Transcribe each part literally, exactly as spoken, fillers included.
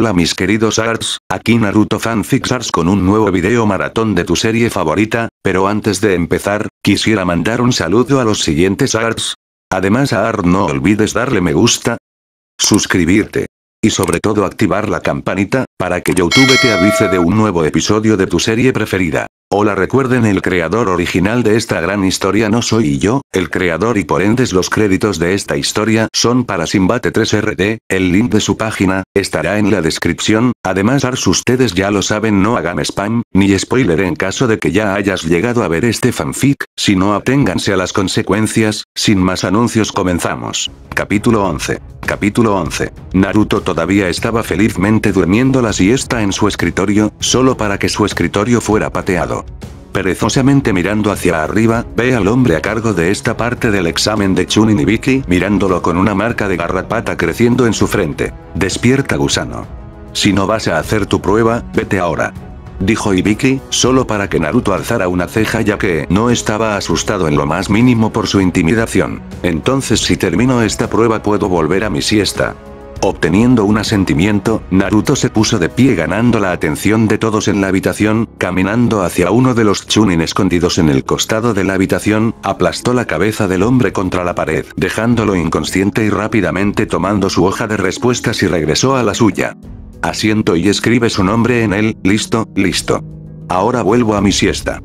Hola mis queridos Arts, aquí Naruto Fanfic Arts con un nuevo video maratón de tu serie favorita, pero antes de empezar, quisiera mandar un saludo a los siguientes Arts. Además a Art no olvides darle me gusta, suscribirte, y sobre todo activar la campanita, para que YouTube te avise de un nuevo episodio de tu serie preferida. Hola recuerden el creador original de esta gran historia no soy yo, el creador y por ende los créditos de esta historia son para Simbate tres R D, el link de su página, estará en la descripción, además Ars ustedes ya lo saben no hagan spam, ni spoiler en caso de que ya hayas llegado a ver este fanfic, si no aténganse a las consecuencias, sin más anuncios comenzamos. Capítulo once. Capítulo once. Naruto todavía estaba felizmente durmiendo la siesta en su escritorio, solo para que su escritorio fuera pateado. Perezosamente mirando hacia arriba, ve al hombre a cargo de esta parte del examen de Chunin Ibiki mirándolo con una marca de garrapata creciendo en su frente. Despierta gusano. Si no vas a hacer tu prueba, vete ahora. Dijo Ibiki, solo para que Naruto alzara una ceja ya que no estaba asustado en lo más mínimo por su intimidación. Entonces si termino esta prueba puedo volver a mi siesta. Obteniendo un asentimiento, Naruto se puso de pie ganando la atención de todos en la habitación, caminando hacia uno de los Chunin escondidos en el costado de la habitación, aplastó la cabeza del hombre contra la pared, dejándolo inconsciente y rápidamente tomando su hoja de respuestas y regresó a la suya. Asiento y escribe su nombre en él, listo, listo. Ahora vuelvo a mi siesta.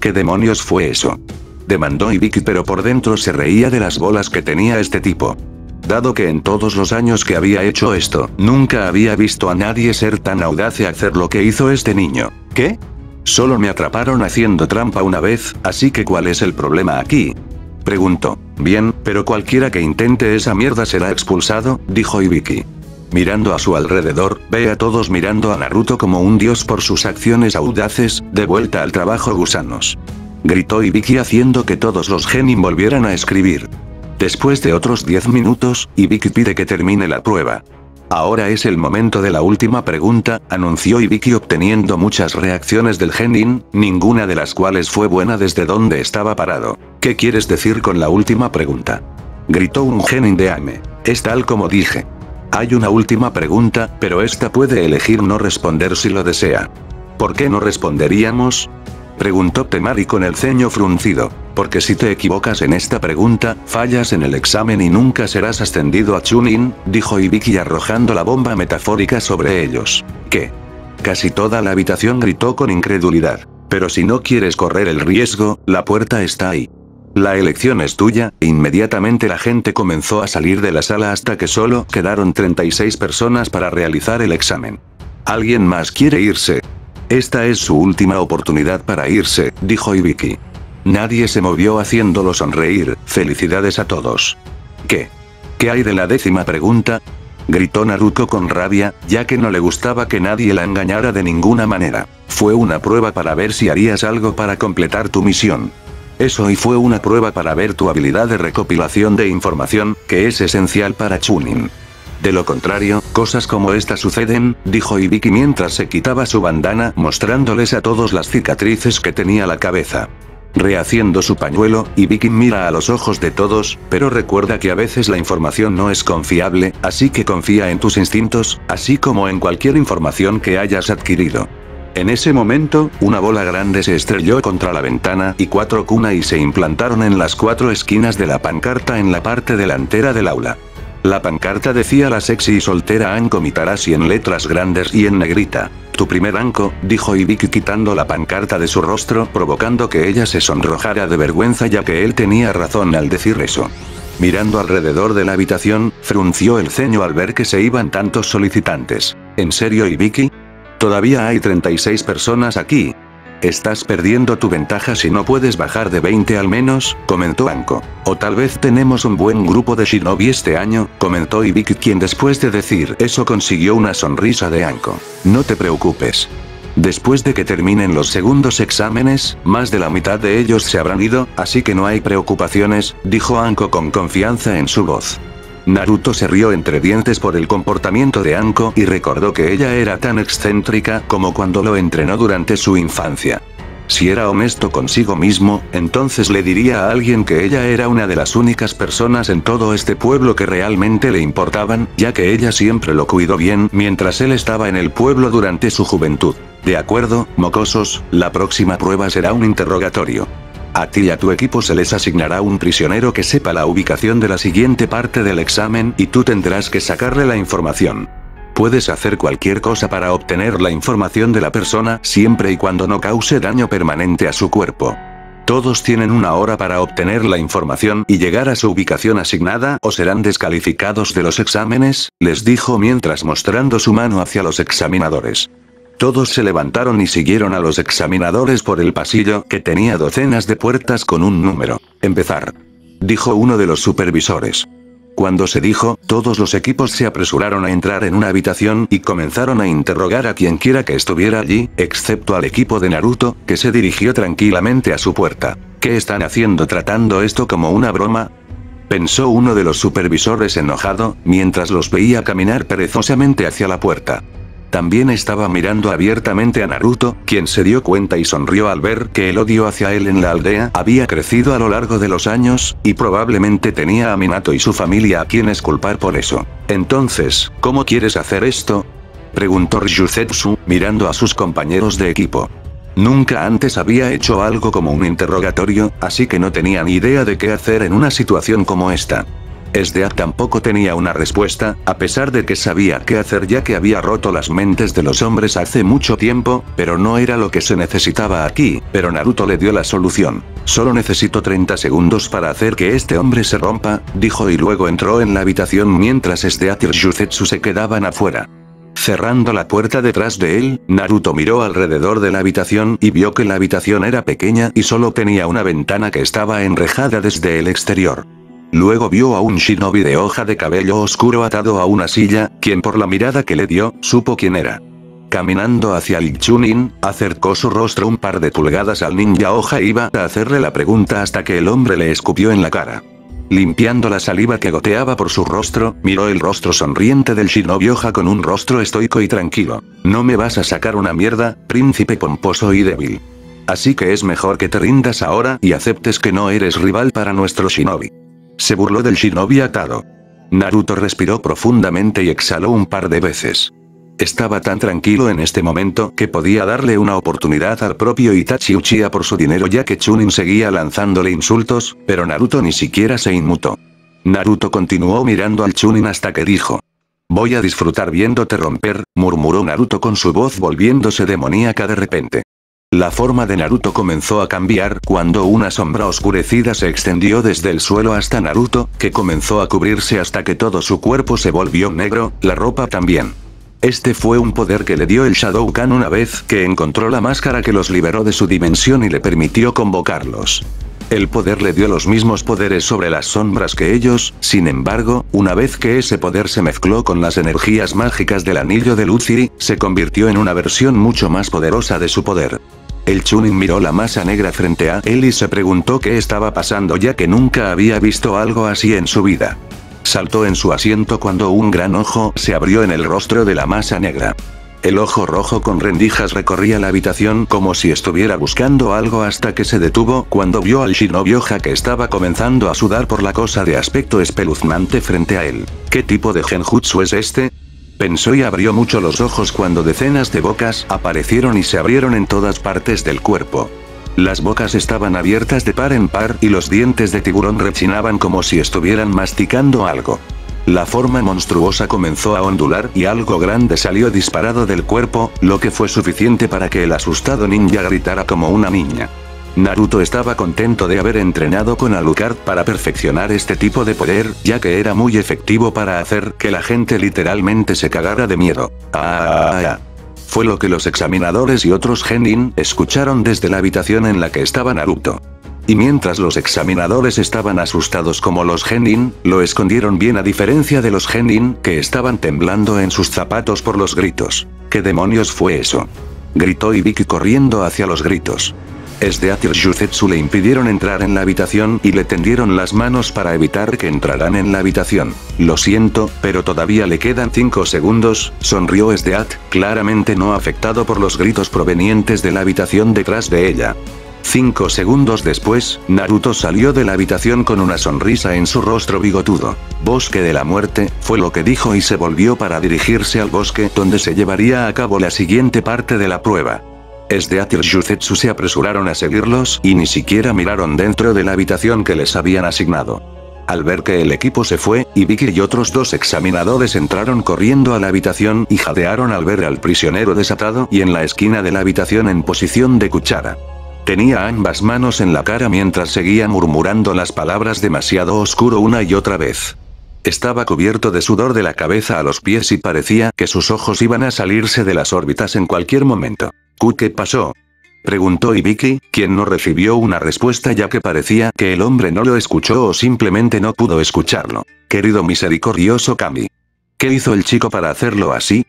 ¿Qué demonios fue eso? Demandó Ibiki pero por dentro se reía de las bolas que tenía este tipo. Dado que en todos los años que había hecho esto, nunca había visto a nadie ser tan audaz y hacer lo que hizo este niño. ¿Qué? Solo me atraparon haciendo trampa una vez, así que ¿cuál es el problema aquí? Preguntó. Bien, pero cualquiera que intente esa mierda será expulsado, dijo Ibiki. Mirando a su alrededor, ve a todos mirando a Naruto como un dios por sus acciones audaces, de vuelta al trabajo gusanos. Gritó Ibiki haciendo que todos los genin volvieran a escribir. Después de otros diez minutos, Ibiki pide que termine la prueba. Ahora es el momento de la última pregunta, anunció Ibiki obteniendo muchas reacciones del genin, ninguna de las cuales fue buena desde donde estaba parado. ¿Qué quieres decir con la última pregunta? Gritó un genin de Ame. Es tal como dije. Hay una última pregunta, pero esta puede elegir no responder si lo desea. ¿Por qué no responderíamos? Preguntó Temari con el ceño fruncido. Porque si te equivocas en esta pregunta, fallas en el examen y nunca serás ascendido a Chunin, dijo Ibiki arrojando la bomba metafórica sobre ellos. ¿Qué? Casi toda la habitación gritó con incredulidad. Pero si no quieres correr el riesgo, la puerta está ahí. La elección es tuya, inmediatamente la gente comenzó a salir de la sala hasta que solo quedaron treinta y seis personas para realizar el examen. ¿Alguien más quiere irse? Esta es su última oportunidad para irse, dijo Ibiki. Nadie se movió haciéndolo sonreír, felicidades a todos. ¿Qué? ¿Qué hay de la décima pregunta? Gritó Naruto con rabia, ya que no le gustaba que nadie la engañara de ninguna manera. Fue una prueba para ver si harías algo para completar tu misión. Eso y fue una prueba para ver tu habilidad de recopilación de información, que es esencial para Chunin. De lo contrario, cosas como esta suceden, dijo Ibiki mientras se quitaba su bandana mostrándoles a todos las cicatrices que tenía la cabeza. Rehaciendo su pañuelo, Ibiki mira a los ojos de todos, pero recuerda que a veces la información no es confiable, así que confía en tus instintos, así como en cualquier información que hayas adquirido. En ese momento, una bola grande se estrelló contra la ventana y cuatro kunai se implantaron en las cuatro esquinas de la pancarta en la parte delantera del aula. La pancarta decía la sexy y soltera Anko Mitarashi en letras grandes y en negrita. Tu primer Anko, dijo Ibiki quitando la pancarta de su rostro provocando que ella se sonrojara de vergüenza ya que él tenía razón al decir eso. Mirando alrededor de la habitación, frunció el ceño al ver que se iban tantos solicitantes. ¿En serio Ibiki? Todavía hay treinta y seis personas aquí. Estás perdiendo tu ventaja si no puedes bajar de veinte al menos, comentó Anko. O tal vez tenemos un buen grupo de shinobi este año, comentó Ibiki quien después de decir eso consiguió una sonrisa de Anko. No te preocupes. Después de que terminen los segundos exámenes, más de la mitad de ellos se habrán ido, así que no hay preocupaciones, dijo Anko con confianza en su voz. Naruto se rió entre dientes por el comportamiento de Anko y recordó que ella era tan excéntrica como cuando lo entrenó durante su infancia. Si era honesto consigo mismo, entonces le diría a alguien que ella era una de las únicas personas en todo este pueblo que realmente le importaban, ya que ella siempre lo cuidó bien mientras él estaba en el pueblo durante su juventud. De acuerdo, mocosos, la próxima prueba será un interrogatorio. A ti y a tu equipo se les asignará un prisionero que sepa la ubicación de la siguiente parte del examen y tú tendrás que sacarle la información. Puedes hacer cualquier cosa para obtener la información de la persona siempre y cuando no cause daño permanente a su cuerpo. Todos tienen una hora para obtener la información y llegar a su ubicación asignada o serán descalificados de los exámenes, les dijo mientras mostrando su mano hacia los examinadores. Todos se levantaron y siguieron a los examinadores por el pasillo que tenía docenas de puertas con un número. Empezar, dijo uno de los supervisores. Cuando se dijo, todos los equipos se apresuraron a entrar en una habitación y comenzaron a interrogar a quienquiera que estuviera allí, excepto al equipo de Naruto, que se dirigió tranquilamente a su puerta. ¿Qué están haciendo tratando esto como una broma?, pensó uno de los supervisores enojado, mientras los veía caminar perezosamente hacia la puerta. También estaba mirando abiertamente a Naruto, quien se dio cuenta y sonrió al ver que el odio hacia él en la aldea había crecido a lo largo de los años, y probablemente tenía a Minato y su familia a quienes culpar por eso. Entonces, ¿cómo quieres hacer esto?, preguntó Ryuzetsu, mirando a sus compañeros de equipo. Nunca antes había hecho algo como un interrogatorio, así que no tenía ni idea de qué hacer en una situación como esta. Esdeath tampoco tenía una respuesta, a pesar de que sabía qué hacer ya que había roto las mentes de los hombres hace mucho tiempo, pero no era lo que se necesitaba aquí, pero Naruto le dio la solución. Solo necesito treinta segundos para hacer que este hombre se rompa, dijo y luego entró en la habitación mientras Esdeath y Ryuzetsu se quedaban afuera. Cerrando la puerta detrás de él, Naruto miró alrededor de la habitación y vio que la habitación era pequeña y solo tenía una ventana que estaba enrejada desde el exterior. Luego vio a un shinobi de hoja de cabello oscuro atado a una silla, quien por la mirada que le dio, supo quién era. Caminando hacia el Chūnin, acercó su rostro un par de pulgadas al ninja hoja e iba a hacerle la pregunta hasta que el hombre le escupió en la cara. Limpiando la saliva que goteaba por su rostro, miró el rostro sonriente del shinobi hoja con un rostro estoico y tranquilo. No me vas a sacar una mierda, príncipe pomposo y débil. Así que es mejor que te rindas ahora y aceptes que no eres rival para nuestro shinobi. Se burló del shinobi atado. Naruto respiró profundamente y exhaló un par de veces. Estaba tan tranquilo en este momento que podía darle una oportunidad al propio Itachi Uchiha por su dinero ya que Chunin seguía lanzándole insultos, pero Naruto ni siquiera se inmutó. Naruto continuó mirando al Chunin hasta que dijo. Voy a disfrutar viéndote romper, murmuró Naruto con su voz volviéndose demoníaca de repente. La forma de Naruto comenzó a cambiar cuando una sombra oscurecida se extendió desde el suelo hasta Naruto, que comenzó a cubrirse hasta que todo su cuerpo se volvió negro, la ropa también. Este fue un poder que le dio el Shadowkan una vez que encontró la máscara que los liberó de su dimensión y le permitió convocarlos. El poder le dio los mismos poderes sobre las sombras que ellos, sin embargo, una vez que ese poder se mezcló con las energías mágicas del anillo de Lucy, se convirtió en una versión mucho más poderosa de su poder. El Chunin miró la masa negra frente a él y se preguntó qué estaba pasando ya que nunca había visto algo así en su vida. Saltó en su asiento cuando un gran ojo se abrió en el rostro de la masa negra. El ojo rojo con rendijas recorría la habitación como si estuviera buscando algo hasta que se detuvo cuando vio al shinobi hoja que estaba comenzando a sudar por la cosa de aspecto espeluznante frente a él. ¿Qué tipo de genjutsu es este?, pensó y abrió mucho los ojos cuando decenas de bocas aparecieron y se abrieron en todas partes del cuerpo. Las bocas estaban abiertas de par en par y los dientes de tiburón rechinaban como si estuvieran masticando algo. La forma monstruosa comenzó a ondular y algo grande salió disparado del cuerpo, lo que fue suficiente para que el asustado ninja gritara como una niña. Naruto estaba contento de haber entrenado con Alucard para perfeccionar este tipo de poder, ya que era muy efectivo para hacer que la gente literalmente se cagara de miedo. Ah, ah, ah. Fue lo que los examinadores y otros genin escucharon desde la habitación en la que estaba Naruto. Y mientras los examinadores estaban asustados como los genin, lo escondieron bien a diferencia de los genin que estaban temblando en sus zapatos por los gritos. ¿Qué demonios fue eso?, gritó Ibiki corriendo hacia los gritos. Esdeath y Ryuzetsu le impidieron entrar en la habitación y le tendieron las manos para evitar que entraran en la habitación. Lo siento, pero todavía le quedan cinco segundos, sonrió Esdeath, claramente no afectado por los gritos provenientes de la habitación detrás de ella. Cinco segundos después, Naruto salió de la habitación con una sonrisa en su rostro bigotudo. Bosque de la muerte, fue lo que dijo y se volvió para dirigirse al bosque donde se llevaría a cabo la siguiente parte de la prueba. Esdeath y Ryuzetsu se apresuraron a seguirlos y ni siquiera miraron dentro de la habitación que les habían asignado. Al ver que el equipo se fue, Ibiki y otros dos examinadores entraron corriendo a la habitación y jadearon al ver al prisionero desatado y en la esquina de la habitación en posición de cuchara. Tenía ambas manos en la cara mientras seguía murmurando las palabras demasiado oscuro una y otra vez. Estaba cubierto de sudor de la cabeza a los pies y parecía que sus ojos iban a salirse de las órbitas en cualquier momento. ¿Qué pasó?, preguntó Ibiki, quien no recibió una respuesta ya que parecía que el hombre no lo escuchó o simplemente no pudo escucharlo. Querido misericordioso Kami. ¿Qué hizo el chico para hacerlo así?,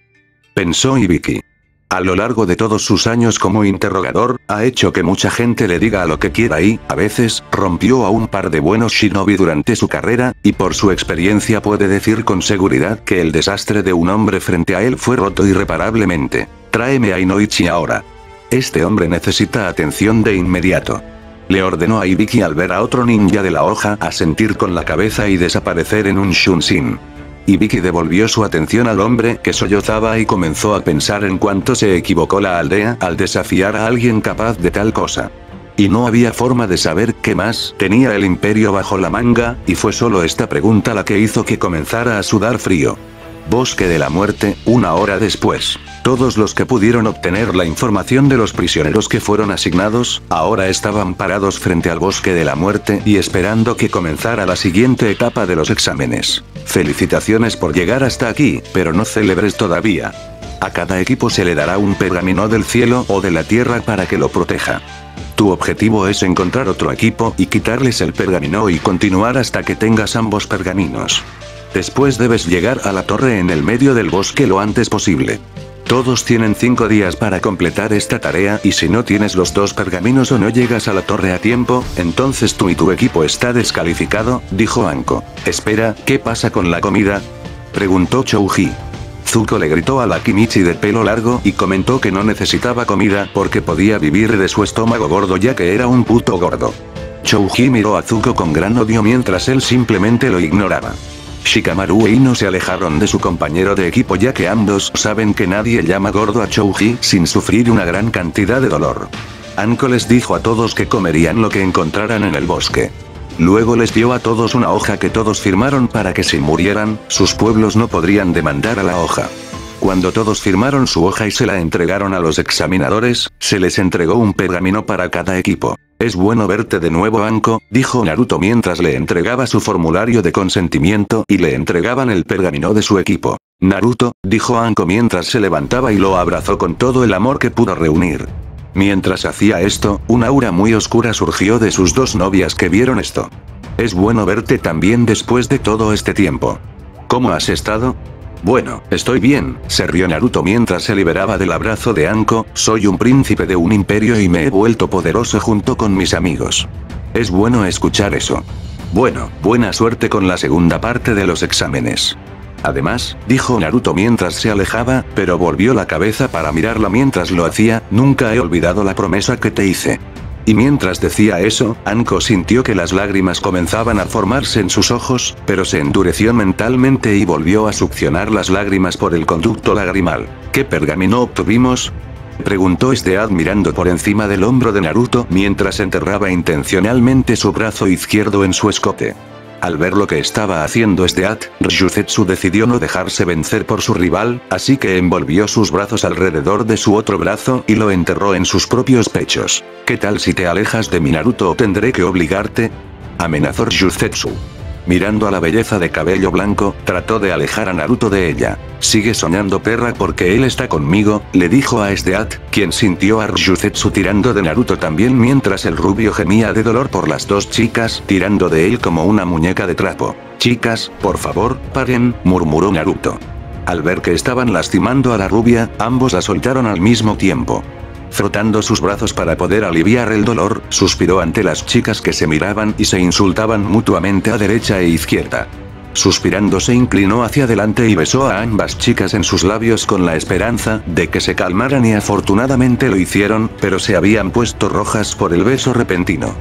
pensó Ibiki. A lo largo de todos sus años como interrogador, ha hecho que mucha gente le diga a lo que quiera y, a veces, rompió a un par de buenos shinobi durante su carrera, y por su experiencia puede decir con seguridad que el desastre de un hombre frente a él fue roto irreparablemente. Tráeme a Inoichi ahora. Este hombre necesita atención de inmediato. Le ordenó a Ibiki al ver a otro ninja de la hoja asentir con la cabeza y desaparecer en un shunshin. Ibiki devolvió su atención al hombre que sollozaba y comenzó a pensar en cuánto se equivocó la aldea al desafiar a alguien capaz de tal cosa. Y no había forma de saber qué más tenía el imperio bajo la manga, y fue solo esta pregunta la que hizo que comenzara a sudar frío. Bosque de la muerte, una hora después. Todos los que pudieron obtener la información de los prisioneros que fueron asignados, ahora estaban parados frente al bosque de la muerte y esperando que comenzara la siguiente etapa de los exámenes. Felicitaciones por llegar hasta aquí, pero no celebres todavía. A cada equipo se le dará un pergamino del cielo o de la tierra para que lo proteja. Tu objetivo es encontrar otro equipo y quitarles el pergamino y continuar hasta que tengas ambos pergaminos. Después debes llegar a la torre en el medio del bosque lo antes posible. Todos tienen cinco días para completar esta tarea y si no tienes los dos pergaminos o no llegas a la torre a tiempo, entonces tú y tu equipo está descalificado, dijo Anko. Espera, ¿qué pasa con la comida?, preguntó Choji. Zuko le gritó a la Kimichi de pelo largo y comentó que no necesitaba comida porque podía vivir de su estómago gordo ya que era un puto gordo. Choji miró a Zuko con gran odio mientras él simplemente lo ignoraba. Shikamaru e Ino se alejaron de su compañero de equipo ya que ambos saben que nadie llama gordo a Choji sin sufrir una gran cantidad de dolor. Anko les dijo a todos que comerían lo que encontraran en el bosque. Luego les dio a todos una hoja que todos firmaron para que si murieran, sus pueblos no podrían demandar a la hoja. Cuando todos firmaron su hoja y se la entregaron a los examinadores, se les entregó un pergamino para cada equipo. Es bueno verte de nuevo Anko, dijo Naruto mientras le entregaba su formulario de consentimiento y le entregaban el pergamino de su equipo. Naruto, dijo Anko mientras se levantaba y lo abrazó con todo el amor que pudo reunir. Mientras hacía esto, un aura muy oscura surgió de sus dos novias que vieron esto. Es bueno verte también después de todo este tiempo. ¿Cómo has estado? Bueno, estoy bien, se rió Naruto mientras se liberaba del abrazo de Anko, soy un príncipe de un imperio y me he vuelto poderoso junto con mis amigos. Es bueno escuchar eso. Bueno, buena suerte con la segunda parte de los exámenes. Además, dijo Naruto mientras se alejaba, pero volvió la cabeza para mirarla mientras lo hacía, nunca he olvidado la promesa que te hice. Y mientras decía eso, Anko sintió que las lágrimas comenzaban a formarse en sus ojos, pero se endureció mentalmente y volvió a succionar las lágrimas por el conducto lagrimal. ¿Qué pergamino obtuvimos?, preguntó Esdeath mirando por encima del hombro de Naruto mientras enterraba intencionalmente su brazo izquierdo en su escote. Al ver lo que estaba haciendo Esdeath, Ryuzetsu decidió no dejarse vencer por su rival, así que envolvió sus brazos alrededor de su otro brazo y lo enterró en sus propios pechos. ¿Qué tal si te alejas de mi Naruto o tendré que obligarte?, amenazó Ryuzetsu. Mirando a la belleza de cabello blanco, trató de alejar a Naruto de ella. Sigue soñando perra porque él está conmigo, le dijo a Esdeath, quien sintió a Ryuzetsu tirando de Naruto también mientras el rubio gemía de dolor por las dos chicas tirando de él como una muñeca de trapo. Chicas, por favor, paren, murmuró Naruto. Al ver que estaban lastimando a la rubia, ambos la soltaron al mismo tiempo. frotando sus brazos para poder aliviar el dolor, suspiró ante las chicas que se miraban y se insultaban mutuamente a derecha e izquierda. Suspirando se inclinó hacia adelante y besó a ambas chicas en sus labios con la esperanza de que se calmaran, y afortunadamente lo hicieron, pero se habían puesto rojas por el beso repentino.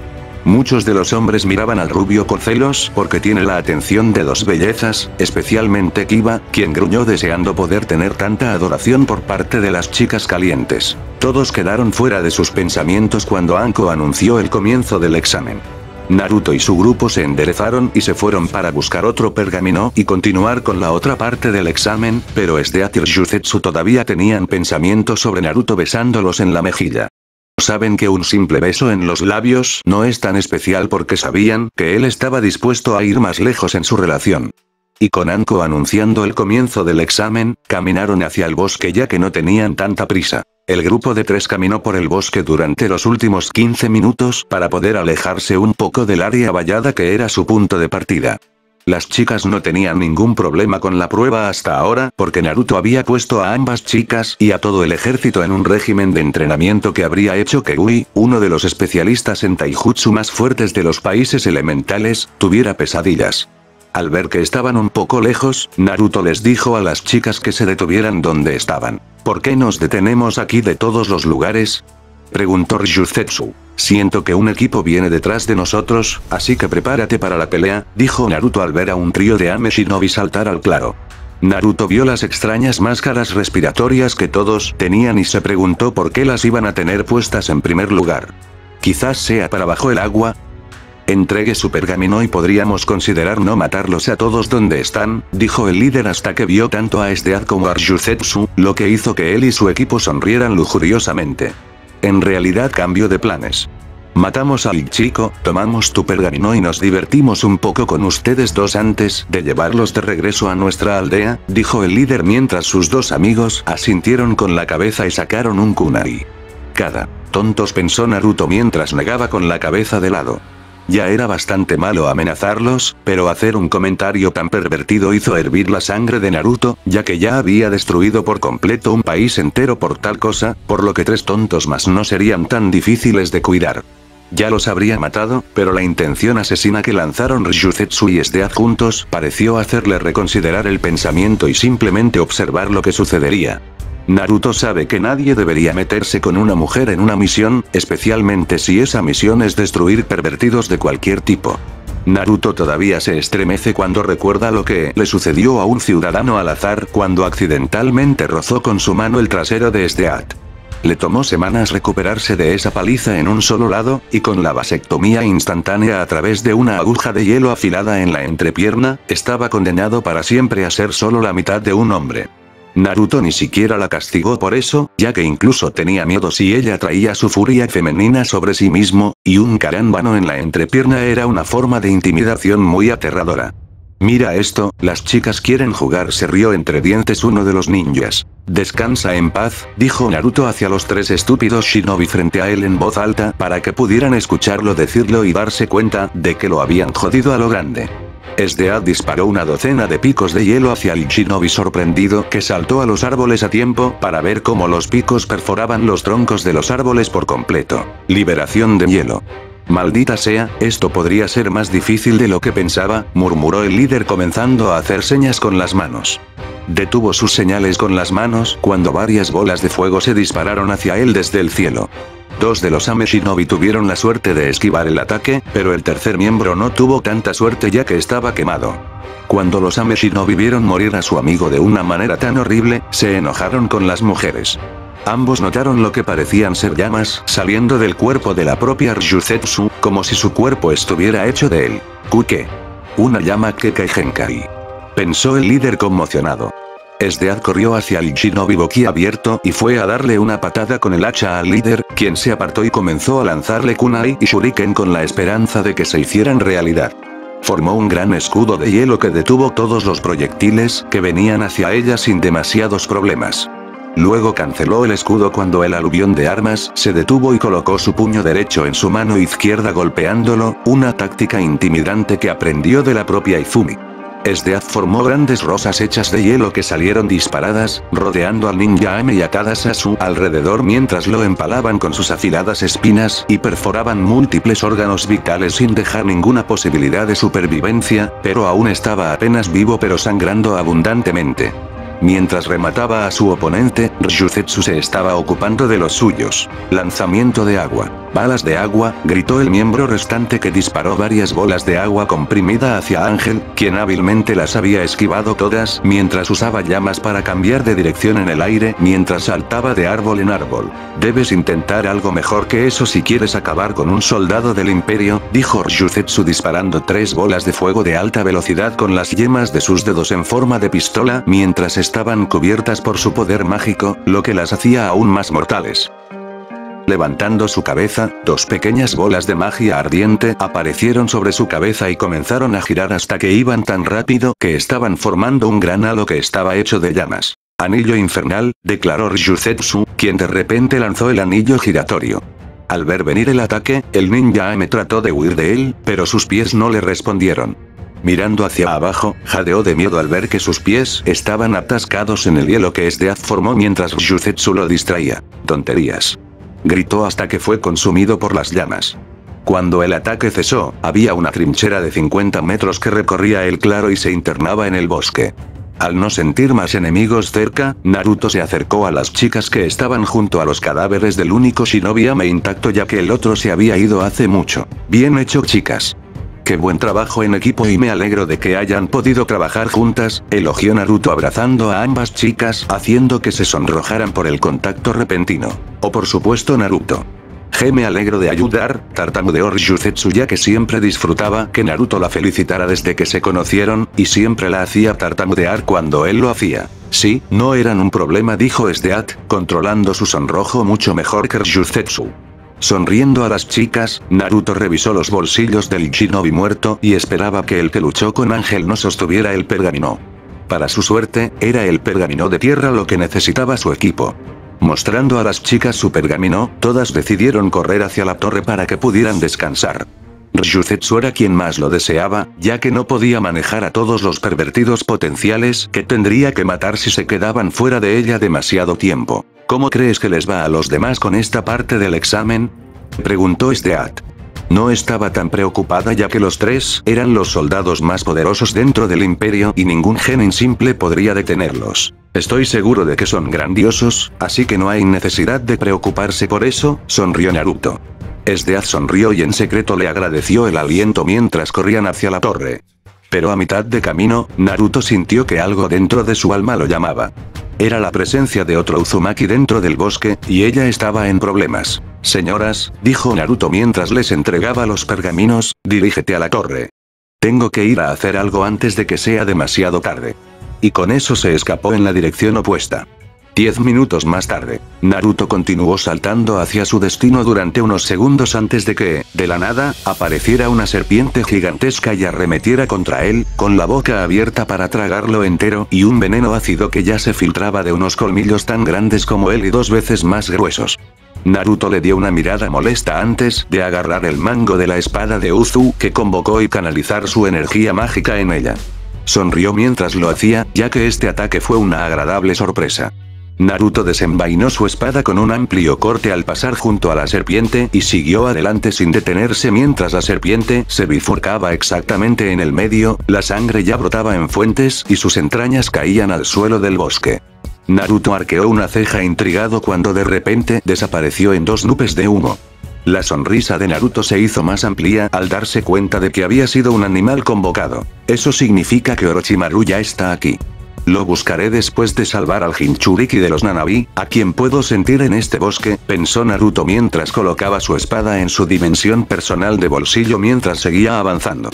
Muchos de los hombres miraban al rubio con celos porque tiene la atención de dos bellezas, especialmente Kiba, quien gruñó deseando poder tener tanta adoración por parte de las chicas calientes. Todos quedaron fuera de sus pensamientos cuando Anko anunció el comienzo del examen. Naruto y su grupo se enderezaron y se fueron para buscar otro pergamino y continuar con la otra parte del examen, pero Esdeath y Ryuzetsu todavía tenían pensamientos sobre Naruto besándolos en la mejilla. Saben que un simple beso en los labios no es tan especial porque sabían que él estaba dispuesto a ir más lejos en su relación. Y con Anko anunciando el comienzo del examen, caminaron hacia el bosque ya que no tenían tanta prisa. El grupo de tres caminó por el bosque durante los últimos quince minutos para poder alejarse un poco del área vallada que era su punto de partida. Las chicas no tenían ningún problema con la prueba hasta ahora porque Naruto había puesto a ambas chicas y a todo el ejército en un régimen de entrenamiento que habría hecho que Guy, uno de los especialistas en taijutsu más fuertes de los países elementales, tuviera pesadillas. Al ver que estaban un poco lejos, Naruto les dijo a las chicas que se detuvieran donde estaban. ¿Por qué nos detenemos aquí de todos los lugares?, preguntó Ryuzetsu. Siento que un equipo viene detrás de nosotros, así que prepárate para la pelea, dijo Naruto al ver a un trío de Ame Shinobi saltar al claro. Naruto vio las extrañas máscaras respiratorias que todos tenían y se preguntó por qué las iban a tener puestas en primer lugar. Quizás sea para bajo el agua. Entregue su pergamino y podríamos considerar no matarlos a todos donde están, dijo el líder hasta que vio tanto a Esdeath como a Ryuzetsu, lo que hizo que él y su equipo sonrieran lujuriosamente. En realidad cambió de planes. Matamos al chico, tomamos tu pergamino y nos divertimos un poco con ustedes dos antes de llevarlos de regreso a nuestra aldea, dijo el líder mientras sus dos amigos asintieron con la cabeza y sacaron un kunai. Cada tontos, pensó Naruto mientras negaba con la cabeza de lado. Ya era bastante malo amenazarlos, pero hacer un comentario tan pervertido hizo hervir la sangre de Naruto, ya que ya había destruido por completo un país entero por tal cosa, por lo que tres tontos más no serían tan difíciles de cuidar. Ya los habría matado, pero la intención asesina que lanzaron Ryuzetsu y Esdeath juntos pareció hacerle reconsiderar el pensamiento y simplemente observar lo que sucedería. Naruto sabe que nadie debería meterse con una mujer en una misión, especialmente si esa misión es destruir pervertidos de cualquier tipo. Naruto todavía se estremece cuando recuerda lo que le sucedió a un ciudadano al azar cuando accidentalmente rozó con su mano el trasero de Esdeath. Le tomó semanas recuperarse de esa paliza en un solo lado, y con la vasectomía instantánea a través de una aguja de hielo afilada en la entrepierna, estaba condenado para siempre a ser solo la mitad de un hombre. Naruto ni siquiera la castigó por eso, ya que incluso tenía miedo si ella traía su furia femenina sobre sí mismo, y un carámbano en la entrepierna era una forma de intimidación muy aterradora. Mira esto, las chicas quieren jugar, se rió entre dientes uno de los ninjas. Descansa en paz, dijo Naruto hacia los tres estúpidos shinobi frente a él en voz alta para que pudieran escucharlo decirlo y darse cuenta de que lo habían jodido a lo grande. Esdeath disparó una docena de picos de hielo hacia el shinobi sorprendido que saltó a los árboles a tiempo para ver cómo los picos perforaban los troncos de los árboles por completo. Liberación de hielo. Maldita sea, esto podría ser más difícil de lo que pensaba, murmuró el líder comenzando a hacer señas con las manos. Detuvo sus señales con las manos cuando varias bolas de fuego se dispararon hacia él desde el cielo. Dos de los Ame Shinobi tuvieron la suerte de esquivar el ataque, pero el tercer miembro no tuvo tanta suerte ya que estaba quemado. Cuando los Ame Shinobi vieron morir a su amigo de una manera tan horrible, se enojaron con las mujeres. Ambos notaron lo que parecían ser llamas saliendo del cuerpo de la propia Ryuzetsu, como si su cuerpo estuviera hecho de él. ¿Kuke? Una llama Kekkei Genkai, pensó el líder conmocionado. Esdeath corrió hacia el shinobi boquiabierto y fue a darle una patada con el hacha al líder, quien se apartó y comenzó a lanzarle kunai y shuriken con la esperanza de que se hicieran realidad. Formó un gran escudo de hielo que detuvo todos los proyectiles que venían hacia ella sin demasiados problemas. Luego canceló el escudo cuando el aluvión de armas se detuvo y colocó su puño derecho en su mano izquierda golpeándolo, una táctica intimidante que aprendió de la propia Izumi. Esdeath formó grandes rosas hechas de hielo que salieron disparadas, rodeando al ninja Ame y atadas a su alrededor mientras lo empalaban con sus afiladas espinas y perforaban múltiples órganos vitales sin dejar ninguna posibilidad de supervivencia, pero aún estaba apenas vivo pero sangrando abundantemente. Mientras remataba a su oponente, Ryuzetsu se estaba ocupando de los suyos. Lanzamiento de agua. Balas de agua, gritó el miembro restante que disparó varias bolas de agua comprimida hacia Ángel, quien hábilmente las había esquivado todas mientras usaba llamas para cambiar de dirección en el aire mientras saltaba de árbol en árbol. Debes intentar algo mejor que eso si quieres acabar con un soldado del imperio, dijo Ryuzetsu disparando tres bolas de fuego de alta velocidad con las yemas de sus dedos en forma de pistola mientras estaban cubiertas por su poder mágico, lo que las hacía aún más mortales. Levantando su cabeza, dos pequeñas bolas de magia ardiente aparecieron sobre su cabeza y comenzaron a girar hasta que iban tan rápido que estaban formando un gran halo que estaba hecho de llamas. Anillo infernal, declaró Ryuzetsu, quien de repente lanzó el anillo giratorio. Al ver venir el ataque, el ninja Ame trató de huir de él, pero sus pies no le respondieron. Mirando hacia abajo, jadeó de miedo al ver que sus pies estaban atascados en el hielo que Esdeath formó mientras Ryuzetsu lo distraía. Tonterías. Gritó hasta que fue consumido por las llamas. Cuando el ataque cesó, había una trinchera de cincuenta metros que recorría el claro y se internaba en el bosque. Al no sentir más enemigos cerca, Naruto se acercó a las chicas que estaban junto a los cadáveres del único shinobi Ame intacto ya que el otro se había ido hace mucho. Bien hecho, chicas. Qué buen trabajo en equipo y me alegro de que hayan podido trabajar juntas, elogió Naruto abrazando a ambas chicas haciendo que se sonrojaran por el contacto repentino. Oh, por supuesto, Naruto. Je, me alegro de ayudar, tartamudeó Ryuzetsu ya que siempre disfrutaba que Naruto la felicitara desde que se conocieron, y siempre la hacía tartamudear cuando él lo hacía. Sí, no eran un problema, dijo Esdeath, controlando su sonrojo mucho mejor que Ryuzetsu. Sonriendo a las chicas, Naruto revisó los bolsillos del shinobi muerto y esperaba que el que luchó con Ángel no sostuviera el pergamino. Para su suerte, era el pergamino de tierra lo que necesitaba su equipo. Mostrando a las chicas su pergamino, todas decidieron correr hacia la torre para que pudieran descansar. Ryuzetsu era quien más lo deseaba, ya que no podía manejar a todos los pervertidos potenciales que tendría que matar si se quedaban fuera de ella demasiado tiempo. ¿Cómo crees que les va a los demás con esta parte del examen?, preguntó Esdeath. No estaba tan preocupada ya que los tres eran los soldados más poderosos dentro del imperio y ningún genin simple podría detenerlos. Estoy seguro de que son grandiosos, así que no hay necesidad de preocuparse por eso, sonrió Naruto. Esdeath sonrió y en secreto le agradeció el aliento mientras corrían hacia la torre. Pero a mitad de camino, Naruto sintió que algo dentro de su alma lo llamaba. Era la presencia de otro Uzumaki dentro del bosque, y ella estaba en problemas. Señoras, dijo Naruto mientras les entregaba los pergaminos, dirígete a la torre. Tengo que ir a hacer algo antes de que sea demasiado tarde. Y con eso se escapó en la dirección opuesta. Diez minutos más tarde, Naruto continuó saltando hacia su destino durante unos segundos antes de que, de la nada, apareciera una serpiente gigantesca y arremetiera contra él, con la boca abierta para tragarlo entero y un veneno ácido que ya se filtraba de unos colmillos tan grandes como él y dos veces más gruesos. Naruto le dio una mirada molesta antes de agarrar el mango de la espada de Uzu que convocó y canalizar su energía mágica en ella. Sonrió mientras lo hacía, ya que este ataque fue una agradable sorpresa. Naruto desenvainó su espada con un amplio corte al pasar junto a la serpiente y siguió adelante sin detenerse mientras la serpiente se bifurcaba exactamente en el medio, la sangre ya brotaba en fuentes y sus entrañas caían al suelo del bosque. Naruto arqueó una ceja intrigado cuando de repente desapareció en dos nubes de humo. La sonrisa de Naruto se hizo más amplia al darse cuenta de que había sido un animal convocado. Eso significa que Orochimaru ya está aquí. Lo buscaré después de salvar al Jinchuriki de los Nanabi, a quien puedo sentir en este bosque, pensó Naruto mientras colocaba su espada en su dimensión personal de bolsillo mientras seguía avanzando.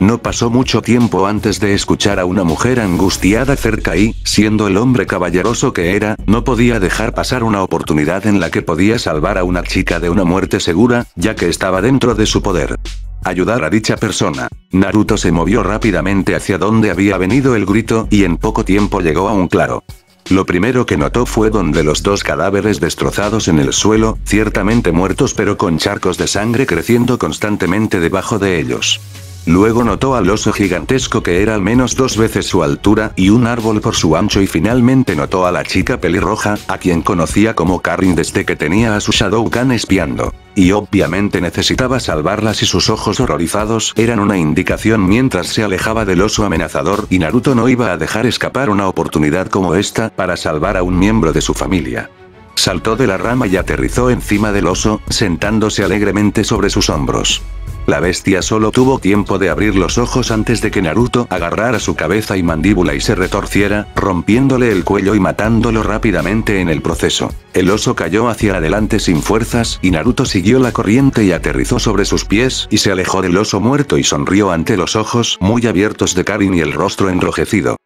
No pasó mucho tiempo antes de escuchar a una mujer angustiada cerca y, siendo el hombre caballeroso que era, no podía dejar pasar una oportunidad en la que podía salvar a una chica de una muerte segura, ya que estaba dentro de su poder. Ayudar a dicha persona. Naruto se movió rápidamente hacia donde había venido el grito y en poco tiempo llegó a un claro. Lo primero que notó fue donde los dos cadáveres destrozados en el suelo, ciertamente muertos pero con charcos de sangre creciendo constantemente debajo de ellos. Luego notó al oso gigantesco que era al menos dos veces su altura y un árbol por su ancho, y finalmente notó a la chica pelirroja, a quien conocía como Karin desde que tenía a su Shadowgun espiando. Y obviamente necesitaba salvarlas, y sus ojos horrorizados eran una indicación mientras se alejaba del oso amenazador, y Naruto no iba a dejar escapar una oportunidad como esta para salvar a un miembro de su familia. Saltó de la rama y aterrizó encima del oso, sentándose alegremente sobre sus hombros. La bestia solo tuvo tiempo de abrir los ojos antes de que Naruto agarrara su cabeza y mandíbula y se retorciera, rompiéndole el cuello y matándolo rápidamente en el proceso. El oso cayó hacia adelante sin fuerzas, y Naruto siguió la corriente y aterrizó sobre sus pies y se alejó del oso muerto y sonrió ante los ojos muy abiertos de Karin y el rostro enrojecido.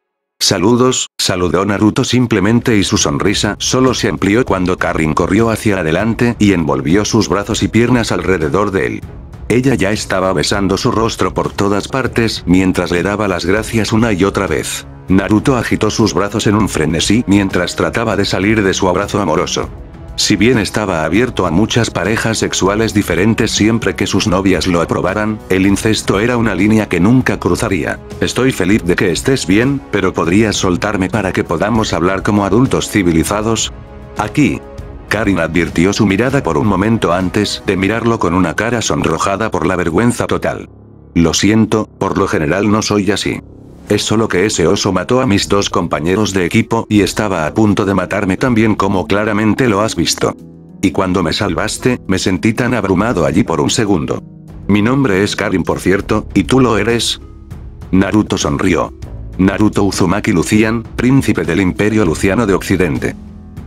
Saludos, saludó Naruto simplemente, y su sonrisa solo se amplió cuando Karin corrió hacia adelante y envolvió sus brazos y piernas alrededor de él. Ella ya estaba besando su rostro por todas partes mientras le daba las gracias una y otra vez. Naruto agitó sus brazos en un frenesí mientras trataba de salir de su abrazo amoroso. Si bien estaba abierto a muchas parejas sexuales diferentes siempre que sus novias lo aprobaran, el incesto era una línea que nunca cruzaría. Estoy feliz de que estés bien, pero ¿podrías soltarme para que podamos hablar como adultos civilizados? Aquí. Karin advirtió su mirada por un momento antes de mirarlo con una cara sonrojada por la vergüenza total. Lo siento, por lo general no soy así. Es solo que ese oso mató a mis dos compañeros de equipo y estaba a punto de matarme también, como claramente lo has visto. Y cuando me salvaste, me sentí tan abrumado allí por un segundo. Mi nombre es Karin, por cierto, ¿y tú lo eres? Naruto sonrió. Naruto Uzumaki Lucian, príncipe del Imperio Luciano de Occidente.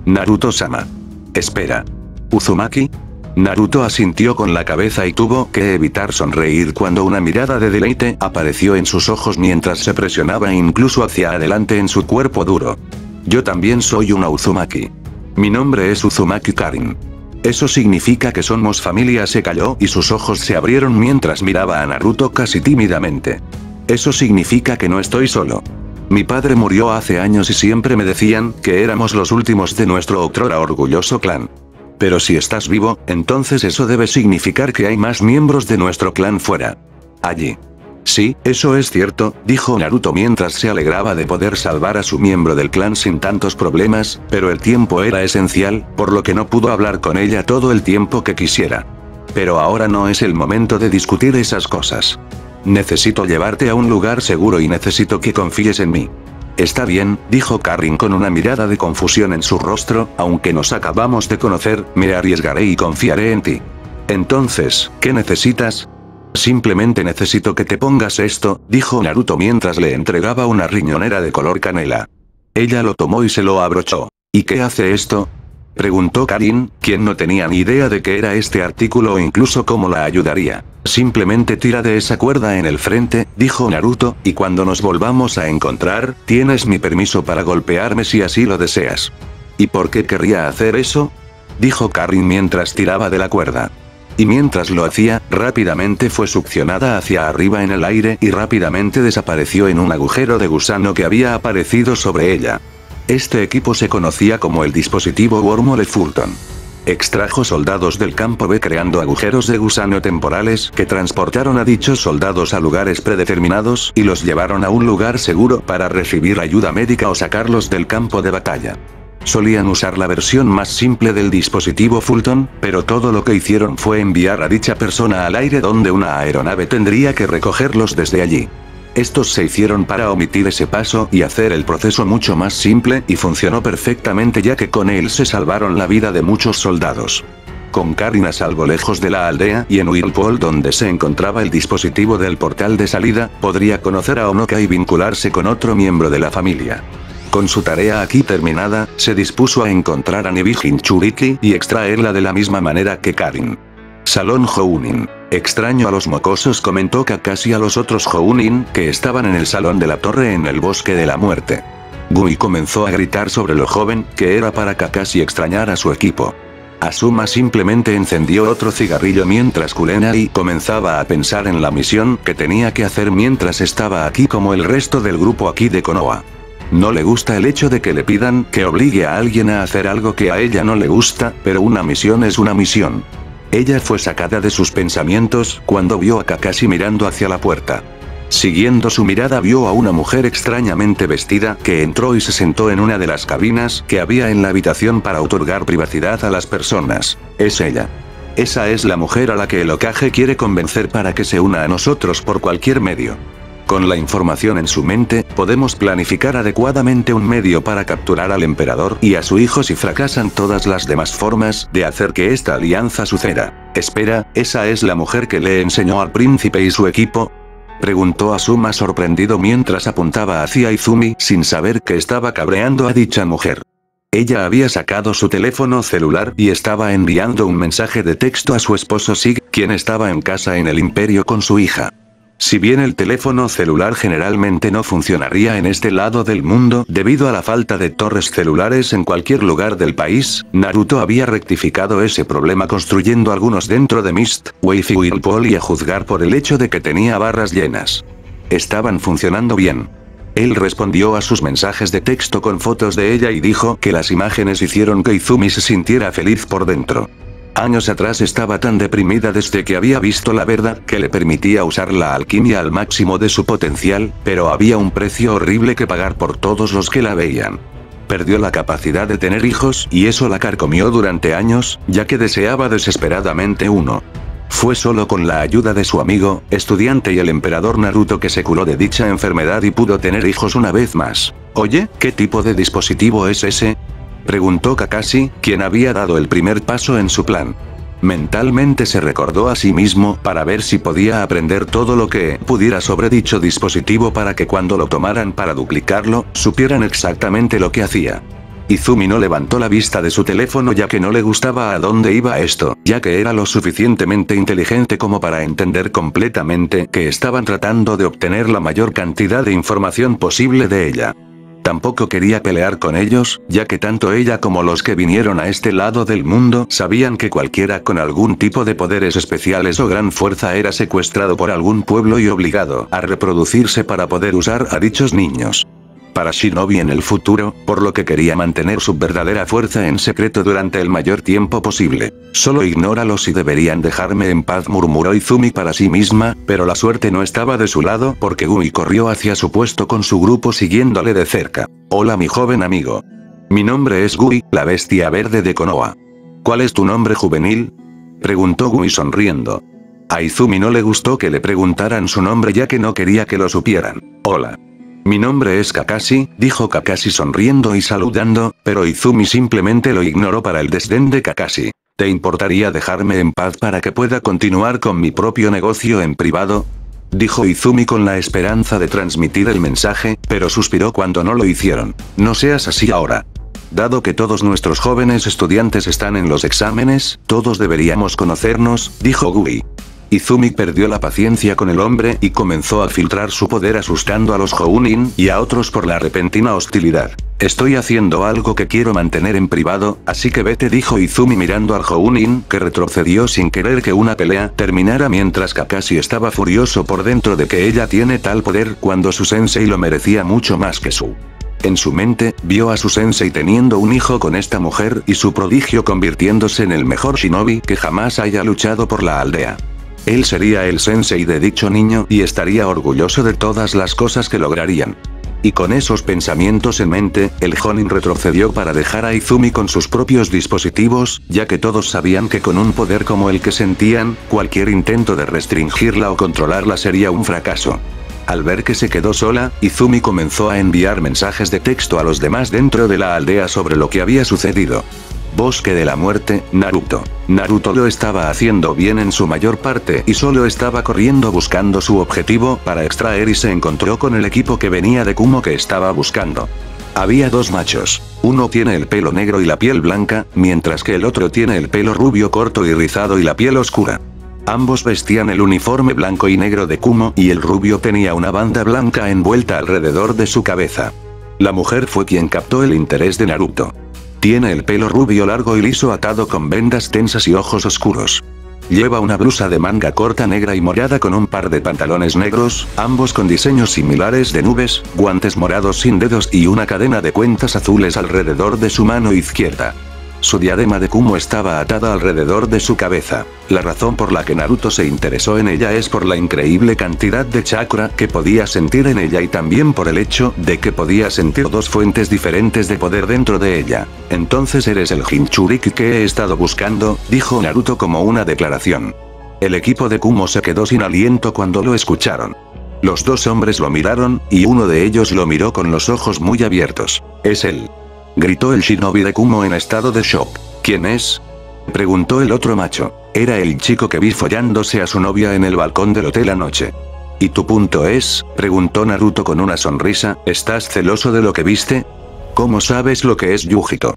Naruto-sama. Espera. ¿Uzumaki? Naruto asintió con la cabeza y tuvo que evitar sonreír cuando una mirada de deleite apareció en sus ojos mientras se presionaba incluso hacia adelante en su cuerpo duro. Yo también soy una Uzumaki. Mi nombre es Uzumaki Karin. Eso significa que somos familia, se calló y sus ojos se abrieron mientras miraba a Naruto casi tímidamente. Eso significa que no estoy solo. Mi padre murió hace años y siempre me decían que éramos los últimos de nuestro otrora orgulloso clan. Pero si estás vivo, entonces eso debe significar que hay más miembros de nuestro clan fuera. Allí. Sí, eso es cierto, dijo Naruto mientras se alegraba de poder salvar a su miembro del clan sin tantos problemas, pero el tiempo era esencial, por lo que no pudo hablar con ella todo el tiempo que quisiera. Pero ahora no es el momento de discutir esas cosas. Necesito llevarte a un lugar seguro y necesito que confíes en mí. Está bien, dijo Karin con una mirada de confusión en su rostro, aunque nos acabamos de conocer, me arriesgaré y confiaré en ti. Entonces, ¿qué necesitas? Simplemente necesito que te pongas esto, dijo Naruto mientras le entregaba una riñonera de color canela. Ella lo tomó y se lo abrochó. ¿Y qué hace esto? Preguntó Karin, quien no tenía ni idea de qué era este artículo o incluso cómo la ayudaría. Simplemente tira de esa cuerda en el frente, dijo Naruto, y cuando nos volvamos a encontrar, tienes mi permiso para golpearme si así lo deseas. ¿Y por qué querría hacer eso? Dijo Karin mientras tiraba de la cuerda. Y mientras lo hacía, rápidamente fue succionada hacia arriba en el aire y rápidamente desapareció en un agujero de gusano que había aparecido sobre ella. Este equipo se conocía como el dispositivo Wormhole Fulton. Extrajo soldados del campo B creando agujeros de gusano temporales que transportaron a dichos soldados a lugares predeterminados y los llevaron a un lugar seguro para recibir ayuda médica o sacarlos del campo de batalla. Solían usar la versión más simple del dispositivo Fulton, pero todo lo que hicieron fue enviar a dicha persona al aire donde una aeronave tendría que recogerlos desde allí. Estos se hicieron para omitir ese paso y hacer el proceso mucho más simple, y funcionó perfectamente ya que con él se salvaron la vida de muchos soldados. Con Karin a salvo lejos de la aldea y en Whirlpool, donde se encontraba el dispositivo del portal de salida, podría conocer a Onoka y vincularse con otro miembro de la familia. Con su tarea aquí terminada, se dispuso a encontrar a Neji Hinchuriki y extraerla de la misma manera que Karin. Salón Jounin. Extraño a los mocosos, comentó Kakashi a los otros Jounin que estaban en el salón de la torre en el bosque de la muerte. Guy comenzó a gritar sobre lo joven que era para Kakashi extrañar a su equipo. Asuma simplemente encendió otro cigarrillo mientras Kurenai comenzaba a pensar en la misión que tenía que hacer mientras estaba aquí como el resto del grupo aquí de Konoha. No le gusta el hecho de que le pidan que obligue a alguien a hacer algo que a ella no le gusta, pero una misión es una misión. Ella fue sacada de sus pensamientos cuando vio a Kakashi mirando hacia la puerta. Siguiendo su mirada vio a una mujer extrañamente vestida que entró y se sentó en una de las cabinas que había en la habitación para otorgar privacidad a las personas. Es ella. Esa es la mujer a la que el Hokage quiere convencer para que se una a nosotros por cualquier medio. Con la información en su mente, podemos planificar adecuadamente un medio para capturar al emperador y a su hijo si fracasan todas las demás formas de hacer que esta alianza suceda. Espera, ¿esa es la mujer que le enseñó al príncipe y su equipo? Preguntó Asuma sorprendido mientras apuntaba hacia Izumi sin saber que estaba cabreando a dicha mujer. Ella había sacado su teléfono celular y estaba enviando un mensaje de texto a su esposo Sig, quien estaba en casa en el imperio con su hija. Si bien el teléfono celular generalmente no funcionaría en este lado del mundo debido a la falta de torres celulares en cualquier lugar del país, Naruto había rectificado ese problema construyendo algunos dentro de Mist, Wave y Whirlpool, y a juzgar por el hecho de que tenía barras llenas, estaban funcionando bien. Él respondió a sus mensajes de texto con fotos de ella y dijo que las imágenes hicieron que Izumi se sintiera feliz por dentro. Años atrás estaba tan deprimida desde que había visto la verdad que le permitía usar la alquimia al máximo de su potencial, pero había un precio horrible que pagar por todos los que la veían. Perdió la capacidad de tener hijos y eso la carcomió durante años, ya que deseaba desesperadamente uno. Fue solo con la ayuda de su amigo, estudiante y el emperador Naruto que se curó de dicha enfermedad y pudo tener hijos una vez más. Oye, ¿qué tipo de dispositivo es ese? Preguntó Kakashi, quien había dado el primer paso en su plan. Mentalmente se recordó a sí mismo para ver si podía aprender todo lo que pudiera sobre dicho dispositivo para que cuando lo tomaran para duplicarlo, supieran exactamente lo que hacía. Izumi no levantó la vista de su teléfono ya que no le gustaba a dónde iba esto, ya que era lo suficientemente inteligente como para entender completamente que estaban tratando de obtener la mayor cantidad de información posible de ella. Tampoco quería pelear con ellos, ya que tanto ella como los que vinieron a este lado del mundo sabían que cualquiera con algún tipo de poderes especiales o gran fuerza era secuestrado por algún pueblo y obligado a reproducirse para poder usar a dichos niños para Shinobi en el futuro, por lo que quería mantener su verdadera fuerza en secreto durante el mayor tiempo posible. Solo ignóralos y deberían dejarme en paz, murmuró Izumi para sí misma, pero la suerte no estaba de su lado porque Guy corrió hacia su puesto con su grupo siguiéndole de cerca. Hola mi joven amigo. Mi nombre es Guy, la bestia verde de Konoha. ¿Cuál es tu nombre juvenil? Preguntó Guy sonriendo. A Izumi no le gustó que le preguntaran su nombre ya que no quería que lo supieran. Hola. Mi nombre es Kakashi, dijo Kakashi sonriendo y saludando, pero Izumi simplemente lo ignoró para el desdén de Kakashi. ¿Te importaría dejarme en paz para que pueda continuar con mi propio negocio en privado? Dijo Izumi con la esperanza de transmitir el mensaje, pero suspiró cuando no lo hicieron. No seas así ahora. Dado que todos nuestros jóvenes estudiantes están en los exámenes, todos deberíamos conocernos, dijo Guy. Izumi perdió la paciencia con el hombre y comenzó a filtrar su poder asustando a los Jounin y a otros por la repentina hostilidad. Estoy haciendo algo que quiero mantener en privado, así que vete, dijo Izumi mirando al Jounin que retrocedió sin querer que una pelea terminara mientras Kakashi estaba furioso por dentro de que ella tiene tal poder cuando su sensei lo merecía mucho más que su. En su mente, vio a su sensei teniendo un hijo con esta mujer y su prodigio convirtiéndose en el mejor shinobi que jamás haya luchado por la aldea. Él sería el sensei de dicho niño y estaría orgulloso de todas las cosas que lograrían. Y con esos pensamientos en mente, el Jounin retrocedió para dejar a Izumi con sus propios dispositivos, ya que todos sabían que con un poder como el que sentían, cualquier intento de restringirla o controlarla sería un fracaso. Al ver que se quedó sola, Izumi comenzó a enviar mensajes de texto a los demás dentro de la aldea sobre lo que había sucedido. Bosque de la muerte, Naruto. Naruto lo estaba haciendo bien en su mayor parte y solo estaba corriendo buscando su objetivo para extraer y se encontró con el equipo que venía de Kumo que estaba buscando. Había dos machos. Uno tiene el pelo negro y la piel blanca, mientras que el otro tiene el pelo rubio corto y rizado y la piel oscura. Ambos vestían el uniforme blanco y negro de Kumo y el rubio tenía una banda blanca envuelta alrededor de su cabeza. La mujer fue quien captó el interés de Naruto. Tiene el pelo rubio largo y liso atado con vendas tensas y ojos oscuros. Lleva una blusa de manga corta negra y morada con un par de pantalones negros, ambos con diseños similares de nubes, guantes morados sin dedos y una cadena de cuentas azules alrededor de su mano izquierda. Su diadema de Kumo estaba atada alrededor de su cabeza. La razón por la que Naruto se interesó en ella es por la increíble cantidad de chakra que podía sentir en ella y también por el hecho de que podía sentir dos fuentes diferentes de poder dentro de ella. «Entonces eres el Jinchuriki que he estado buscando», dijo Naruto como una declaración. El equipo de Kumo se quedó sin aliento cuando lo escucharon. Los dos hombres lo miraron, y uno de ellos lo miró con los ojos muy abiertos. «Es él», gritó el shinobi de Kumo en estado de shock. «¿Quién es?», preguntó el otro macho. «Era el chico que vi follándose a su novia en el balcón del hotel anoche». «¿Y tu punto es?», preguntó Naruto con una sonrisa, «¿estás celoso de lo que viste? ¿Cómo sabes lo que es Yūgito?»,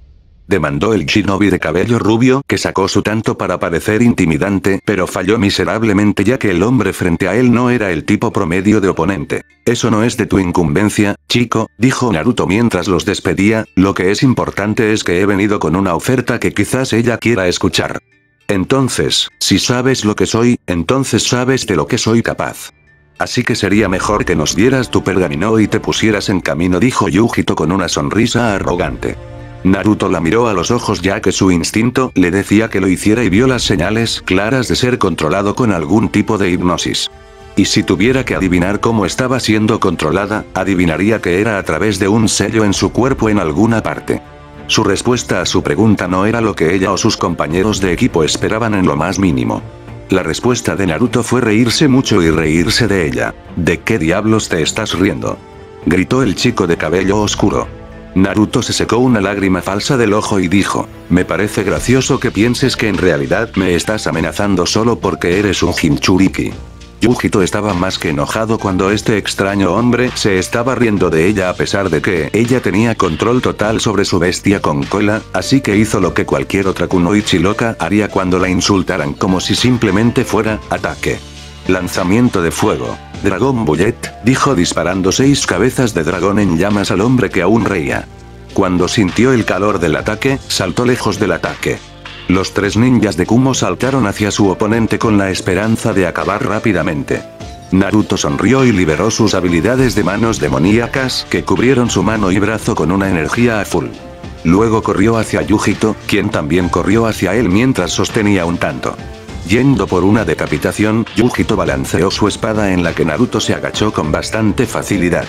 demandó el shinobi de cabello rubio, que sacó su tanto para parecer intimidante, pero falló miserablemente ya que el hombre frente a él no era el tipo promedio de oponente. «Eso no es de tu incumbencia, chico», dijo Naruto mientras los despedía, «lo que es importante es que he venido con una oferta que quizás ella quiera escuchar». «Entonces, si sabes lo que soy, entonces sabes de lo que soy capaz. Así que sería mejor que nos dieras tu pergamino y te pusieras en camino», dijo Yūgito con una sonrisa arrogante. Naruto la miró a los ojos ya que su instinto le decía que lo hiciera y vio las señales claras de ser controlado con algún tipo de hipnosis. Y si tuviera que adivinar cómo estaba siendo controlada, adivinaría que era a través de un sello en su cuerpo en alguna parte. Su respuesta a su pregunta no era lo que ella o sus compañeros de equipo esperaban en lo más mínimo. La respuesta de Naruto fue reírse mucho y reírse de ella. «¿De qué diablos te estás riendo?», gritó el chico de cabello oscuro. Naruto se secó una lágrima falsa del ojo y dijo, «me parece gracioso que pienses que en realidad me estás amenazando solo porque eres un Jinchuriki». Yūgito estaba más que enojado cuando este extraño hombre se estaba riendo de ella a pesar de que ella tenía control total sobre su bestia con cola, así que hizo lo que cualquier otra kunoichi loca haría cuando la insultaran como si simplemente fuera, «ataque. Lanzamiento de fuego. Dragon Bullet», dijo disparando seis cabezas de dragón en llamas al hombre que aún reía. Cuando sintió el calor del ataque, saltó lejos del ataque. Los tres ninjas de Kumo saltaron hacia su oponente con la esperanza de acabar rápidamente. Naruto sonrió y liberó sus habilidades de manos demoníacas que cubrieron su mano y brazo con una energía azul. Luego corrió hacia Yūgito, quien también corrió hacia él mientras sostenía un tanto. Yendo por una decapitación, Yūgito balanceó su espada en la que Naruto se agachó con bastante facilidad.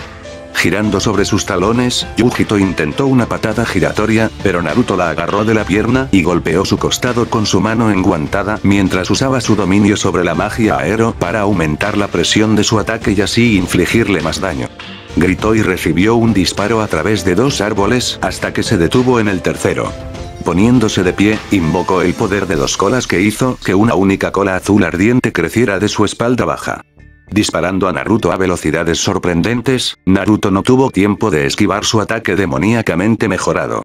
Girando sobre sus talones, Yūgito intentó una patada giratoria, pero Naruto la agarró de la pierna y golpeó su costado con su mano enguantada mientras usaba su dominio sobre la magia aero para aumentar la presión de su ataque y así infligirle más daño. Gritó y recibió un disparo a través de dos árboles hasta que se detuvo en el tercero. Poniéndose de pie, invocó el poder de dos colas que hizo que una única cola azul ardiente creciera de su espalda baja. Disparando a Naruto a velocidades sorprendentes, Naruto no tuvo tiempo de esquivar su ataque demoníacamente mejorado.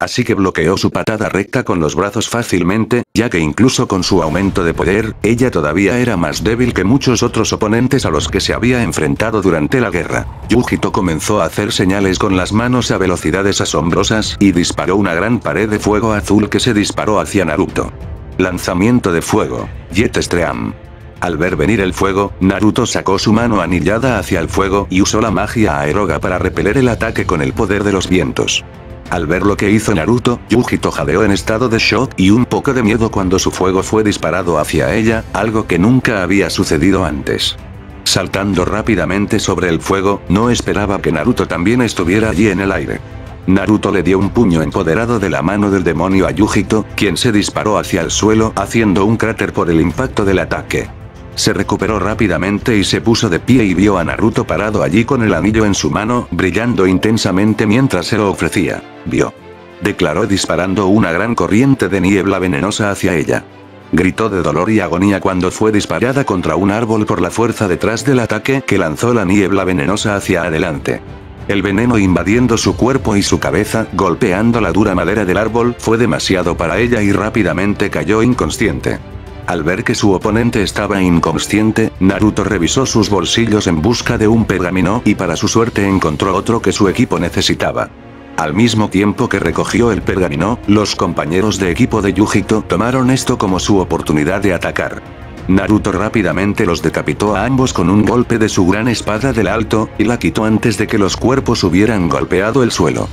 Así que bloqueó su patada recta con los brazos fácilmente, ya que incluso con su aumento de poder, ella todavía era más débil que muchos otros oponentes a los que se había enfrentado durante la guerra. Yūgito comenzó a hacer señales con las manos a velocidades asombrosas y disparó una gran pared de fuego azul que se disparó hacia Naruto. Lanzamiento de fuego. Jet Stream. Al ver venir el fuego, Naruto sacó su mano anillada hacia el fuego y usó la magia aeroga para repeler el ataque con el poder de los vientos. Al ver lo que hizo Naruto, Yūgito jadeó en estado de shock y un poco de miedo cuando su fuego fue disparado hacia ella, algo que nunca había sucedido antes. Saltando rápidamente sobre el fuego, no esperaba que Naruto también estuviera allí en el aire. Naruto le dio un puño empoderado de la mano del demonio a Yūgito, quien se disparó hacia el suelo haciendo un cráter por el impacto del ataque. Se recuperó rápidamente y se puso de pie y vio a Naruto parado allí con el anillo en su mano, brillando intensamente mientras se lo ofrecía. «Vio», declaró disparando una gran corriente de niebla venenosa hacia ella. Gritó de dolor y agonía cuando fue disparada contra un árbol por la fuerza detrás del ataque que lanzó la niebla venenosa hacia adelante. El veneno invadiendo su cuerpo y su cabeza, golpeando la dura madera del árbol, fue demasiado para ella y rápidamente cayó inconsciente. Al ver que su oponente estaba inconsciente, Naruto revisó sus bolsillos en busca de un pergamino y para su suerte encontró otro que su equipo necesitaba. Al mismo tiempo que recogió el pergamino, los compañeros de equipo de Yūgito tomaron esto como su oportunidad de atacar. Naruto rápidamente los decapitó a ambos con un golpe de su gran espada del alto, y la quitó antes de que los cuerpos hubieran golpeado el suelo.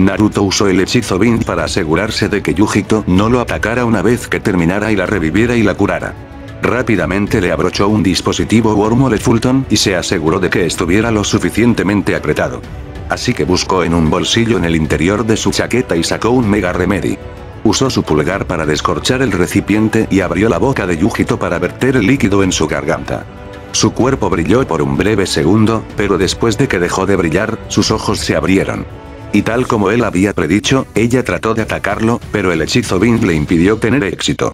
Naruto usó el hechizo Bind para asegurarse de que Yūgito no lo atacara una vez que terminara y la reviviera y la curara. Rápidamente le abrochó un dispositivo Wormhole Fulton y se aseguró de que estuviera lo suficientemente apretado. Así que buscó en un bolsillo en el interior de su chaqueta y sacó un Mega Remedy. Usó su pulgar para descorchar el recipiente y abrió la boca de Yūgito para verter el líquido en su garganta. Su cuerpo brilló por un breve segundo, pero después de que dejó de brillar, sus ojos se abrieron. Y tal como él había predicho, ella trató de atacarlo, pero el hechizo Bind le impidió tener éxito.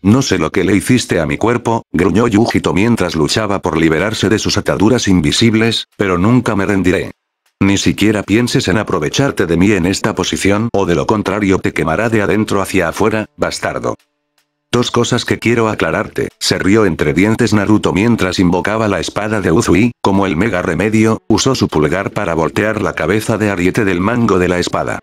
«No sé lo que le hiciste a mi cuerpo», gruñó Yūgito mientras luchaba por liberarse de sus ataduras invisibles, «pero nunca me rendiré. Ni siquiera pienses en aprovecharte de mí en esta posición o de lo contrario te quemará de adentro hacia afuera, bastardo». «Dos cosas que quiero aclararte», se rió entre dientes Naruto mientras invocaba la espada de Uzui. Como el Mega Remedio, usó su pulgar para voltear la cabeza de ariete del mango de la espada.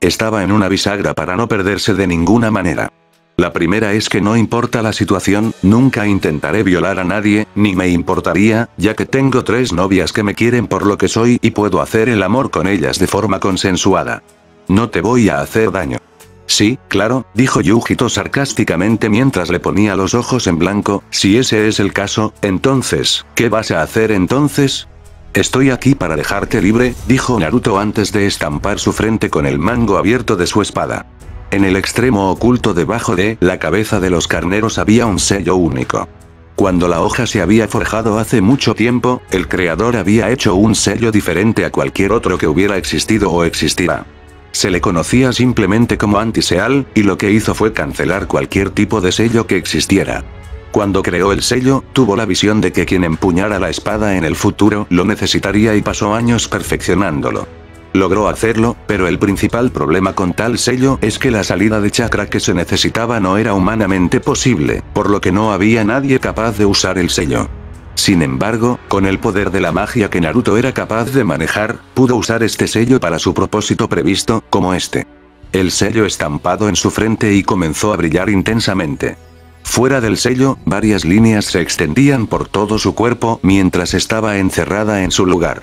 Estaba en una bisagra para no perderse de ninguna manera. «La primera es que no importa la situación, nunca intentaré violar a nadie, ni me importaría, ya que tengo tres novias que me quieren por lo que soy y puedo hacer el amor con ellas de forma consensuada. No te voy a hacer daño». «Sí, claro», dijo Yūgito sarcásticamente mientras le ponía los ojos en blanco, «si ese es el caso, entonces, ¿qué vas a hacer entonces?» «Estoy aquí para dejarte libre», dijo Naruto antes de estampar su frente con el mango abierto de su espada. En el extremo oculto debajo de la cabeza de los carneros había un sello único. Cuando la hoja se había forjado hace mucho tiempo, el creador había hecho un sello diferente a cualquier otro que hubiera existido o existirá. Se le conocía simplemente como antiseal, y lo que hizo fue cancelar cualquier tipo de sello que existiera. Cuando creó el sello, tuvo la visión de que quien empuñara la espada en el futuro lo necesitaría y pasó años perfeccionándolo. Logró hacerlo, pero el principal problema con tal sello es que la salida de chakra que se necesitaba no era humanamente posible, por lo que no había nadie capaz de usar el sello. Sin embargo, con el poder de la magia que Naruto era capaz de manejar, pudo usar este sello para su propósito previsto, como este. El sello estampado en su frente y comenzó a brillar intensamente. Fuera del sello, varias líneas se extendían por todo su cuerpo mientras estaba encerrada en su lugar.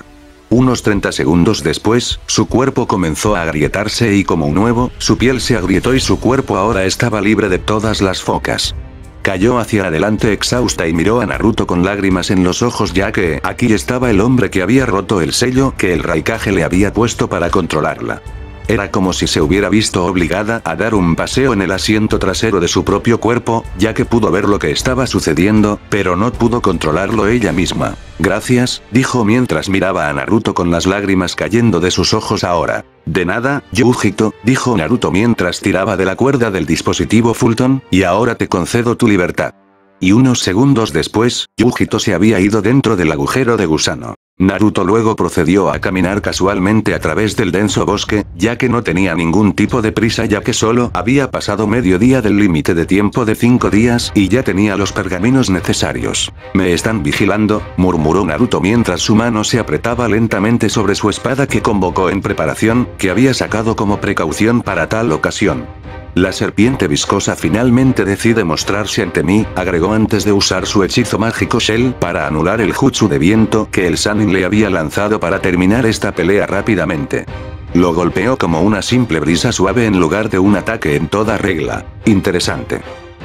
Unos treinta segundos después, su cuerpo comenzó a agrietarse y como un huevo, su piel se agrietó y su cuerpo ahora estaba libre de todas las focas. Cayó hacia adelante exhausta y miró a Naruto con lágrimas en los ojos ya que aquí estaba el hombre que había roto el sello que el Raikage le había puesto para controlarla. Era como si se hubiera visto obligada a dar un paseo en el asiento trasero de su propio cuerpo, ya que pudo ver lo que estaba sucediendo, pero no pudo controlarlo ella misma. «Gracias», dijo mientras miraba a Naruto con las lágrimas cayendo de sus ojos ahora. «De nada, Yūgito», dijo Naruto mientras tiraba de la cuerda del dispositivo Fulton, «y ahora te concedo tu libertad». Y unos segundos después, Yūgito se había ido dentro del agujero de gusano. Naruto luego procedió a caminar casualmente a través del denso bosque, ya que no tenía ningún tipo de prisa ya que solo había pasado medio día del límite de tiempo de cinco días y ya tenía los pergaminos necesarios. «Me están vigilando», murmuró Naruto mientras su mano se apretaba lentamente sobre su espada que convocó en preparación, que había sacado como precaución para tal ocasión. «La serpiente viscosa finalmente decide mostrarse ante mí», agregó antes de usar su hechizo mágico Shell para anular el jutsu de viento que el Sannin le había lanzado para terminar esta pelea rápidamente. Lo golpeó como una simple brisa suave en lugar de un ataque en toda regla. «Interesante.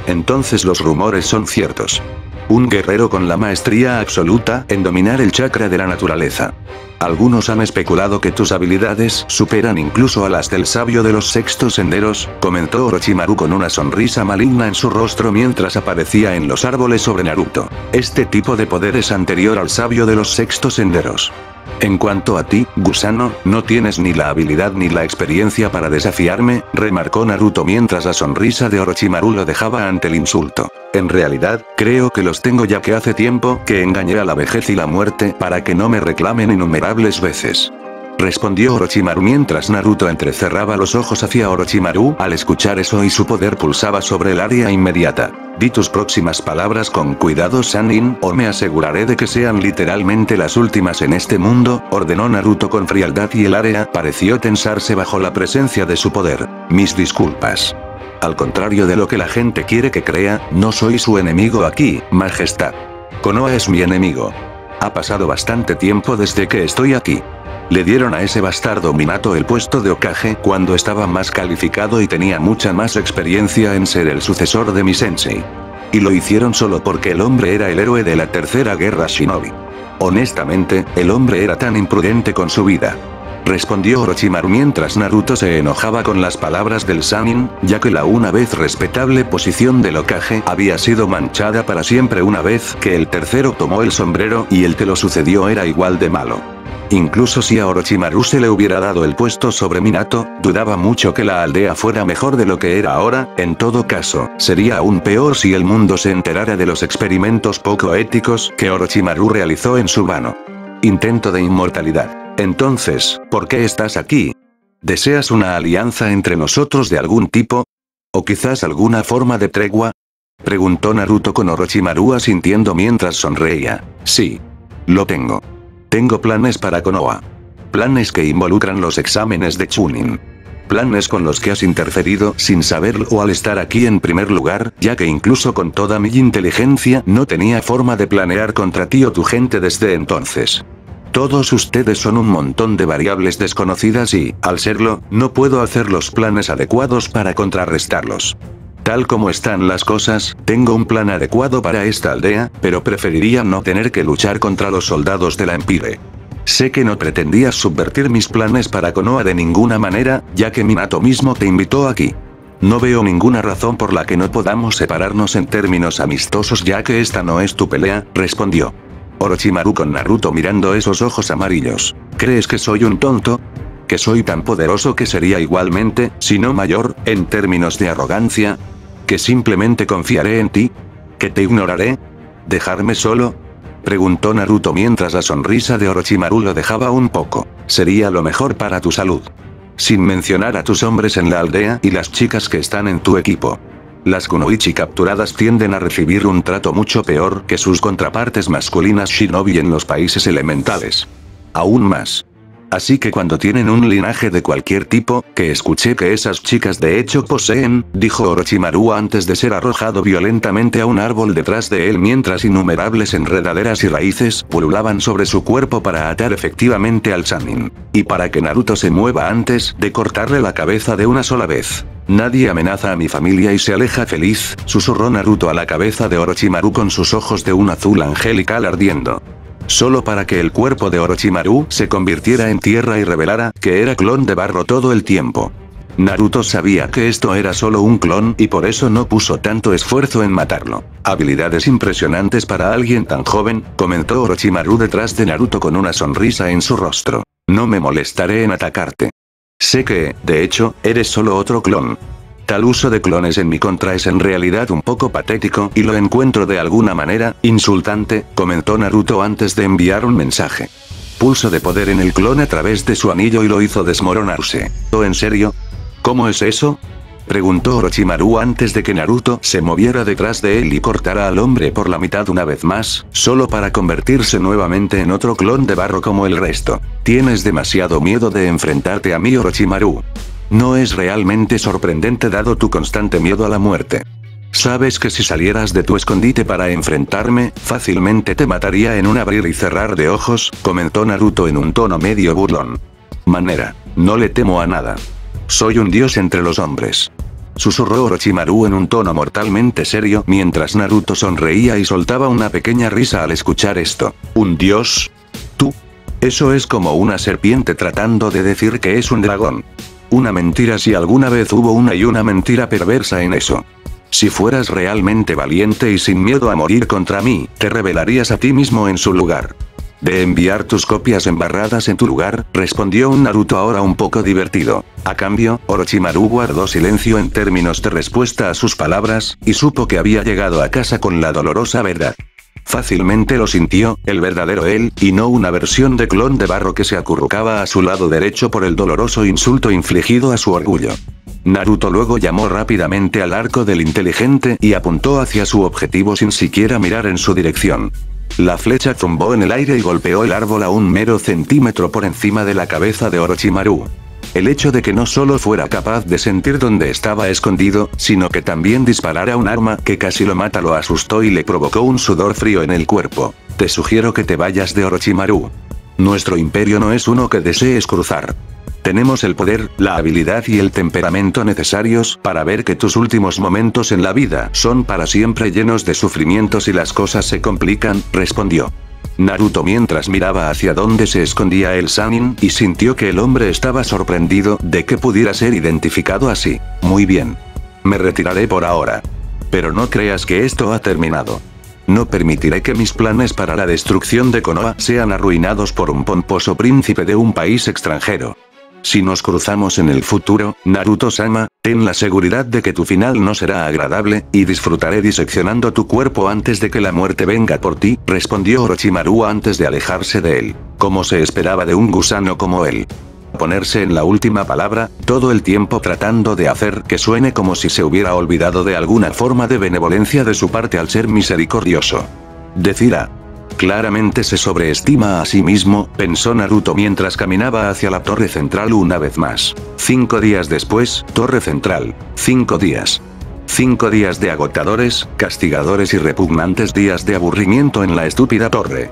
Entonces los rumores son ciertos. Un guerrero con la maestría absoluta en dominar el chakra de la naturaleza. Algunos han especulado que tus habilidades superan incluso a las del sabio de los sextos senderos», comentó Orochimaru con una sonrisa maligna en su rostro mientras aparecía en los árboles sobre Naruto. «Este tipo de poder es anterior al sabio de los sextos senderos. En cuanto a ti, gusano, no tienes ni la habilidad ni la experiencia para desafiarme», remarcó Naruto mientras la sonrisa de Orochimaru lo dejaba ante el insulto. «En realidad, creo que los tengo ya que hace tiempo que engañé a la vejez y la muerte para que no me reclamen innumerables veces», respondió Orochimaru mientras Naruto entrecerraba los ojos hacia Orochimaru al escuchar eso y su poder pulsaba sobre el área inmediata. «Di tus próximas palabras con cuidado, Sannin, o me aseguraré de que sean literalmente las últimas en este mundo», ordenó Naruto con frialdad y el área pareció tensarse bajo la presencia de su poder. «Mis disculpas. Al contrario de lo que la gente quiere que crea, no soy su enemigo aquí, Majestad. Konoha es mi enemigo. Ha pasado bastante tiempo desde que estoy aquí. Le dieron a ese bastardo Minato el puesto de Hokage cuando estaba más calificado y tenía mucha más experiencia en ser el sucesor de mi sensei. Y lo hicieron solo porque el hombre era el héroe de la tercera guerra shinobi. Honestamente, el hombre era tan imprudente con su vida. Respondió Orochimaru mientras Naruto se enojaba con las palabras del Sannin, ya que la una vez respetable posición del Hokage había sido manchada para siempre una vez que el tercero tomó el sombrero y el que lo sucedió era igual de malo. Incluso si a Orochimaru se le hubiera dado el puesto sobre Minato, dudaba mucho que la aldea fuera mejor de lo que era ahora, en todo caso, sería aún peor si el mundo se enterara de los experimentos poco éticos que Orochimaru realizó en su vano intento de inmortalidad. Entonces, ¿por qué estás aquí? ¿Deseas una alianza entre nosotros de algún tipo? ¿O quizás alguna forma de tregua? Preguntó Naruto con Orochimaru asintiendo mientras sonreía. Sí. Lo tengo. Tengo planes para Konoha. Planes que involucran los exámenes de Chūnin. Planes con los que has interferido sin saberlo al estar aquí en primer lugar, ya que incluso con toda mi inteligencia no tenía forma de planear contra ti o tu gente desde entonces. Todos ustedes son un montón de variables desconocidas y, al serlo, no puedo hacer los planes adecuados para contrarrestarlos. Tal como están las cosas, tengo un plan adecuado para esta aldea, pero preferiría no tener que luchar contra los soldados de la Empire. Sé que no pretendías subvertir mis planes para Konoha de ninguna manera, ya que Minato mismo te invitó aquí. No veo ninguna razón por la que no podamos separarnos en términos amistosos, ya que esta no es tu pelea, respondió Orochimaru con Naruto mirando esos ojos amarillos. ¿Crees que soy un tonto? ¿Que soy tan poderoso que sería igualmente, si no mayor, en términos de arrogancia? ¿Que simplemente confiaré en ti? ¿Que te ignoraré? ¿Dejarme solo? Preguntó Naruto mientras la sonrisa de Orochimaru lo dejaba un poco. Sería lo mejor para tu salud. Sin mencionar a tus hombres en la aldea y las chicas que están en tu equipo. Las kunoichi capturadas tienden a recibir un trato mucho peor que sus contrapartes masculinas shinobi en los países elementales. Aún más. Así que cuando tienen un linaje de cualquier tipo, que escuché que esas chicas de hecho poseen, dijo Orochimaru antes de ser arrojado violentamente a un árbol detrás de él mientras innumerables enredaderas y raíces pululaban sobre su cuerpo para atar efectivamente al Sannin. Y para que Naruto se mueva antes de cortarle la cabeza de una sola vez. Nadie amenaza a mi familia y se aleja feliz, susurró Naruto a la cabeza de Orochimaru con sus ojos de un azul angelical ardiendo. Solo para que el cuerpo de Orochimaru se convirtiera en tierra y revelara que era clon de barro todo el tiempo. Naruto sabía que esto era solo un clon y por eso no puso tanto esfuerzo en matarlo. Habilidades impresionantes para alguien tan joven, comentó Orochimaru detrás de Naruto con una sonrisa en su rostro. No me molestaré en atacarte. Sé que, de hecho, eres solo otro clon. Tal uso de clones en mi contra es en realidad un poco patético y lo encuentro de alguna manera insultante, comentó Naruto antes de enviar un mensaje. Pulso de poder en el clon a través de su anillo y lo hizo desmoronarse. ¿O en serio? ¿Cómo es eso? Preguntó Orochimaru antes de que Naruto se moviera detrás de él y cortara al hombre por la mitad una vez más, solo para convertirse nuevamente en otro clon de barro como el resto. Tienes demasiado miedo de enfrentarte a mí, Orochimaru. No es realmente sorprendente dado tu constante miedo a la muerte. Sabes que si salieras de tu escondite para enfrentarme, fácilmente te mataría en un abrir y cerrar de ojos, comentó Naruto en un tono medio burlón. Manera, no le temo a nada. Soy un dios entre los hombres. Susurró Orochimaru en un tono mortalmente serio mientras Naruto sonreía y soltaba una pequeña risa al escuchar esto. ¿Un dios? ¿Tú? Eso es como una serpiente tratando de decir que es un dragón. Una mentira si alguna vez hubo una y una mentira perversa en eso. Si fueras realmente valiente y sin miedo a morir contra mí, te revelarías a ti mismo en su lugar. De enviar tus copias embarradas en tu lugar, respondió un Naruto ahora un poco divertido. A cambio, Orochimaru guardó silencio en términos de respuesta a sus palabras, y supo que había llegado a casa con la dolorosa verdad. Fácilmente lo sintió, el verdadero él, y no una versión de clon de barro que se acurrucaba a su lado derecho por el doloroso insulto infligido a su orgullo. Naruto luego llamó rápidamente al arco del inteligente y apuntó hacia su objetivo sin siquiera mirar en su dirección. La flecha zumbó en el aire y golpeó el árbol a un mero centímetro por encima de la cabeza de Orochimaru. El hecho de que no solo fuera capaz de sentir dónde estaba escondido, sino que también disparara un arma que casi lo mata lo asustó y le provocó un sudor frío en el cuerpo. Te sugiero que te vayas de Orochimaru. Nuestro imperio no es uno que desees cruzar. Tenemos el poder, la habilidad y el temperamento necesarios para ver que tus últimos momentos en la vida son para siempre llenos de sufrimientos y las cosas se complican, respondió Naruto mientras miraba hacia donde se escondía el Sannin y sintió que el hombre estaba sorprendido de que pudiera ser identificado así. Muy bien. Me retiraré por ahora. Pero no creas que esto ha terminado. No permitiré que mis planes para la destrucción de Konoha sean arruinados por un pomposo príncipe de un país extranjero. Si nos cruzamos en el futuro, Naruto-sama, ten la seguridad de que tu final no será agradable, y disfrutaré diseccionando tu cuerpo antes de que la muerte venga por ti, respondió Orochimaru antes de alejarse de él, como se esperaba de un gusano como él. Ponerse en la última palabra, todo el tiempo tratando de hacer que suene como si se hubiera olvidado de alguna forma de benevolencia de su parte al ser misericordioso. Decir a... Claramente se sobreestima a sí mismo, pensó Naruto mientras caminaba hacia la torre central una vez más. Cinco días después, torre central. Cinco días. Cinco días de agotadores, castigadores y repugnantes días de aburrimiento en la estúpida torre.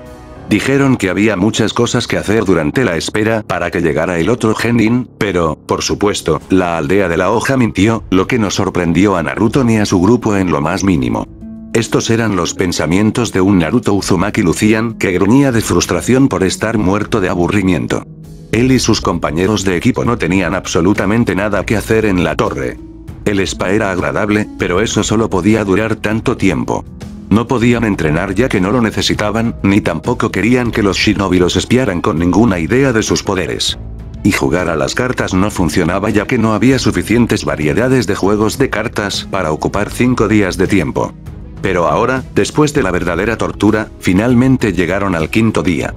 Dijeron que había muchas cosas que hacer durante la espera para que llegara el otro genin, pero, por supuesto, la aldea de la hoja mintió, lo que no sorprendió a Naruto ni a su grupo en lo más mínimo. Estos eran los pensamientos de un Naruto Uzumaki Lucian que gruñía de frustración por estar muerto de aburrimiento. Él y sus compañeros de equipo no tenían absolutamente nada que hacer en la torre. El spa era agradable, pero eso solo podía durar tanto tiempo. No podían entrenar ya que no lo necesitaban, ni tampoco querían que los shinobi los espiaran con ninguna idea de sus poderes. Y jugar a las cartas no funcionaba ya que no había suficientes variedades de juegos de cartas para ocupar cinco días de tiempo. Pero ahora, después de la verdadera tortura, finalmente llegaron al quinto día.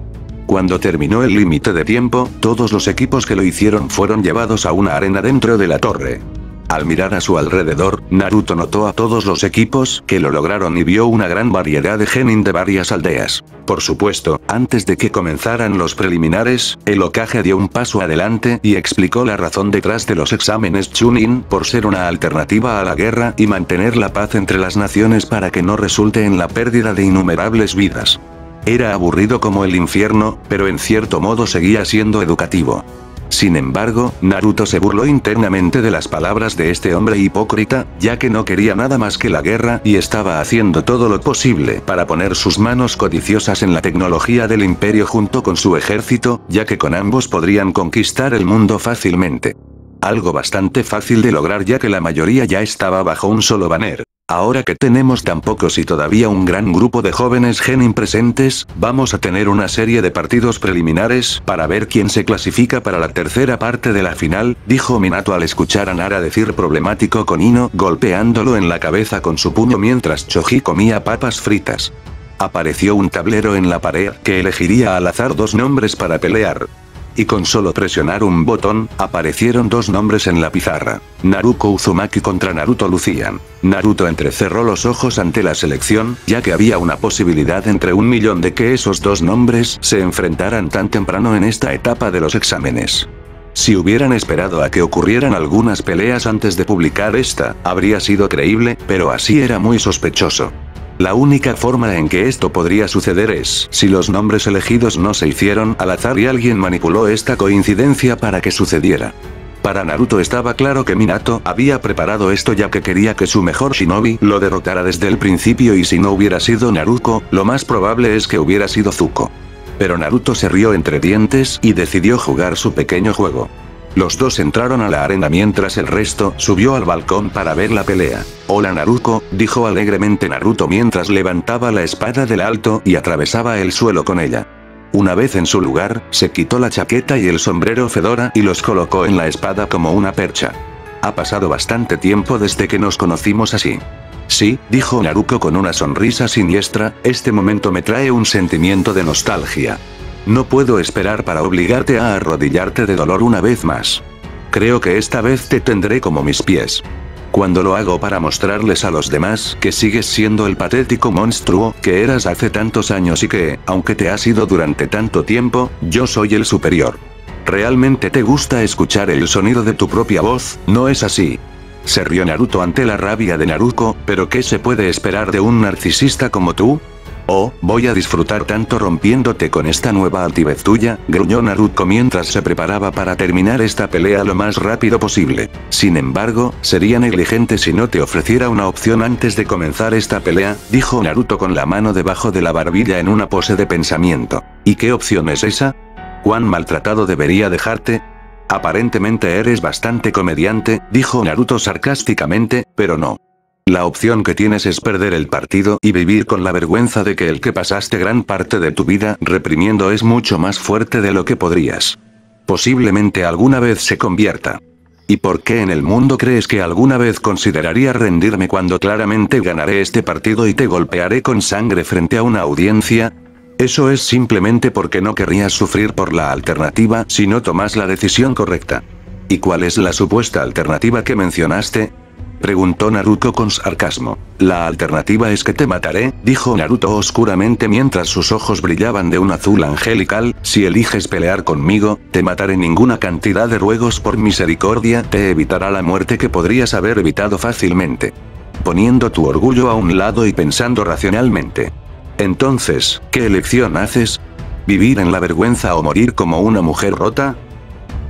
Cuando terminó el límite de tiempo, todos los equipos que lo hicieron fueron llevados a una arena dentro de la torre. Al mirar a su alrededor, Naruto notó a todos los equipos que lo lograron y vio una gran variedad de genin de varias aldeas. Por supuesto, antes de que comenzaran los preliminares, el Hokage dio un paso adelante y explicó la razón detrás de los exámenes Chūnin por ser una alternativa a la guerra y mantener la paz entre las naciones para que no resulte en la pérdida de innumerables vidas. Era aburrido como el infierno, pero en cierto modo seguía siendo educativo. Sin embargo, Naruto se burló internamente de las palabras de este hombre hipócrita, ya que no quería nada más que la guerra y estaba haciendo todo lo posible para poner sus manos codiciosas en la tecnología del imperio junto con su ejército, ya que con ambos podrían conquistar el mundo fácilmente. Algo bastante fácil de lograr ya que la mayoría ya estaba bajo un solo banner. Ahora que tenemos tan pocos y todavía un gran grupo de jóvenes genin presentes, vamos a tener una serie de partidos preliminares para ver quién se clasifica para la tercera parte de la final, dijo Minato al escuchar a Nara decir problemático con Ino golpeándolo en la cabeza con su puño mientras Choji comía papas fritas. Apareció un tablero en la pared que elegiría al azar dos nombres para pelear. Y con solo presionar un botón, aparecieron dos nombres en la pizarra. Naruto Uzumaki contra Naruto Lucian. Naruto entrecerró los ojos ante la selección, ya que había una posibilidad entre un millón de que esos dos nombres se enfrentaran tan temprano en esta etapa de los exámenes. Si hubieran esperado a que ocurrieran algunas peleas antes de publicar esta, habría sido creíble, pero así era muy sospechoso. La única forma en que esto podría suceder es si los nombres elegidos no se hicieron al azar y alguien manipuló esta coincidencia para que sucediera. Para Naruto estaba claro que Minato había preparado esto ya que quería que su mejor shinobi lo derrotara desde el principio y si no hubiera sido Naruto, lo más probable es que hubiera sido Zuko. Pero Naruto se rió entre dientes y decidió jugar su pequeño juego. Los dos entraron a la arena mientras el resto subió al balcón para ver la pelea. «Hola Naruto», dijo alegremente Naruto mientras levantaba la espada del alto y atravesaba el suelo con ella. Una vez en su lugar, se quitó la chaqueta y el sombrero fedora y los colocó en la espada como una percha. «Ha pasado bastante tiempo desde que nos conocimos así». «Sí», dijo Naruto con una sonrisa siniestra, «este momento me trae un sentimiento de nostalgia». No puedo esperar para obligarte a arrodillarte de dolor una vez más. Creo que esta vez te tendré como mis pies. Cuando lo hago para mostrarles a los demás que sigues siendo el patético monstruo que eras hace tantos años y que, aunque te has ido durante tanto tiempo, yo soy el superior. ¿Realmente te gusta escuchar el sonido de tu propia voz, no es así? Se rió Naruto ante la rabia de Naruto, pero ¿qué se puede esperar de un narcisista como tú? Oh, voy a disfrutar tanto rompiéndote con esta nueva altivez tuya, gruñó Naruto mientras se preparaba para terminar esta pelea lo más rápido posible. Sin embargo, sería negligente si no te ofreciera una opción antes de comenzar esta pelea, dijo Naruto con la mano debajo de la barbilla en una pose de pensamiento. ¿Y qué opción es esa? ¿Cuán maltratado debería dejarte? Aparentemente eres bastante comediante, dijo Naruto sarcásticamente, pero no. La opción que tienes es perder el partido y vivir con la vergüenza de que el que pasaste gran parte de tu vida reprimiendo es mucho más fuerte de lo que podrías. Posiblemente alguna vez se convierta. ¿Y por qué en el mundo crees que alguna vez consideraría rendirme cuando claramente ganaré este partido y te golpearé con sangre frente a una audiencia? Eso es simplemente porque no querrías sufrir por la alternativa si no tomas la decisión correcta. ¿Y cuál es la supuesta alternativa que mencionaste? Preguntó Naruto con sarcasmo. La alternativa es que te mataré, dijo Naruto oscuramente mientras sus ojos brillaban de un azul angelical, si eliges pelear conmigo, te mataré. Ninguna cantidad de ruegos por misericordia te evitará la muerte que podrías haber evitado fácilmente. Poniendo tu orgullo a un lado y pensando racionalmente. Entonces, ¿qué elección haces? ¿Vivir en la vergüenza o morir como una mujer rota?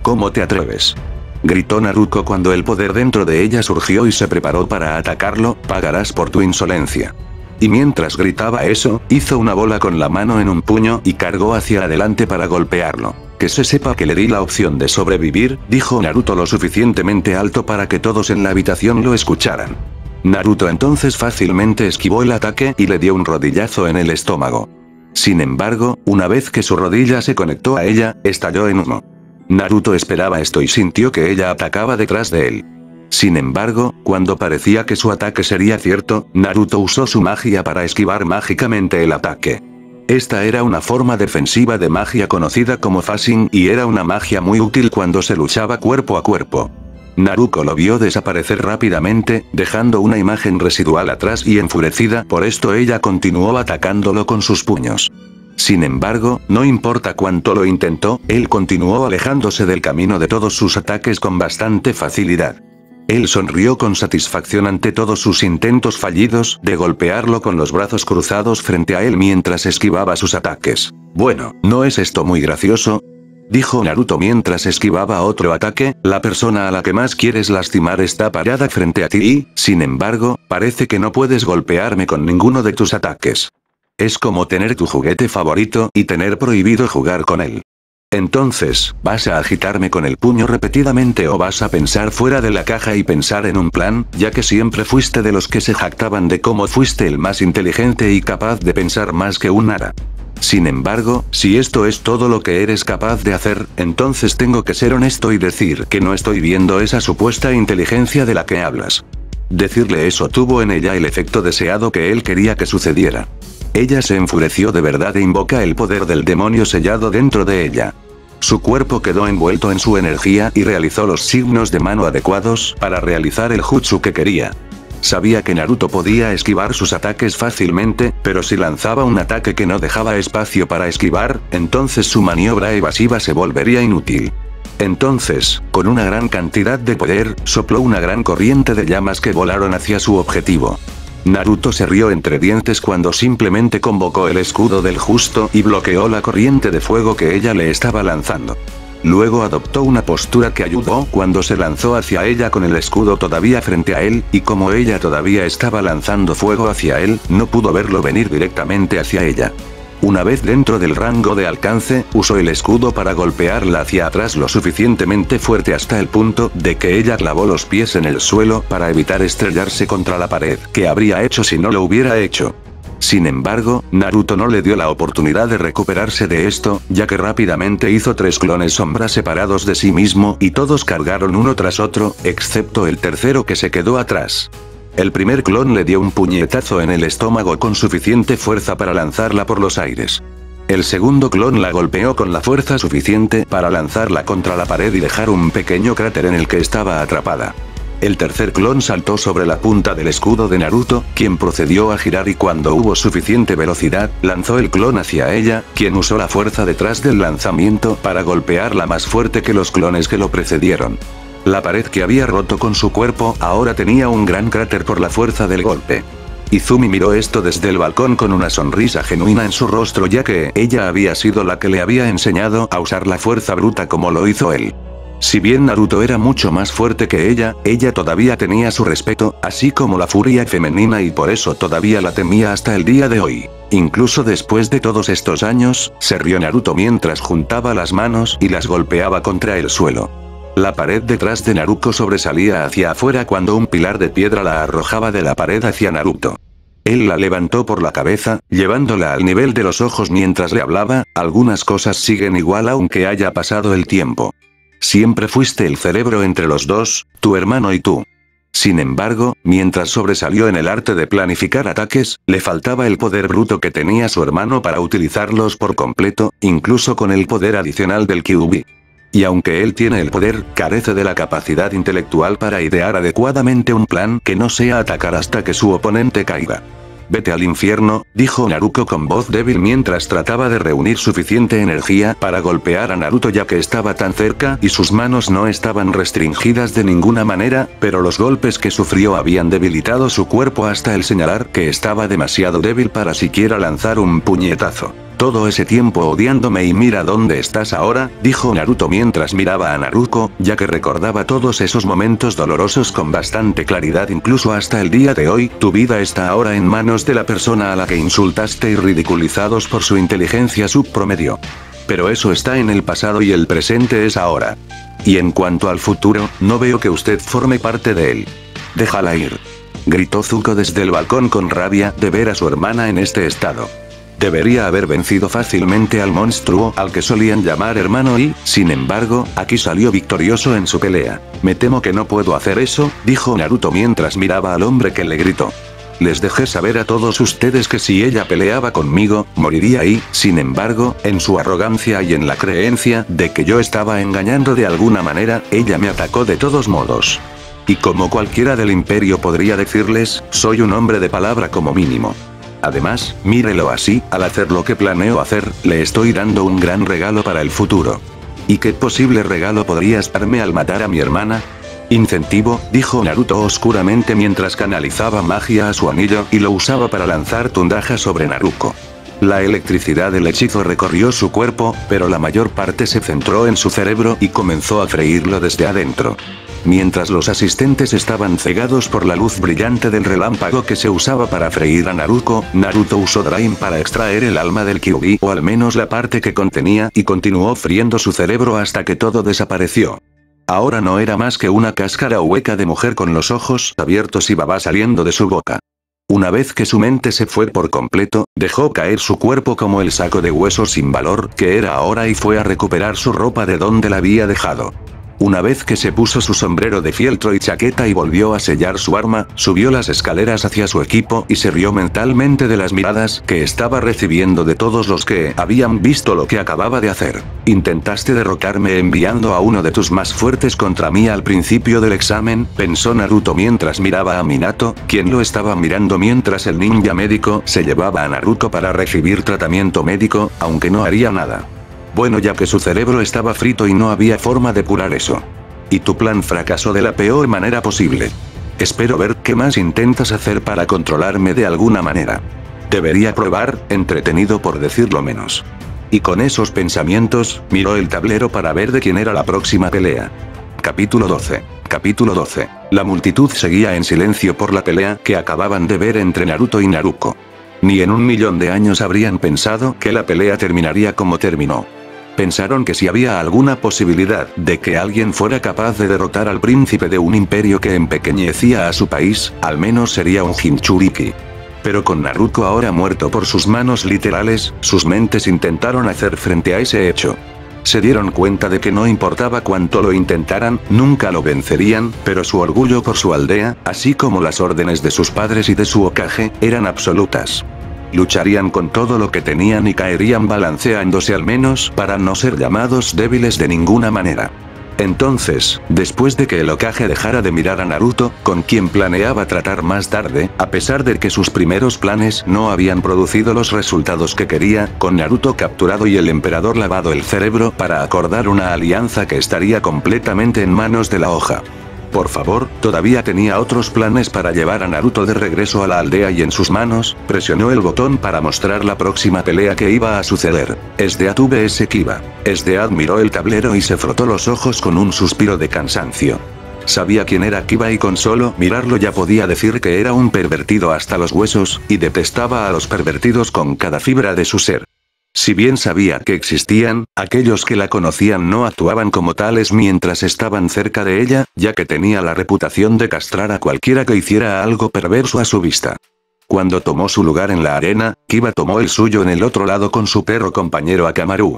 ¿Cómo te atreves? Gritó Naruto cuando el poder dentro de ella surgió y se preparó para atacarlo. Pagarás por tu insolencia. Y mientras gritaba eso, hizo una bola con la mano en un puño y cargó hacia adelante para golpearlo. Que se sepa que le di la opción de sobrevivir, dijo Naruto lo suficientemente alto para que todos en la habitación lo escucharan. Naruto entonces fácilmente esquivó el ataque y le dio un rodillazo en el estómago. Sin embargo, una vez que su rodilla se conectó a ella, estalló en humo. Naruto esperaba esto y sintió que ella atacaba detrás de él. Sin embargo, cuando parecía que su ataque sería cierto, Naruto usó su magia para esquivar mágicamente el ataque. Esta era una forma defensiva de magia conocida como phasing y era una magia muy útil cuando se luchaba cuerpo a cuerpo. Naruto lo vio desaparecer rápidamente, dejando una imagen residual atrás y enfurecida, por esto ella continuó atacándolo con sus puños. Sin embargo, no importa cuánto lo intentó, él continuó alejándose del camino de todos sus ataques con bastante facilidad. Él sonrió con satisfacción ante todos sus intentos fallidos de golpearlo con los brazos cruzados frente a él mientras esquivaba sus ataques. Bueno, ¿no es esto muy gracioso? Dijo Naruto mientras esquivaba otro ataque. La persona a la que más quieres lastimar está parada frente a ti y, sin embargo, parece que no puedes golpearme con ninguno de tus ataques. Es como tener tu juguete favorito y tener prohibido jugar con él. Entonces, ¿vas a agitarme con el puño repetidamente o vas a pensar fuera de la caja y pensar en un plan, ya que siempre fuiste de los que se jactaban de cómo fuiste el más inteligente y capaz de pensar más que un ara? Sin embargo, si esto es todo lo que eres capaz de hacer, entonces tengo que ser honesto y decir que no estoy viendo esa supuesta inteligencia de la que hablas. Decirle eso tuvo en ella el efecto deseado que él quería que sucediera. Ella se enfureció de verdad e invoca el poder del demonio sellado dentro de ella. Su cuerpo quedó envuelto en su energía y realizó los signos de mano adecuados para realizar el jutsu que quería. Sabía que Naruto podía esquivar sus ataques fácilmente, pero si lanzaba un ataque que no dejaba espacio para esquivar, entonces su maniobra evasiva se volvería inútil. Entonces, con una gran cantidad de poder, sopló una gran corriente de llamas que volaron hacia su objetivo. Naruto se rió entre dientes cuando simplemente convocó el escudo del justo y bloqueó la corriente de fuego que ella le estaba lanzando. Luego adoptó una postura que ayudó cuando se lanzó hacia ella con el escudo todavía frente a él, y como ella todavía estaba lanzando fuego hacia él, no pudo verlo venir directamente hacia ella. Una vez dentro del rango de alcance, usó el escudo para golpearla hacia atrás lo suficientemente fuerte hasta el punto de que ella clavó los pies en el suelo para evitar estrellarse contra la pared, que habría hecho si no lo hubiera hecho. Sin embargo, Naruto no le dio la oportunidad de recuperarse de esto, ya que rápidamente hizo tres clones sombras separados de sí mismo y todos cargaron uno tras otro, excepto el tercero que se quedó atrás. El primer clon le dio un puñetazo en el estómago con suficiente fuerza para lanzarla por los aires. El segundo clon la golpeó con la fuerza suficiente para lanzarla contra la pared y dejar un pequeño cráter en el que estaba atrapada. El tercer clon saltó sobre la punta del escudo de Naruto, quien procedió a girar y cuando hubo suficiente velocidad, lanzó el clon hacia ella, quien usó la fuerza detrás del lanzamiento para golpearla más fuerte que los clones que lo precedieron. La pared que había roto con su cuerpo ahora tenía un gran cráter por la fuerza del golpe. Izumi miró esto desde el balcón con una sonrisa genuina en su rostro, ya que ella había sido la que le había enseñado a usar la fuerza bruta como lo hizo él. Si bien Naruto era mucho más fuerte que ella, ella todavía tenía su respeto, así como la furia femenina, y por eso todavía la temía hasta el día de hoy. Incluso después de todos estos años, se rió Naruto mientras juntaba las manos y las golpeaba contra el suelo. La pared detrás de Naruto sobresalía hacia afuera cuando un pilar de piedra la arrojaba de la pared hacia Naruto. Él la levantó por la cabeza, llevándola al nivel de los ojos mientras le hablaba. Algunas cosas siguen igual aunque haya pasado el tiempo. Siempre fuiste el cerebro entre los dos, tu hermano y tú. Sin embargo, mientras sobresalió en el arte de planificar ataques, le faltaba el poder bruto que tenía su hermano para utilizarlos por completo, incluso con el poder adicional del Kyuubi. Y aunque él tiene el poder, carece de la capacidad intelectual para idear adecuadamente un plan que no sea atacar hasta que su oponente caiga. «Vete al infierno», dijo Naruto con voz débil mientras trataba de reunir suficiente energía para golpear a Naruto, ya que estaba tan cerca y sus manos no estaban restringidas de ninguna manera, pero los golpes que sufrió habían debilitado su cuerpo hasta el señalar que estaba demasiado débil para siquiera lanzar un puñetazo. «Todo ese tiempo odiándome y mira dónde estás ahora», dijo Naruto mientras miraba a Naruto, ya que recordaba todos esos momentos dolorosos con bastante claridad incluso hasta el día de hoy. «Tu vida está ahora en manos de la persona a la que insultaste y ridiculizados por su inteligencia subpromedio. Pero eso está en el pasado y el presente es ahora. Y en cuanto al futuro, no veo que usted forme parte de él. Déjala ir», gritó Zuko desde el balcón con rabia de ver a su hermana en este estado. Debería haber vencido fácilmente al monstruo al que solían llamar hermano y, sin embargo, aquí salió victorioso en su pelea. «Me temo que no puedo hacer eso», dijo Naruto mientras miraba al hombre que le gritó. «Les dejé saber a todos ustedes que si ella peleaba conmigo, moriría y, sin embargo, en su arrogancia y en la creencia de que yo estaba engañando de alguna manera, ella me atacó de todos modos. Y como cualquiera del imperio podría decirles, soy un hombre de palabra como mínimo. Además, mírelo así, al hacer lo que planeo hacer, le estoy dando un gran regalo para el futuro». «¿Y qué posible regalo podrías darme al matar a mi hermana?» «Incentivo», dijo Naruto oscuramente mientras canalizaba magia a su anillo y lo usaba para lanzar tundaja sobre Naruto. La electricidad del hechizo recorrió su cuerpo, pero la mayor parte se centró en su cerebro y comenzó a freírlo desde adentro. Mientras los asistentes estaban cegados por la luz brillante del relámpago que se usaba para freír a Naruto, Naruto usó Daimyo para extraer el alma del Kyuubi, o al menos la parte que contenía, y continuó friendo su cerebro hasta que todo desapareció. Ahora no era más que una cáscara hueca de mujer con los ojos abiertos y baba saliendo de su boca. Una vez que su mente se fue por completo, dejó caer su cuerpo como el saco de huesos sin valor que era ahora y fue a recuperar su ropa de donde la había dejado. Una vez que se puso su sombrero de fieltro y chaqueta y volvió a sellar su arma, subió las escaleras hacia su equipo y se rió mentalmente de las miradas que estaba recibiendo de todos los que habían visto lo que acababa de hacer. «Intentaste derrocarme enviando a uno de tus más fuertes contra mí al principio del examen», pensó Naruto mientras miraba a Minato, quien lo estaba mirando mientras el ninja médico se llevaba a Naruto para recibir tratamiento médico, aunque no haría nada. Bueno, ya que su cerebro estaba frito y no había forma de curar eso. «Y tu plan fracasó de la peor manera posible. Espero ver qué más intentas hacer para controlarme de alguna manera. Debería probar, entretenido por decirlo menos». Y con esos pensamientos, miró el tablero para ver de quién era la próxima pelea. Capítulo doce. Capítulo doce. La multitud seguía en silencio por la pelea que acababan de ver entre Naruto y Naruto. Ni en un millón de años habrían pensado que la pelea terminaría como terminó. Pensaron que si había alguna posibilidad de que alguien fuera capaz de derrotar al príncipe de un imperio que empequeñecía a su país, al menos sería un Jinchuriki. Pero con Naruto ahora muerto por sus manos literales, sus mentes intentaron hacer frente a ese hecho. Se dieron cuenta de que no importaba cuánto lo intentaran, nunca lo vencerían, pero su orgullo por su aldea, así como las órdenes de sus padres y de su Hokage, eran absolutas. Lucharían con todo lo que tenían y caerían balanceándose al menos para no ser llamados débiles de ninguna manera. Entonces, después de que el Hokage dejara de mirar a Naruto, con quien planeaba tratar más tarde, a pesar de que sus primeros planes no habían producido los resultados que quería, con Naruto capturado y el emperador lavado el cerebro para acordar una alianza que estaría completamente en manos de la hoja. Por favor, todavía tenía otros planes para llevar a Naruto de regreso a la aldea y en sus manos, presionó el botón para mostrar la próxima pelea que iba a suceder. Esdeath vs Kiba. Esdeath miró el tablero y se frotó los ojos con un suspiro de cansancio. Sabía quién era Kiba y con solo mirarlo ya podía decir que era un pervertido hasta los huesos, y detestaba a los pervertidos con cada fibra de su ser. Si bien sabía que existían, aquellos que la conocían no actuaban como tales mientras estaban cerca de ella, ya que tenía la reputación de castrar a cualquiera que hiciera algo perverso a su vista. Cuando tomó su lugar en la arena, Kiba tomó el suyo en el otro lado con su perro compañero Akamaru.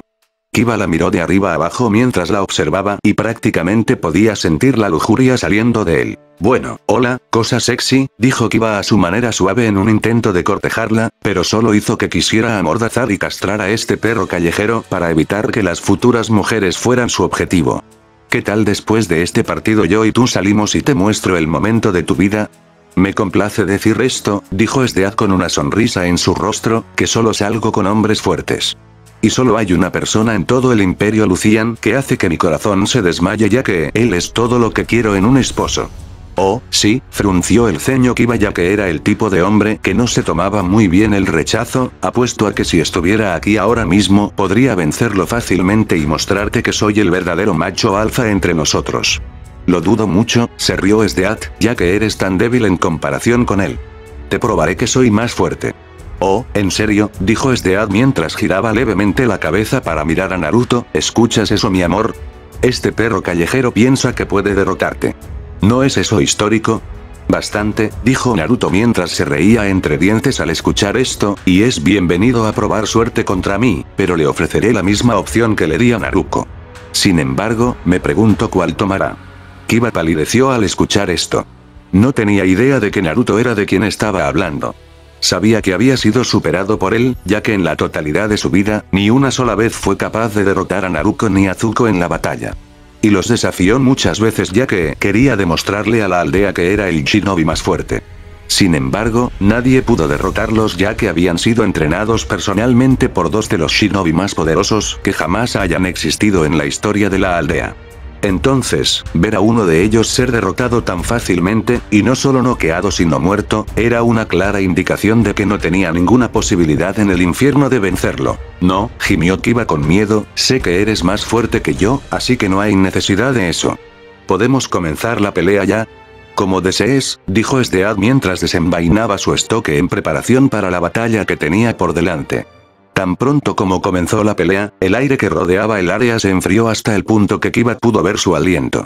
Kiba la miró de arriba abajo mientras la observaba y prácticamente podía sentir la lujuria saliendo de él. Bueno, hola, cosa sexy, dijo Kiba a su manera suave en un intento de cortejarla, pero solo hizo que quisiera amordazar y castrar a este perro callejero para evitar que las futuras mujeres fueran su objetivo. ¿Qué tal después de este partido yo y tú salimos y te muestro el momento de tu vida? Me complace decir esto, dijo Esdeath con una sonrisa en su rostro, que solo salgo con hombres fuertes. Y solo hay una persona en todo el Imperio Lucian que hace que mi corazón se desmaye ya que él es todo lo que quiero en un esposo. Oh, sí, frunció el ceño Kiba ya que era el tipo de hombre que no se tomaba muy bien el rechazo, apuesto a que si estuviera aquí ahora mismo podría vencerlo fácilmente y mostrarte que soy el verdadero macho alfa entre nosotros. Lo dudo mucho, se rió Esdeath, ya que eres tan débil en comparación con él. Te probaré que soy más fuerte. Oh, en serio, dijo Esdeath mientras giraba levemente la cabeza para mirar a Naruto, ¿escuchas eso mi amor? Este perro callejero piensa que puede derrotarte. ¿No es eso histórico? Bastante, dijo Naruto mientras se reía entre dientes al escuchar esto, y es bienvenido a probar suerte contra mí, pero le ofreceré la misma opción que le di a Naruto. Sin embargo, me pregunto cuál tomará. Kiba palideció al escuchar esto. No tenía idea de que Naruto era de quien estaba hablando. Sabía que había sido superado por él, ya que en la totalidad de su vida, ni una sola vez fue capaz de derrotar a Naruto ni a Zuko en la batalla. Y los desafió muchas veces ya que quería demostrarle a la aldea que era el shinobi más fuerte. Sin embargo, nadie pudo derrotarlos ya que habían sido entrenados personalmente por dos de los shinobi más poderosos que jamás hayan existido en la historia de la aldea. Entonces, ver a uno de ellos ser derrotado tan fácilmente, y no solo noqueado sino muerto, era una clara indicación de que no tenía ninguna posibilidad en el infierno de vencerlo. No, gimió Kiba con miedo, sé que eres más fuerte que yo, así que no hay necesidad de eso. ¿Podemos comenzar la pelea ya? Como desees, dijo Esdeath mientras desenvainaba su estoque en preparación para la batalla que tenía por delante. Tan pronto como comenzó la pelea, el aire que rodeaba el área se enfrió hasta el punto que Kiba pudo ver su aliento.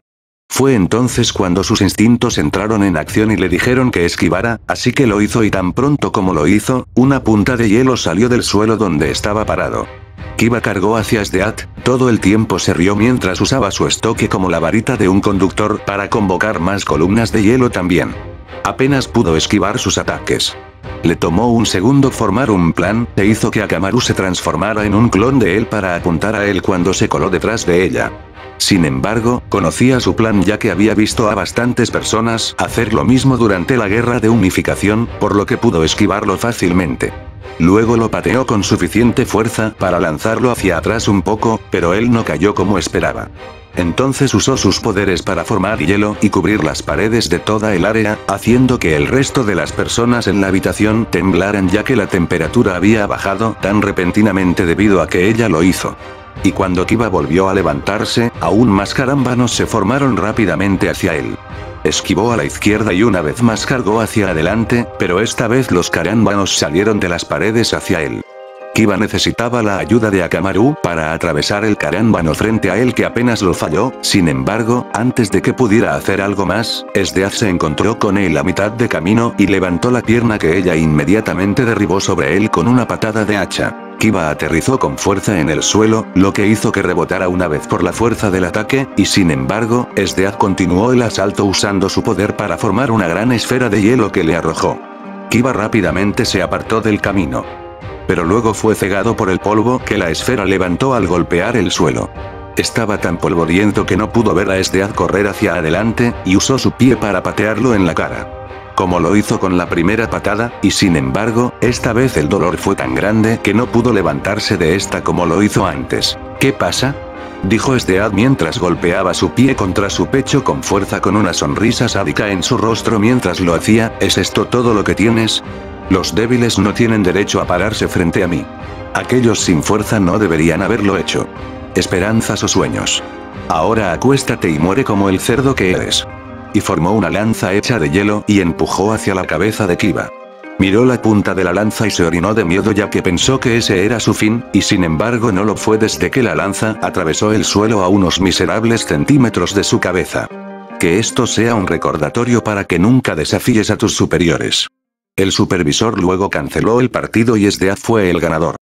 Fue entonces cuando sus instintos entraron en acción y le dijeron que esquivara, así que lo hizo y tan pronto como lo hizo, una punta de hielo salió del suelo donde estaba parado. Kiba cargó hacia Esdeath, todo el tiempo se rió mientras usaba su estoque como la varita de un conductor para convocar más columnas de hielo también. Apenas pudo esquivar sus ataques. Le tomó un segundo formar un plan, e hizo que Akamaru se transformara en un clon de él para apuntar a él cuando se coló detrás de ella. Sin embargo, conocía su plan ya que había visto a bastantes personas hacer lo mismo durante la guerra de unificación, por lo que pudo esquivarlo fácilmente. Luego lo pateó con suficiente fuerza para lanzarlo hacia atrás un poco, pero él no cayó como esperaba. Entonces usó sus poderes para formar hielo y cubrir las paredes de toda el área, haciendo que el resto de las personas en la habitación temblaran ya que la temperatura había bajado tan repentinamente debido a que ella lo hizo. Y cuando Kiba volvió a levantarse, aún más carámbanos se formaron rápidamente hacia él. Esquivó a la izquierda y una vez más cargó hacia adelante, pero esta vez los carámbanos salieron de las paredes hacia él. Kiba necesitaba la ayuda de Akamaru para atravesar el carámbano frente a él que apenas lo falló, sin embargo, antes de que pudiera hacer algo más, Esdeath se encontró con él a mitad de camino y levantó la pierna que ella inmediatamente derribó sobre él con una patada de hacha. Kiba aterrizó con fuerza en el suelo, lo que hizo que rebotara una vez por la fuerza del ataque, y sin embargo, Esdeath continuó el asalto usando su poder para formar una gran esfera de hielo que le arrojó. Kiba rápidamente se apartó del camino. Pero luego fue cegado por el polvo que la esfera levantó al golpear el suelo. Estaba tan polvoriento que no pudo ver a Esdeath correr hacia adelante, y usó su pie para patearlo en la cara. Como lo hizo con la primera patada, y sin embargo, esta vez el dolor fue tan grande que no pudo levantarse de esta como lo hizo antes. ¿Qué pasa? dijo Esdeath mientras golpeaba su pie contra su pecho con fuerza con una sonrisa sádica en su rostro mientras lo hacía, ¿es esto todo lo que tienes? Los débiles no tienen derecho a pararse frente a mí. Aquellos sin fuerza no deberían haberlo hecho. Esperanzas o sueños. Ahora acuéstate y muere como el cerdo que eres. Y formó una lanza hecha de hielo y empujó hacia la cabeza de Kiba. Miró la punta de la lanza y se orinó de miedo ya que pensó que ese era su fin, y sin embargo no lo fue desde que la lanza atravesó el suelo a unos miserables centímetros de su cabeza. Que esto sea un recordatorio para que nunca desafíes a tus superiores. El supervisor luego canceló el partido y Esdeath fue el ganador.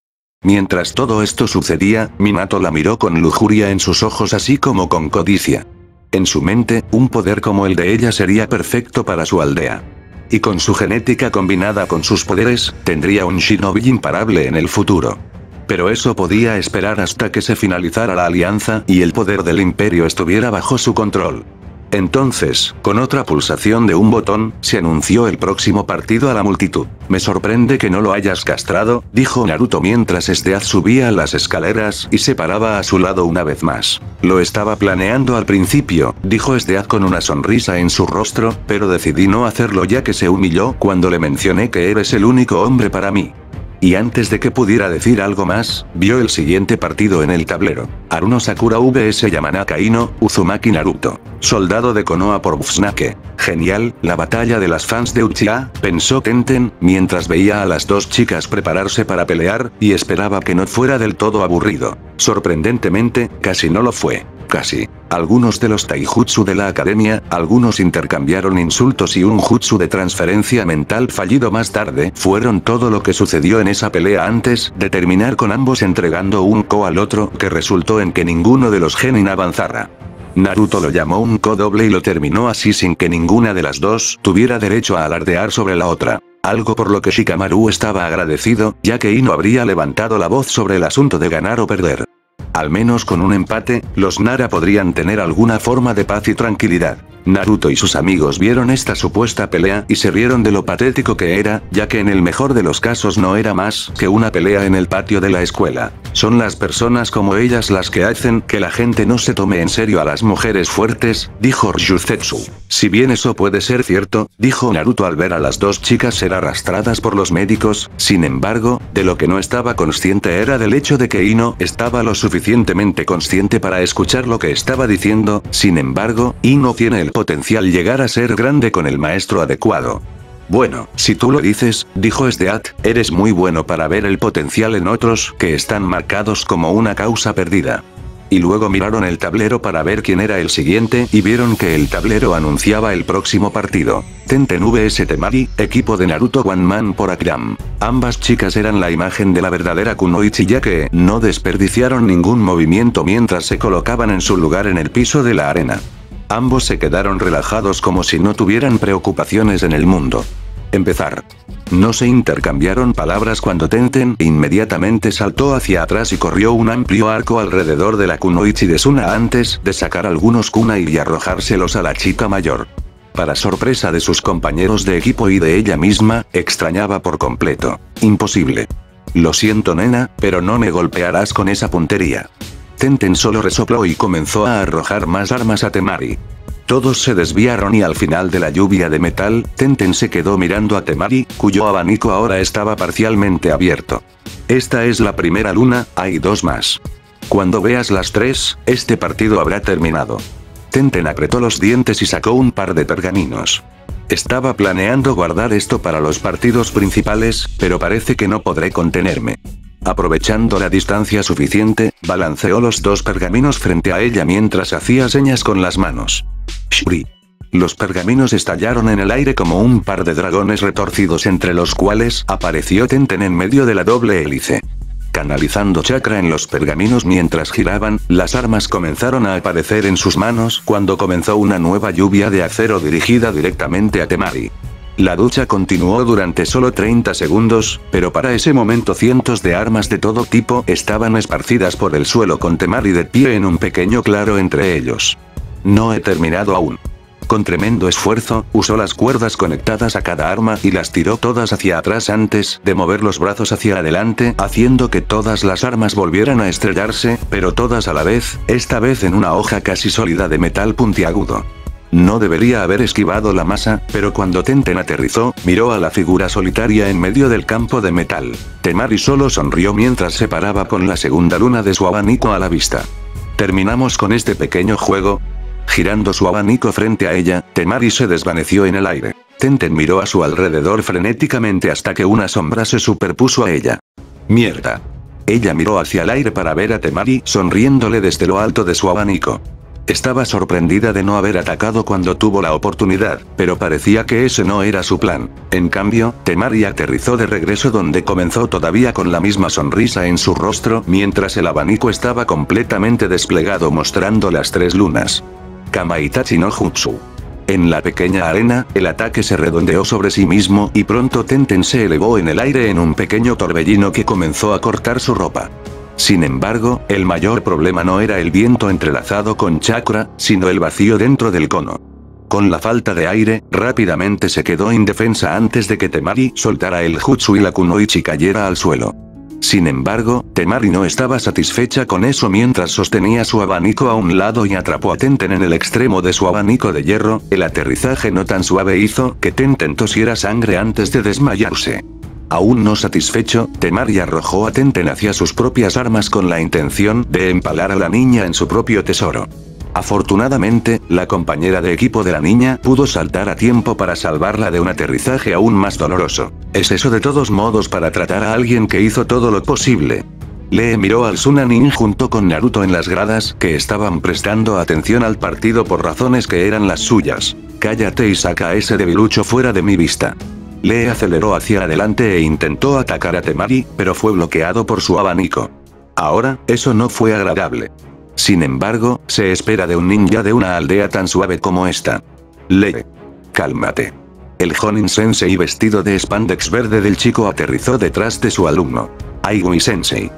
Mientras todo esto sucedía, Minato la miró con lujuria en sus ojos así como con codicia. En su mente, un poder como el de ella sería perfecto para su aldea. Y con su genética combinada con sus poderes, tendría un shinobi imparable en el futuro. Pero eso podía esperar hasta que se finalizara la alianza y el poder del imperio estuviera bajo su control. Entonces, con otra pulsación de un botón, se anunció el próximo partido a la multitud. «Me sorprende que no lo hayas castrado», dijo Naruto mientras Esdeath subía las escaleras y se paraba a su lado una vez más. «Lo estaba planeando al principio», dijo Esdeath con una sonrisa en su rostro, «pero decidí no hacerlo ya que se humilló cuando le mencioné que eres el único hombre para mí». Y antes de que pudiera decir algo más, vio el siguiente partido en el tablero. Haruno Sakura versus Yamanaka Ino, Uzumaki Naruto. Soldado de Konoha por Busunake. Genial, la batalla de las fans de Uchiha, pensó Tenten, mientras veía a las dos chicas prepararse para pelear, y esperaba que no fuera del todo aburrido. Sorprendentemente, casi no lo fue. Casi. Algunos de los taijutsu de la academia, algunos intercambiaron insultos y un jutsu de transferencia mental fallido más tarde, fueron todo lo que sucedió en esa pelea antes de terminar con ambos entregando un ko al otro que resultó en que ninguno de los genin avanzara. Naruto lo llamó un ko doble y lo terminó así sin que ninguna de las dos tuviera derecho a alardear sobre la otra. Algo por lo que Shikamaru estaba agradecido, ya que Ino habría levantado la voz sobre el asunto de ganar o perder. Al menos con un empate, los Nara podrían tener alguna forma de paz y tranquilidad. Naruto y sus amigos vieron esta supuesta pelea y se rieron de lo patético que era, ya que en el mejor de los casos no era más que una pelea en el patio de la escuela. Son las personas como ellas las que hacen que la gente no se tome en serio a las mujeres fuertes, dijo Ryuzetsu. Si bien eso puede ser cierto, dijo Naruto al ver a las dos chicas ser arrastradas por los médicos, sin embargo, de lo que no estaba consciente era del hecho de que Ino estaba lo suficientemente suficientemente consciente para escuchar lo que estaba diciendo, sin embargo, Ino tiene el potencial llegar a ser grande con el maestro adecuado. Bueno, si tú lo dices, dijo Esdeath, eres muy bueno para ver el potencial en otros que están marcados como una causa perdida. Y luego miraron el tablero para ver quién era el siguiente y vieron que el tablero anunciaba el próximo partido. Tenten versus Temari, equipo de Naruto One Man por Akram. Ambas chicas eran la imagen de la verdadera kunoichi ya que no desperdiciaron ningún movimiento mientras se colocaban en su lugar en el piso de la arena. Ambos se quedaron relajados como si no tuvieran preocupaciones en el mundo. Empezar. No se intercambiaron palabras cuando Tenten inmediatamente saltó hacia atrás y corrió un amplio arco alrededor de la kunoichi de Suna antes de sacar algunos kunai y arrojárselos a la chica mayor. Para sorpresa de sus compañeros de equipo y de ella misma, extrañaba por completo. Imposible. Lo siento nena, pero no me golpearás con esa puntería. Tenten solo resopló y comenzó a arrojar más armas a Temari. Todos se desviaron y al final de la lluvia de metal, Tenten se quedó mirando a Temari, cuyo abanico ahora estaba parcialmente abierto. Esta es la primera luna, hay dos más. Cuando veas las tres, este partido habrá terminado. Tenten apretó los dientes y sacó un par de pergaminos. Estaba planeando guardar esto para los partidos principales, pero parece que no podré contenerme. Aprovechando la distancia suficiente, balanceó los dos pergaminos frente a ella mientras hacía señas con las manos. Shuri. Los pergaminos estallaron en el aire como un par de dragones retorcidos entre los cuales apareció Tenten en medio de la doble hélice. Canalizando chakra en los pergaminos mientras giraban, las armas comenzaron a aparecer en sus manos cuando comenzó una nueva lluvia de acero dirigida directamente a Temari. La lucha continuó durante solo treinta segundos, pero para ese momento cientos de armas de todo tipo estaban esparcidas por el suelo con Temari de pie en un pequeño claro entre ellos. No he terminado aún. Con tremendo esfuerzo, usó las cuerdas conectadas a cada arma y las tiró todas hacia atrás antes de mover los brazos hacia adelante, haciendo que todas las armas volvieran a estrellarse, pero todas a la vez, esta vez en una hoja casi sólida de metal puntiagudo. No debería haber esquivado la masa, pero cuando Tenten aterrizó, miró a la figura solitaria en medio del campo de metal. Temari solo sonrió mientras se paraba con la segunda luna de su abanico a la vista. Terminamos con este pequeño juego. Girando su abanico frente a ella, Temari se desvaneció en el aire. Tenten miró a su alrededor frenéticamente hasta que una sombra se superpuso a ella. ¡Mierda! Ella miró hacia el aire para ver a Temari sonriéndole desde lo alto de su abanico. Estaba sorprendida de no haber atacado cuando tuvo la oportunidad, pero parecía que ese no era su plan. En cambio, Temari aterrizó de regreso donde comenzó todavía con la misma sonrisa en su rostro mientras el abanico estaba completamente desplegado mostrando las tres lunas. Kamaitachi no Jutsu. En la pequeña arena, el ataque se redondeó sobre sí mismo y pronto Tenten se elevó en el aire en un pequeño torbellino que comenzó a cortar su ropa. Sin embargo, el mayor problema no era el viento entrelazado con chakra, sino el vacío dentro del cono. Con la falta de aire, rápidamente se quedó indefensa antes de que Temari soltara el jutsu y la kunoichi cayera al suelo. Sin embargo, Temari no estaba satisfecha con eso mientras sostenía su abanico a un lado y atrapó a Tenten en el extremo de su abanico de hierro, el aterrizaje no tan suave hizo que Tenten tosiera sangre antes de desmayarse. Aún no satisfecho, Temari arrojó a Tenten hacia sus propias armas con la intención de empalar a la niña en su propio tesoro. Afortunadamente, la compañera de equipo de la niña pudo saltar a tiempo para salvarla de un aterrizaje aún más doloroso. Es eso de todos modos para tratar a alguien que hizo todo lo posible. Lee miró al Tsunanin junto con Naruto en las gradas que estaban prestando atención al partido por razones que eran las suyas. Cállate y saca a ese debilucho fuera de mi vista. Lee aceleró hacia adelante e intentó atacar a Temari, pero fue bloqueado por su abanico. Ahora, eso no fue agradable. Sin embargo, se espera de un ninja de una aldea tan suave como esta. Lee. Cálmate. El Honin Sensei vestido de spandex verde del chico aterrizó detrás de su alumno. Aigui Sensei.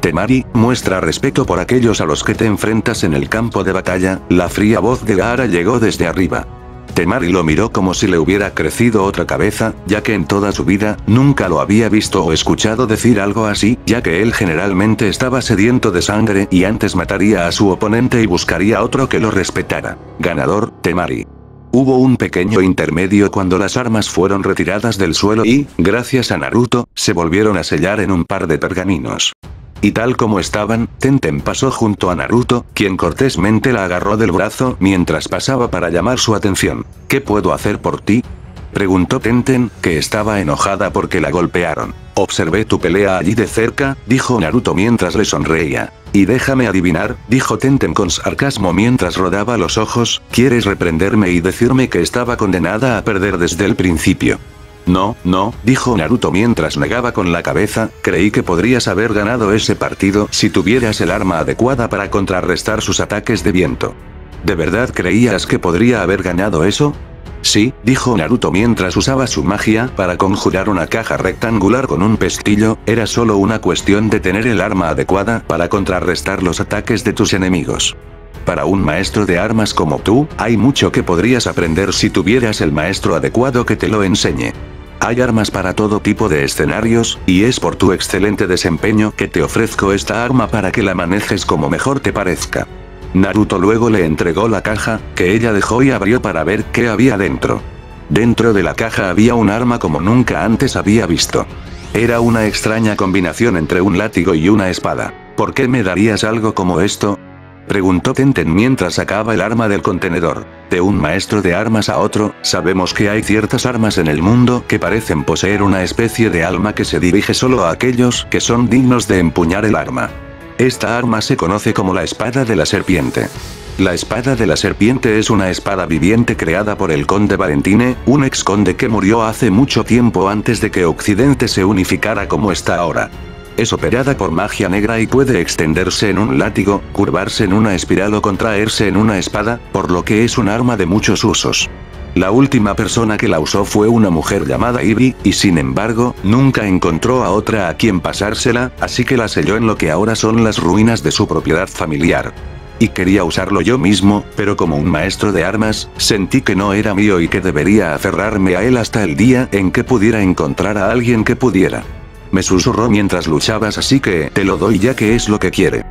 Temari, muestra respeto por aquellos a los que te enfrentas en el campo de batalla, la fría voz de Gaara llegó desde arriba. Temari lo miró como si le hubiera crecido otra cabeza, ya que en toda su vida, nunca lo había visto o escuchado decir algo así, ya que él generalmente estaba sediento de sangre y antes mataría a su oponente y buscaría otro que lo respetara. Ganador, Temari. Hubo un pequeño intermedio cuando las armas fueron retiradas del suelo y, gracias a Naruto, se volvieron a sellar en un par de pergaminos. Y tal como estaban, Tenten pasó junto a Naruto, quien cortésmente la agarró del brazo mientras pasaba para llamar su atención. ¿Qué puedo hacer por ti? Preguntó Tenten, que estaba enojada porque la golpearon. Observé tu pelea allí de cerca, dijo Naruto mientras le sonreía. Y déjame adivinar, dijo Tenten con sarcasmo mientras rodaba los ojos, ¿quieres reprenderme y decirme que estaba condenada a perder desde el principio? No, no, dijo Naruto mientras negaba con la cabeza, creí que podrías haber ganado ese partido si tuvieras el arma adecuada para contrarrestar sus ataques de viento. ¿De verdad creías que podría haber ganado eso? Sí, dijo Naruto mientras usaba su magia para conjurar una caja rectangular con un pestillo, era solo una cuestión de tener el arma adecuada para contrarrestar los ataques de tus enemigos. Para un maestro de armas como tú, hay mucho que podrías aprender si tuvieras el maestro adecuado que te lo enseñe. Hay armas para todo tipo de escenarios, y es por tu excelente desempeño que te ofrezco esta arma para que la manejes como mejor te parezca. Naruto luego le entregó la caja, que ella dejó y abrió para ver qué había dentro. Dentro de la caja había un arma como nunca antes había visto. Era una extraña combinación entre un látigo y una espada. ¿Por qué me darías algo como esto? Preguntó Tenten mientras sacaba el arma del contenedor. De un maestro de armas a otro, sabemos que hay ciertas armas en el mundo que parecen poseer una especie de alma que se dirige solo a aquellos que son dignos de empuñar el arma. Esta arma se conoce como la espada de la serpiente. La espada de la serpiente es una espada viviente creada por el conde Valentine, un ex conde que murió hace mucho tiempo antes de que Occidente se unificara como está ahora. Es operada por magia negra y puede extenderse en un látigo, curvarse en una espiral o contraerse en una espada, por lo que es un arma de muchos usos. La última persona que la usó fue una mujer llamada Ibi, y sin embargo, nunca encontró a otra a quien pasársela, así que la selló en lo que ahora son las ruinas de su propiedad familiar. y quería usarlo yo mismo, pero como un maestro de armas, sentí que no era mío y que debería aferrarme a él hasta el día en que pudiera encontrar a alguien que pudiera. Me susurró mientras luchabas, así que te lo doy ya que es lo que quiere.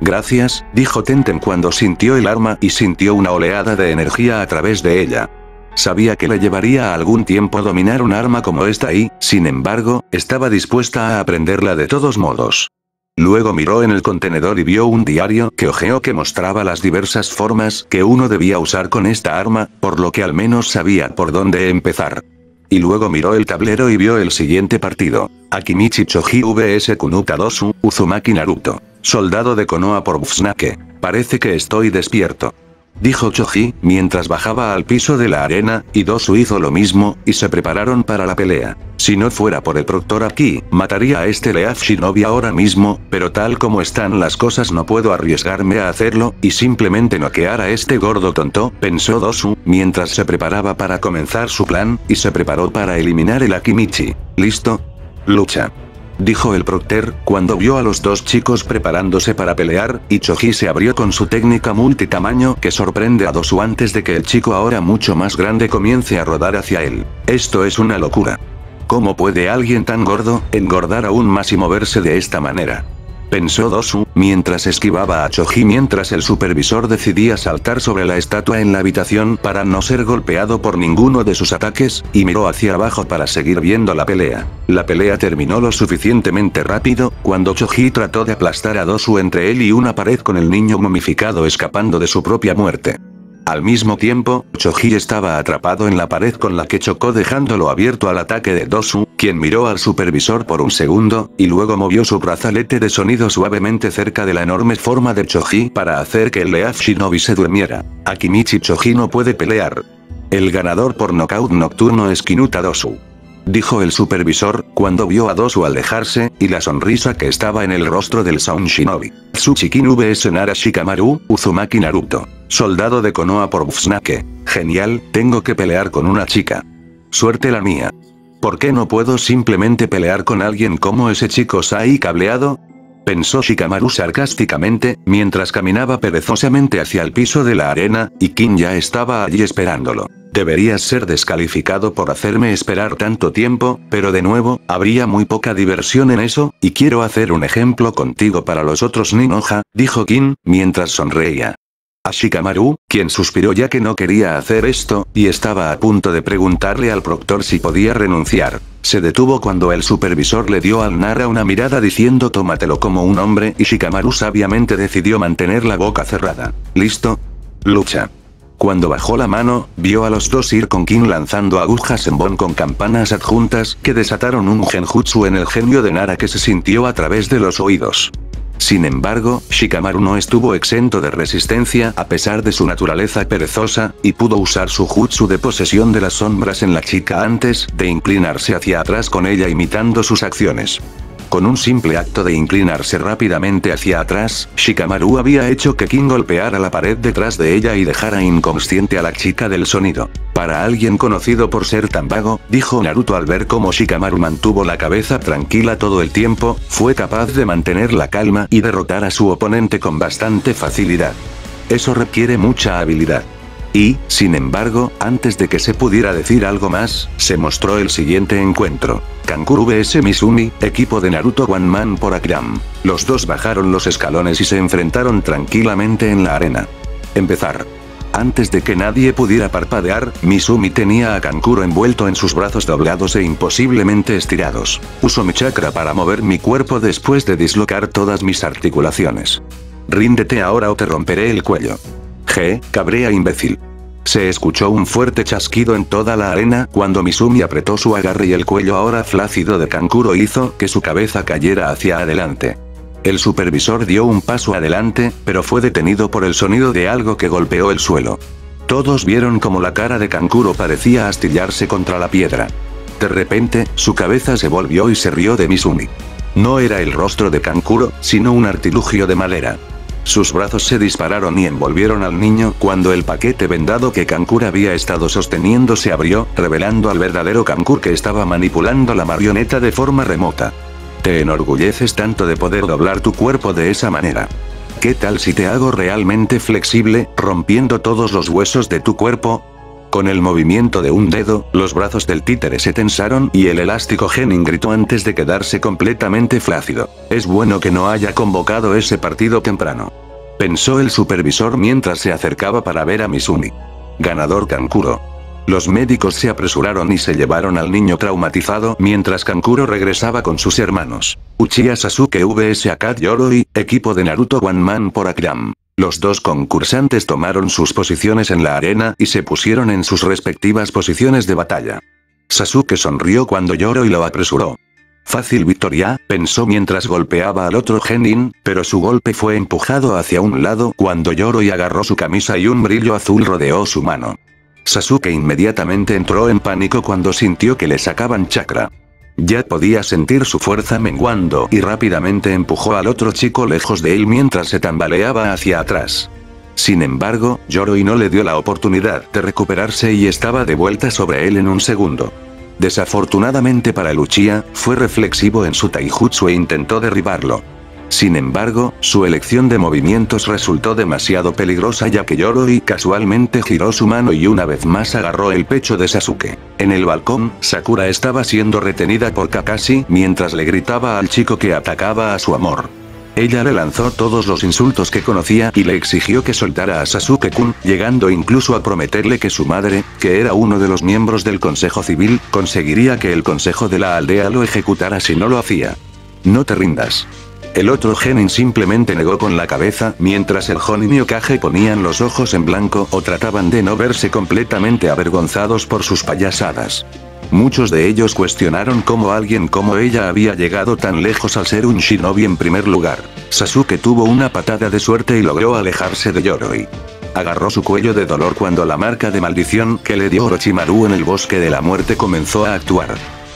Gracias, dijo Tenten cuando sintió el arma y sintió una oleada de energía a través de ella. Sabía que le llevaría algún tiempo dominar un arma como esta y, sin embargo, estaba dispuesta a aprenderla de todos modos. Luego miró en el contenedor y vio un diario que hojeó que mostraba las diversas formas que uno debía usar con esta arma, por lo que al menos sabía por dónde empezar. Y luego miró el tablero y vio el siguiente partido. Akimichi Choji vs Kinuta Dosu, Uzumaki Naruto. Soldado de Konoha por Uzumaki. Parece que estoy despierto. Dijo Choji, mientras bajaba al piso de la arena, y Dosu hizo lo mismo, y se prepararon para la pelea. Si no fuera por el Proctor Aki, mataría a este Leaf Shinobi ahora mismo, pero tal como están las cosas no puedo arriesgarme a hacerlo, y simplemente noquear a este gordo tonto, pensó Dosu, mientras se preparaba para comenzar su plan, y se preparó para eliminar el Akimichi. ¿Listo? Lucha. Dijo el Proctor, cuando vio a los dos chicos preparándose para pelear, y Choji se abrió con su técnica multitamaño que sorprende a Dosu antes de que el chico ahora mucho más grande comience a rodar hacia él. Esto es una locura. ¿Cómo puede alguien tan gordo engordar aún más y moverse de esta manera? Pensó Dosu, mientras esquivaba a Choji mientras el supervisor decidía saltar sobre la estatua en la habitación para no ser golpeado por ninguno de sus ataques, y miró hacia abajo para seguir viendo la pelea. La pelea terminó lo suficientemente rápido, cuando Choji trató de aplastar a Dosu entre él y una pared con el niño momificado escapando de su propia muerte. Al mismo tiempo, Choji estaba atrapado en la pared con la que chocó dejándolo abierto al ataque de Dosu, quien miró al supervisor por un segundo, y luego movió su brazalete de sonido suavemente cerca de la enorme forma de Choji para hacer que el Leaf Shinobi se durmiera. Akimichi Choji no puede pelear. El ganador por nocaut nocturno es Kinuta Dosu. Dijo el supervisor, cuando vio a Dosu alejarse, y la sonrisa que estaba en el rostro del Sound Shinobi. Tsukikinu vs Nara Shikamaru, Uzumaki Naruto. Soldado de Konoha por Uzumaki. Genial, tengo que pelear con una chica. Suerte la mía. ¿Por qué no puedo simplemente pelear con alguien como ese chico Sai cableado? Pensó Shikamaru sarcásticamente, mientras caminaba perezosamente hacia el piso de la arena, y Kin ya estaba allí esperándolo. Deberías ser descalificado por hacerme esperar tanto tiempo, pero de nuevo, habría muy poca diversión en eso, y quiero hacer un ejemplo contigo para los otros Ninoha, dijo Kin, mientras sonreía. A Shikamaru, quien suspiró ya que no quería hacer esto, y estaba a punto de preguntarle al proctor si podía renunciar. Se detuvo cuando el supervisor le dio al Nara una mirada diciendo tómatelo como un hombre, y Shikamaru sabiamente decidió mantener la boca cerrada. ¿Listo? Lucha. Cuando bajó la mano, vio a los dos ir con Kin lanzando agujas en Bon con campanas adjuntas que desataron un genjutsu en el genio de Nara que se sintió a través de los oídos. Sin embargo, Shikamaru no estuvo exento de resistencia a pesar de su naturaleza perezosa, y pudo usar su jutsu de posesión de las sombras en la chica antes de inclinarse hacia atrás con ella imitando sus acciones. Con un simple acto de inclinarse rápidamente hacia atrás, Shikamaru había hecho que Kin golpeara la pared detrás de ella y dejara inconsciente a la chica del sonido. Para alguien conocido por ser tan vago, dijo Naruto al ver cómo Shikamaru mantuvo la cabeza tranquila todo el tiempo, fue capaz de mantener la calma y derrotar a su oponente con bastante facilidad. Eso requiere mucha habilidad. Y, sin embargo, antes de que se pudiera decir algo más, se mostró el siguiente encuentro. Kankuru vs Mizumi, equipo de Naruto One Man por Akram. Los dos bajaron los escalones y se enfrentaron tranquilamente en la arena. Empezar. Antes de que nadie pudiera parpadear, Mizumi tenía a Kankuro envuelto en sus brazos doblados e imposiblemente estirados. Uso mi chakra para mover mi cuerpo después de dislocar todas mis articulaciones. Ríndete ahora o te romperé el cuello. G, cabrea imbécil. Se escuchó un fuerte chasquido en toda la arena cuando Mizumi apretó su agarre y el cuello ahora flácido de Kankuro hizo que su cabeza cayera hacia adelante. El supervisor dio un paso adelante, pero fue detenido por el sonido de algo que golpeó el suelo. Todos vieron como la cara de Kankuro parecía astillarse contra la piedra. De repente, su cabeza se volvió y se rió de Mizumi. No era el rostro de Kankuro, sino un artilugio de madera. Sus brazos se dispararon y envolvieron al niño cuando el paquete vendado que Kankuro había estado sosteniendo se abrió, revelando al verdadero Kankuro que estaba manipulando la marioneta de forma remota. Te enorgulleces tanto de poder doblar tu cuerpo de esa manera. ¿Qué tal si te hago realmente flexible, rompiendo todos los huesos de tu cuerpo? Con el movimiento de un dedo, los brazos del títere se tensaron y el elástico genin gritó antes de quedarse completamente flácido. Es bueno que no haya convocado ese partido temprano, pensó el supervisor mientras se acercaba para ver a Mizumi. Ganador Kankuro. Los médicos se apresuraron y se llevaron al niño traumatizado mientras Kankuro regresaba con sus hermanos. Uchiha Sasuke versus Akadō Yoroi, equipo de Naruto One Man por Akram. Los dos concursantes tomaron sus posiciones en la arena y se pusieron en sus respectivas posiciones de batalla. Sasuke sonrió cuando Yoroi lo apresuró. Fácil victoria, pensó mientras golpeaba al otro genin, pero su golpe fue empujado hacia un lado cuando Yoroi agarró su camisa y un brillo azul rodeó su mano. Sasuke inmediatamente entró en pánico cuando sintió que le sacaban chakra. Ya podía sentir su fuerza menguando y rápidamente empujó al otro chico lejos de él mientras se tambaleaba hacia atrás. Sin embargo, Yoroi no le dio la oportunidad de recuperarse y estaba de vuelta sobre él en un segundo. Desafortunadamente para Uchiha, fue reflexivo en su taijutsu e intentó derribarlo. Sin embargo, su elección de movimientos resultó demasiado peligrosa ya que Yoroi casualmente giró su mano y una vez más agarró el pecho de Sasuke. En el balcón, Sakura estaba siendo retenida por Kakashi mientras le gritaba al chico que atacaba a su amor. Ella le lanzó todos los insultos que conocía y le exigió que soltara a Sasuke-kun, llegando incluso a prometerle que su madre, que era uno de los miembros del Consejo Civil, conseguiría que el Consejo de la Aldea lo ejecutara si no lo hacía. No te rindas. El otro genin simplemente negó con la cabeza mientras el Jonin y Hokage ponían los ojos en blanco o trataban de no verse completamente avergonzados por sus payasadas. Muchos de ellos cuestionaron cómo alguien como ella había llegado tan lejos al ser un shinobi en primer lugar. Sasuke tuvo una patada de suerte y logró alejarse de Yoroi. Agarró su cuello de dolor cuando la marca de maldición que le dio Orochimaru en el bosque de la muerte comenzó a actuar.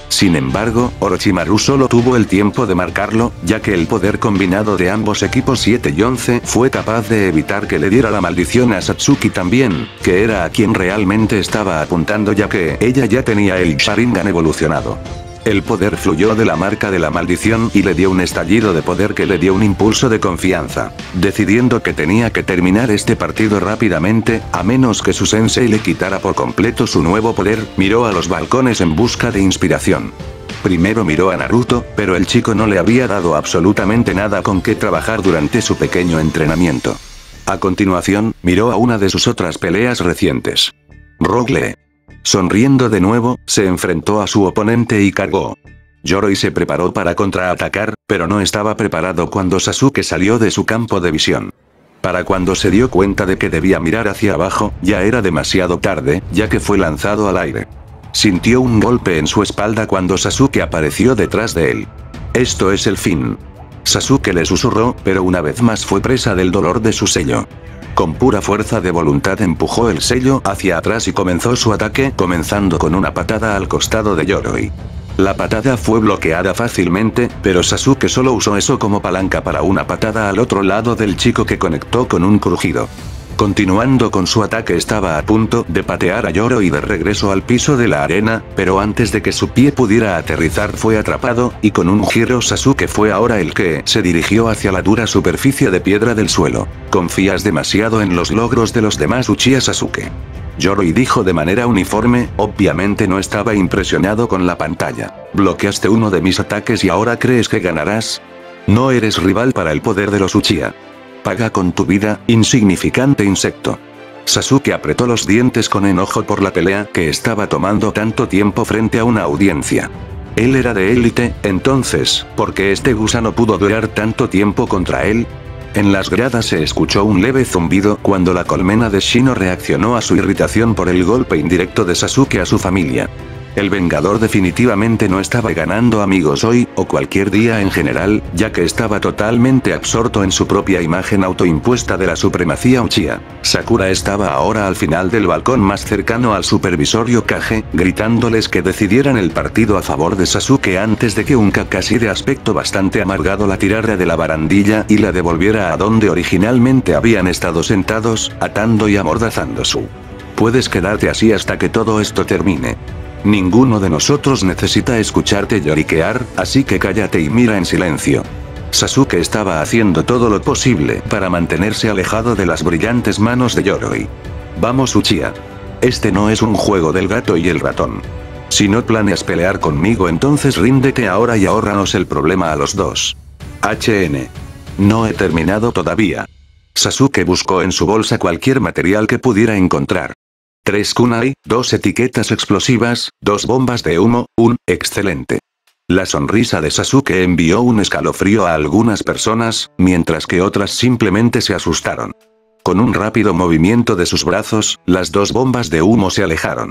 Sin embargo, Orochimaru solo tuvo el tiempo de marcarlo, ya que el poder combinado de ambos equipos siete y once fue capaz de evitar que le diera la maldición a Satsuki también, que era a quien realmente estaba apuntando ya que ella ya tenía el Sharingan evolucionado. El poder fluyó de la marca de la maldición y le dio un estallido de poder que le dio un impulso de confianza, decidiendo que tenía que terminar este partido rápidamente, a menos que su sensei le quitara por completo su nuevo poder. Miró a los balcones en busca de inspiración. Primero miró a Naruto, pero el chico no le había dado absolutamente nada con que trabajar durante su pequeño entrenamiento. A continuación, miró a una de sus otras peleas recientes. Rock Lee. Sonriendo de nuevo, se enfrentó a su oponente y cargó. Yoroi se preparó para contraatacar, pero no estaba preparado cuando Sasuke salió de su campo de visión. Para cuando se dio cuenta de que debía mirar hacia abajo, ya era demasiado tarde, ya que fue lanzado al aire. Sintió un golpe en su espalda cuando Sasuke apareció detrás de él. Esto es el fin. Sasuke le susurró, pero una vez más fue presa del dolor de su sello. Con pura fuerza de voluntad empujó el sello hacia atrás y comenzó su ataque, comenzando con una patada al costado de Yoroi. La patada fue bloqueada fácilmente, pero Sasuke solo usó eso como palanca para una patada al otro lado del chico que conectó con un crujido. Continuando con su ataque estaba a punto de patear a Yoroi de regreso al piso de la arena, pero antes de que su pie pudiera aterrizar fue atrapado, y con un giro Sasuke fue ahora el que se dirigió hacia la dura superficie de piedra del suelo. Confías demasiado en los logros de los demás Uchiha Sasuke. Yoroi dijo de manera uniforme, obviamente no estaba impresionado con la pantalla. Bloqueaste uno de mis ataques y ahora crees que ganarás. No eres rival para el poder de los Uchiha. Paga con tu vida, insignificante insecto. Sasuke apretó los dientes con enojo por la pelea que estaba tomando tanto tiempo frente a una audiencia. Él era de élite, entonces, ¿por qué este gusano pudo durar tanto tiempo contra él? En las gradas se escuchó un leve zumbido cuando la colmena de Shino reaccionó a su irritación por el golpe indirecto de Sasuke a su familia. El Vengador definitivamente no estaba ganando amigos hoy, o cualquier día en general, ya que estaba totalmente absorto en su propia imagen autoimpuesta de la supremacía Uchiha. Sakura estaba ahora al final del balcón más cercano al supervisor Hokage, gritándoles que decidieran el partido a favor de Sasuke antes de que un Kakashi de aspecto bastante amargado la tirara de la barandilla y la devolviera a donde originalmente habían estado sentados, atando y amordazando su. Puedes quedarte así hasta que todo esto termine. Ninguno de nosotros necesita escucharte lloriquear, así que cállate y mira en silencio. Sasuke estaba haciendo todo lo posible para mantenerse alejado de las brillantes manos de Yoroi. Vamos Uchiha. Este no es un juego del gato y el ratón. Si no planeas pelear conmigo entonces ríndete ahora y ahórranos el problema a los dos. H N. No he terminado todavía. Sasuke buscó en su bolsa cualquier material que pudiera encontrar. Tres kunai, dos etiquetas explosivas, dos bombas de humo, un excelente. La sonrisa de Sasuke envió un escalofrío a algunas personas, mientras que otras simplemente se asustaron. Con un rápido movimiento de sus brazos, las dos bombas de humo se alejaron.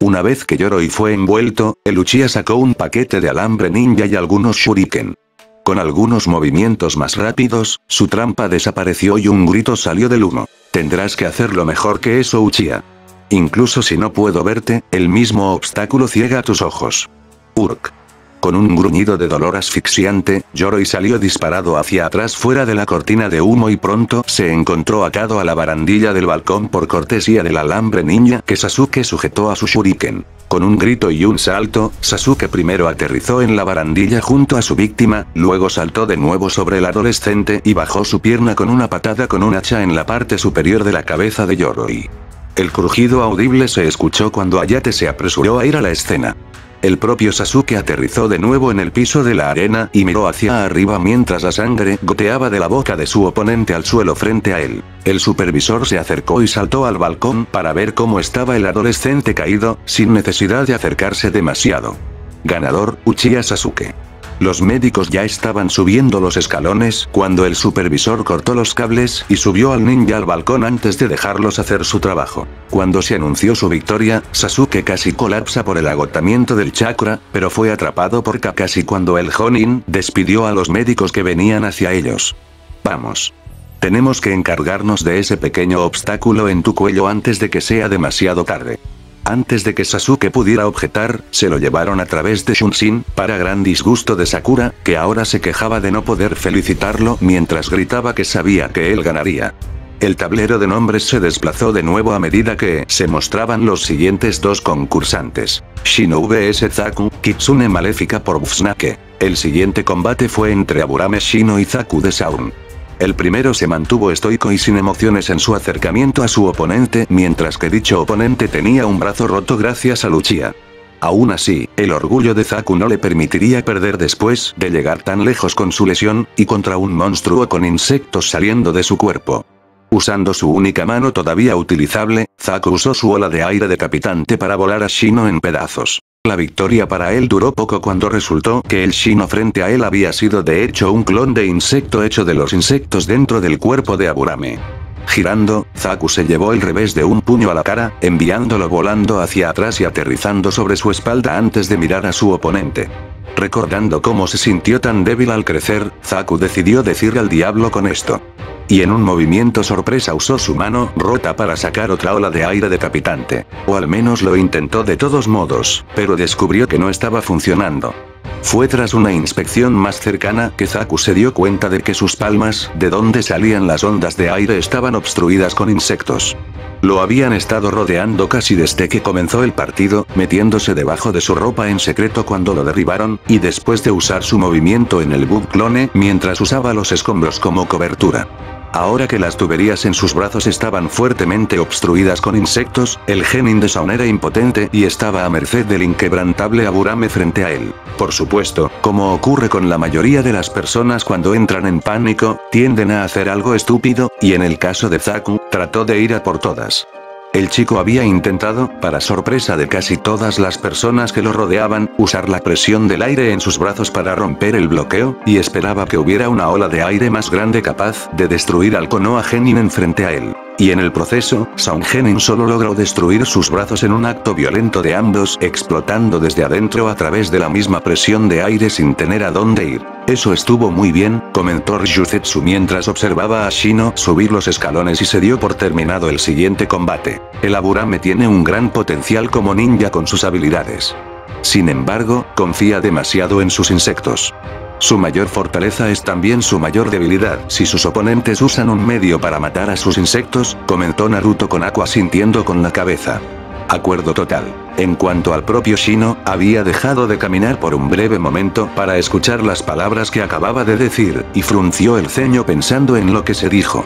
Una vez que Yoroi fue envuelto, el Uchiha sacó un paquete de alambre ninja y algunos shuriken. Con algunos movimientos más rápidos, su trampa desapareció y un grito salió del humo. Tendrás que hacerlo mejor que eso Uchiha. Incluso si no puedo verte, el mismo obstáculo ciega tus ojos. Urk. Con un gruñido de dolor asfixiante, Yoroi salió disparado hacia atrás fuera de la cortina de humo y pronto se encontró atado a la barandilla del balcón por cortesía del alambre ninja que Sasuke sujetó a su shuriken. Con un grito y un salto, Sasuke primero aterrizó en la barandilla junto a su víctima, luego saltó de nuevo sobre el adolescente y bajó su pierna con una patada con un hacha en la parte superior de la cabeza de Yoroi. El crujido audible se escuchó cuando Hayate se apresuró a ir a la escena. El propio Sasuke aterrizó de nuevo en el piso de la arena y miró hacia arriba mientras la sangre goteaba de la boca de su oponente al suelo frente a él. El supervisor se acercó y saltó al balcón para ver cómo estaba el adolescente caído, sin necesidad de acercarse demasiado. Ganador, Uchiha Sasuke. Los médicos ya estaban subiendo los escalones cuando el supervisor cortó los cables y subió al ninja al balcón antes de dejarlos hacer su trabajo. Cuando se anunció su victoria, Sasuke casi colapsa por el agotamiento del chakra, pero fue atrapado por Kakashi cuando el Jonin despidió a los médicos que venían hacia ellos. Vamos. Tenemos que encargarnos de ese pequeño obstáculo en tu cuello antes de que sea demasiado tarde. Antes de que Sasuke pudiera objetar, se lo llevaron a través de Shunshin, para gran disgusto de Sakura, que ahora se quejaba de no poder felicitarlo mientras gritaba que sabía que él ganaría. El tablero de nombres se desplazó de nuevo a medida que se mostraban los siguientes dos concursantes. Shino versus. Zaku, Kitsune Maléfica por Busunake. El siguiente combate fue entre Aburame Shino y Zaku de Sound. El primero se mantuvo estoico y sin emociones en su acercamiento a su oponente mientras que dicho oponente tenía un brazo roto gracias a Uchiha. Aún así, el orgullo de Zaku no le permitiría perder después de llegar tan lejos con su lesión, y contra un monstruo con insectos saliendo de su cuerpo. Usando su única mano todavía utilizable, Zaku usó su ola de aire decapitante para volar a Shino en pedazos. La victoria para él duró poco cuando resultó que el Shino frente a él había sido de hecho un clon de insecto hecho de los insectos dentro del cuerpo de Aburame. Girando, Zaku se llevó el revés de un puño a la cara, enviándolo volando hacia atrás y aterrizando sobre su espalda antes de mirar a su oponente. Recordando cómo se sintió tan débil al crecer, Zaku decidió decir al diablo con esto. Y en un movimiento sorpresa usó su mano rota para sacar otra ola de aire decapitante. O al menos lo intentó de todos modos, pero descubrió que no estaba funcionando. Fue tras una inspección más cercana que Zaku se dio cuenta de que sus palmas, de donde salían las ondas de aire, estaban obstruidas con insectos. Lo habían estado rodeando casi desde que comenzó el partido, metiéndose debajo de su ropa en secreto cuando lo derribaron, y después de usar su movimiento en el Bug Clone mientras usaba los escombros como cobertura. Ahora que las tuberías en sus brazos estaban fuertemente obstruidas con insectos, el genin de Sound era impotente y estaba a merced del inquebrantable Aburame frente a él. Por supuesto, como ocurre con la mayoría de las personas cuando entran en pánico, tienden a hacer algo estúpido, y en el caso de Zaku, trató de ir a por todas. El chico había intentado, para sorpresa de casi todas las personas que lo rodeaban, usar la presión del aire en sus brazos para romper el bloqueo, y esperaba que hubiera una ola de aire más grande capaz de destruir al Konoha Genin frente a él. Y en el proceso, Sound Genin solo logró destruir sus brazos en un acto violento de ambos, explotando desde adentro a través de la misma presión de aire sin tener a dónde ir. Eso estuvo muy bien, comentó Ryuzetsu mientras observaba a Shino subir los escalones y se dio por terminado el siguiente combate. El Aburame tiene un gran potencial como ninja con sus habilidades. Sin embargo, confía demasiado en sus insectos. Su mayor fortaleza es también su mayor debilidad si sus oponentes usan un medio para matar a sus insectos, comentó Naruto con Aqua sintiendo con la cabeza. Acuerdo total. En cuanto al propio Shino, había dejado de caminar por un breve momento para escuchar las palabras que acababa de decir, y frunció el ceño pensando en lo que se dijo.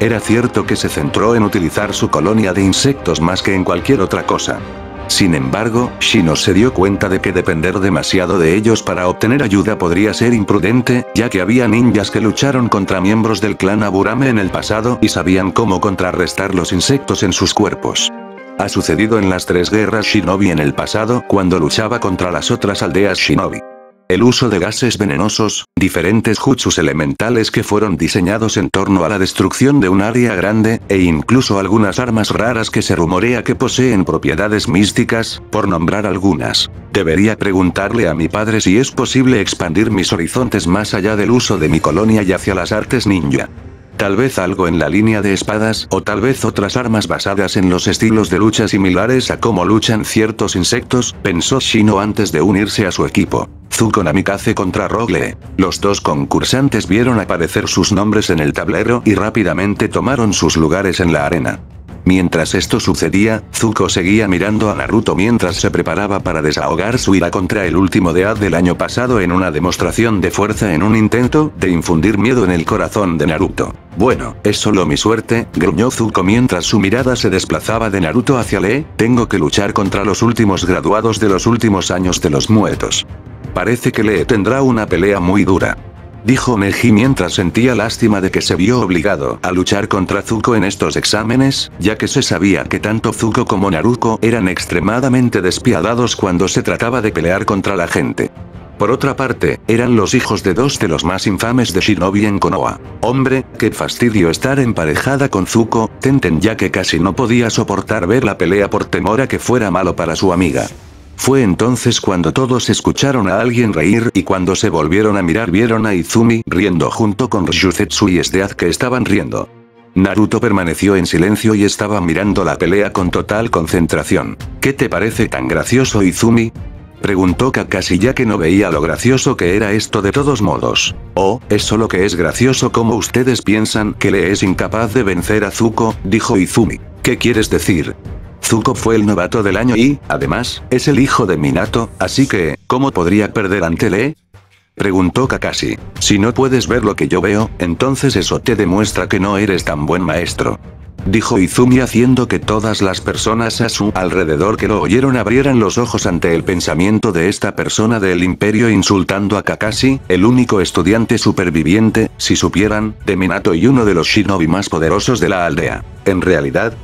Era cierto que se centró en utilizar su colonia de insectos más que en cualquier otra cosa. Sin embargo, Shino se dio cuenta de que depender demasiado de ellos para obtener ayuda podría ser imprudente, ya que había ninjas que lucharon contra miembros del clan Aburame en el pasado y sabían cómo contrarrestar los insectos en sus cuerpos. Ha sucedido en las tres guerras shinobi en el pasado cuando luchaba contra las otras aldeas shinobi. El uso de gases venenosos, diferentes jutsus elementales que fueron diseñados en torno a la destrucción de un área grande, e incluso algunas armas raras que se rumorea que poseen propiedades místicas, por nombrar algunas. Debería preguntarle a mi padre si es posible expandir mis horizontes más allá del uso de mi colonia y hacia las artes ninja. Tal vez algo en la línea de espadas, o tal vez otras armas basadas en los estilos de lucha similares a cómo luchan ciertos insectos, pensó Shino antes de unirse a su equipo. Zuko Namikaze contra Rock Lee. Los dos concursantes vieron aparecer sus nombres en el tablero y rápidamente tomaron sus lugares en la arena. Mientras esto sucedía, Zuko seguía mirando a Naruto mientras se preparaba para desahogar su ira contra el último dead del año pasado en una demostración de fuerza en un intento de infundir miedo en el corazón de Naruto. Bueno, es solo mi suerte, gruñó Zuko mientras su mirada se desplazaba de Naruto hacia Lee, tengo que luchar contra los últimos graduados de los últimos años de los muertos. Parece que Lee tendrá una pelea muy dura. Dijo Neji mientras sentía lástima de que se vio obligado a luchar contra Zuko en estos exámenes, ya que se sabía que tanto Zuko como Naruto eran extremadamente despiadados cuando se trataba de pelear contra la gente. Por otra parte, eran los hijos de dos de los más infames de Shinobi en Konoha. Hombre, qué fastidio estar emparejada con Zuko, Tenten, ya que casi no podía soportar ver la pelea por temor a que fuera malo para su amiga. Fue entonces cuando todos escucharon a alguien reír y cuando se volvieron a mirar vieron a Izumi riendo junto con Ryuzetsu y Esdeath que estaban riendo. Naruto permaneció en silencio y estaba mirando la pelea con total concentración. ¿Qué te parece tan gracioso, Izumi? Preguntó Kakashi ya que no veía lo gracioso que era esto de todos modos. Oh, es solo que es gracioso como ustedes piensan que Lee es incapaz de vencer a Zuko, dijo Izumi. ¿Qué quieres decir? Zuko fue el novato del año y, además, es el hijo de Minato, así que, ¿cómo podría perder ante Lee? Preguntó Kakashi. Si no puedes ver lo que yo veo, entonces eso te demuestra que no eres tan buen maestro. Dijo Izumi haciendo que todas las personas a su alrededor que lo oyeron abrieran los ojos ante el pensamiento de esta persona del imperio insultando a Kakashi, el único estudiante superviviente, si supieran, de Minato y uno de los shinobi más poderosos de la aldea. En realidad,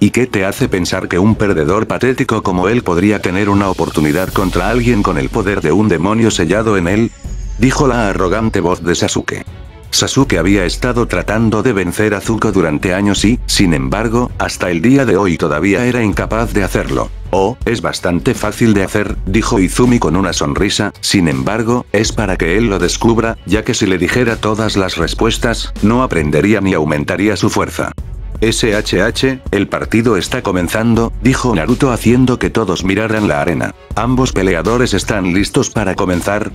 ¿y qué te hace pensar que un perdedor patético como él podría tener una oportunidad contra alguien con el poder de un demonio sellado en él? Dijo la arrogante voz de Sasuke. Sasuke había estado tratando de vencer a Zuko durante años y, sin embargo, hasta el día de hoy todavía era incapaz de hacerlo. Oh, es bastante fácil de hacer, dijo Izumi con una sonrisa, sin embargo, es para que él lo descubra, ya que si le dijera todas las respuestas, no aprendería ni aumentaría su fuerza. S H H, el partido está comenzando, dijo Naruto haciendo que todos miraran la arena. ¿Ambos peleadores están listos para comenzar?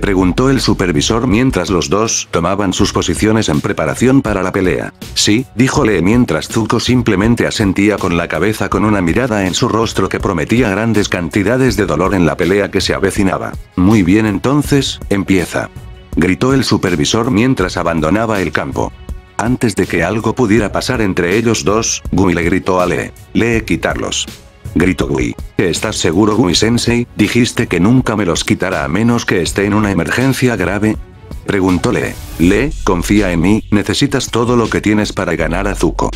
Preguntó el supervisor mientras los dos tomaban sus posiciones en preparación para la pelea. Sí, dijo Lee mientras Zuko simplemente asentía con la cabeza con una mirada en su rostro que prometía grandes cantidades de dolor en la pelea que se avecinaba. Muy bien entonces, empieza. Gritó el supervisor mientras abandonaba el campo. Antes de que algo pudiera pasar entre ellos dos, Guy le gritó a Lee. Lee, quitarlos. Gritó Guy. ¿Estás seguro, Guy-sensei? ¿Dijiste que nunca me los quitará a menos que esté en una emergencia grave? Preguntó Lee. Lee, confía en mí, necesitas todo lo que tienes para ganar a Zuko.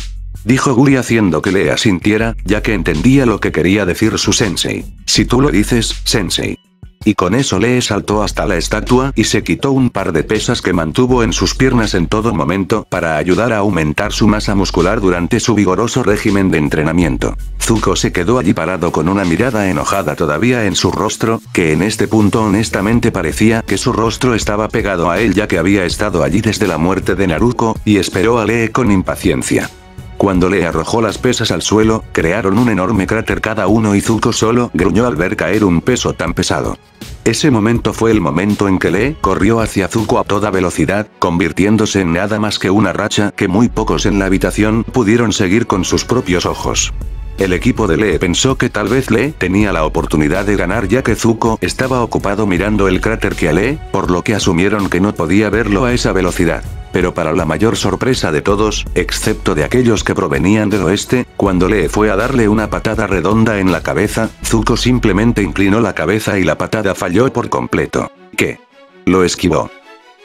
Dijo Guy haciendo que Lee asintiera, ya que entendía lo que quería decir su sensei. Si tú lo dices, sensei. Y con eso Lee saltó hasta la estatua y se quitó un par de pesas que mantuvo en sus piernas en todo momento para ayudar a aumentar su masa muscular durante su vigoroso régimen de entrenamiento. Zuko se quedó allí parado con una mirada enojada todavía en su rostro, que en este punto honestamente parecía que su rostro estaba pegado a él ya que había estado allí desde la muerte de Naruto, y esperó a Lee con impaciencia. Cuando Lee arrojó las pesas al suelo, crearon un enorme cráter cada uno y Zuko solo gruñó al ver caer un peso tan pesado. Ese momento fue el momento en que Lee corrió hacia Zuko a toda velocidad, convirtiéndose en nada más que una racha que muy pocos en la habitación pudieron seguir con sus propios ojos. El equipo de Lee pensó que tal vez Lee tenía la oportunidad de ganar ya que Zuko estaba ocupado mirando el cráter que a Lee, por lo que asumieron que no podía verlo a esa velocidad. Pero para la mayor sorpresa de todos, excepto de aquellos que provenían del oeste, cuando Lee fue a darle una patada redonda en la cabeza, Zuko simplemente inclinó la cabeza y la patada falló por completo. ¿Qué? Lo esquivó.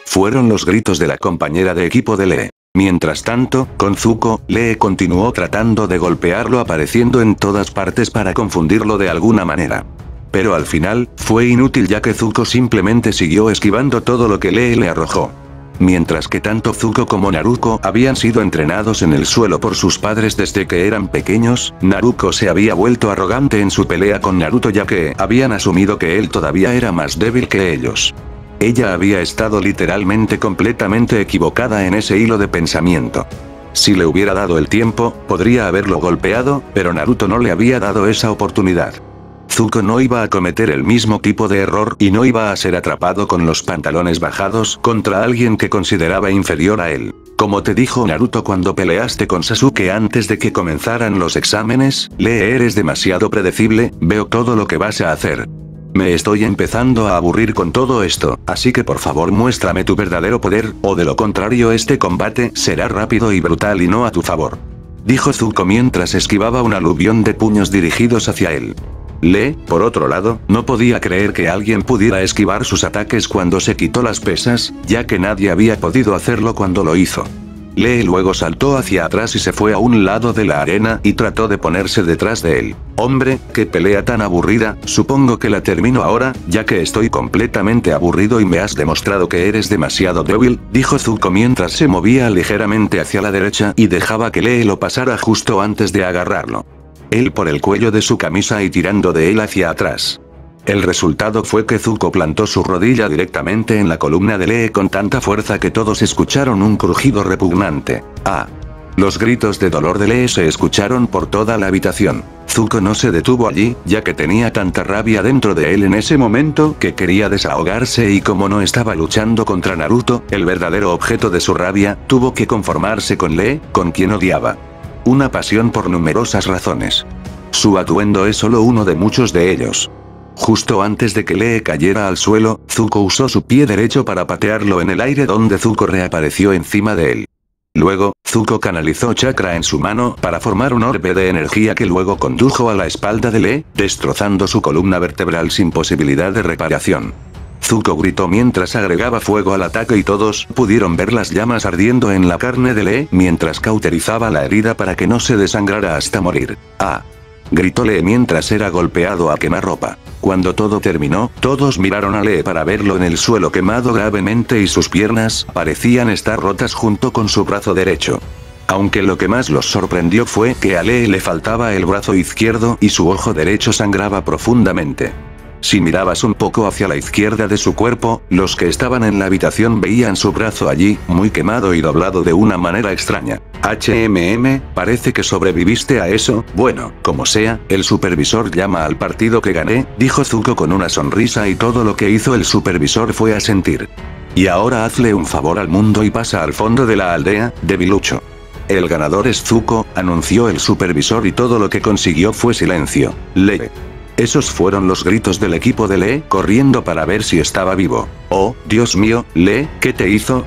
Fueron los gritos de la compañera de equipo de Lee. Mientras tanto, con Zuko, Lee continuó tratando de golpearlo apareciendo en todas partes para confundirlo de alguna manera. Pero al final, fue inútil ya que Zuko simplemente siguió esquivando todo lo que Lee le arrojó. Mientras que tanto Zuko como Naruto habían sido entrenados en el suelo por sus padres desde que eran pequeños, Naruto se había vuelto arrogante en su pelea con Naruto ya que habían asumido que él todavía era más débil que ellos. Ella había estado literalmente completamente equivocada en ese hilo de pensamiento. Si le hubiera dado el tiempo, podría haberlo golpeado, pero Naruto no le había dado esa oportunidad. Zuko no iba a cometer el mismo tipo de error y no iba a ser atrapado con los pantalones bajados contra alguien que consideraba inferior a él. Como te dijo Naruto cuando peleaste con Sasuke antes de que comenzaran los exámenes, Lee, eres demasiado predecible, veo todo lo que vas a hacer. Me estoy empezando a aburrir con todo esto, así que por favor muéstrame tu verdadero poder, o de lo contrario este combate será rápido y brutal y no a tu favor. Dijo Zuko mientras esquivaba un aluvión de puños dirigidos hacia él. Lee, por otro lado, no podía creer que alguien pudiera esquivar sus ataques cuando se quitó las pesas, ya que nadie había podido hacerlo cuando lo hizo. Lee luego saltó hacia atrás y se fue a un lado de la arena y trató de ponerse detrás de él. Hombre, qué pelea tan aburrida, supongo que la termino ahora, ya que estoy completamente aburrido y me has demostrado que eres demasiado débil, dijo Zuko mientras se movía ligeramente hacia la derecha y dejaba que Lee lo pasara justo antes de agarrarlo. Él por el cuello de su camisa y tirando de él hacia atrás. El resultado fue que Zuko plantó su rodilla directamente en la columna de Lee con tanta fuerza que todos escucharon un crujido repugnante. ¡Ah! Los gritos de dolor de Lee se escucharon por toda la habitación. Zuko no se detuvo allí, ya que tenía tanta rabia dentro de él en ese momento que quería desahogarse y como no estaba luchando contra Naruto, el verdadero objeto de su rabia, tuvo que conformarse con Lee, con quien odiaba. Una pasión por numerosas razones. Su atuendo es solo uno de muchos de ellos. Justo antes de que Lee cayera al suelo, Zuko usó su pie derecho para patearlo en el aire donde Zuko reapareció encima de él. Luego, Zuko canalizó chakra en su mano para formar un orbe de energía que luego condujo a la espalda de Lee, destrozando su columna vertebral sin posibilidad de reparación. Zuko gritó mientras agregaba fuego al ataque y todos pudieron ver las llamas ardiendo en la carne de Lee mientras cauterizaba la herida para que no se desangrara hasta morir. ¡Ah! Gritó Lee mientras era golpeado a quemarropa. Cuando todo terminó, todos miraron a Lee para verlo en el suelo quemado gravemente y sus piernas parecían estar rotas junto con su brazo derecho. Aunque lo que más los sorprendió fue que a Lee le faltaba el brazo izquierdo y su ojo derecho sangraba profundamente. Si mirabas un poco hacia la izquierda de su cuerpo, los que estaban en la habitación veían su brazo allí, muy quemado y doblado de una manera extraña. H M M, parece que sobreviviste a eso, bueno, como sea, el supervisor llama al partido que gané, dijo Zuko con una sonrisa y todo lo que hizo el supervisor fue asentir. Y ahora hazle un favor al mundo y pasa al fondo de la aldea, debilucho. El ganador es Zuko, anunció el supervisor y todo lo que consiguió fue silencio. Lee. Esos fueron los gritos del equipo de Lee corriendo para ver si estaba vivo. Oh, Dios mío, Lee, ¿qué te hizo?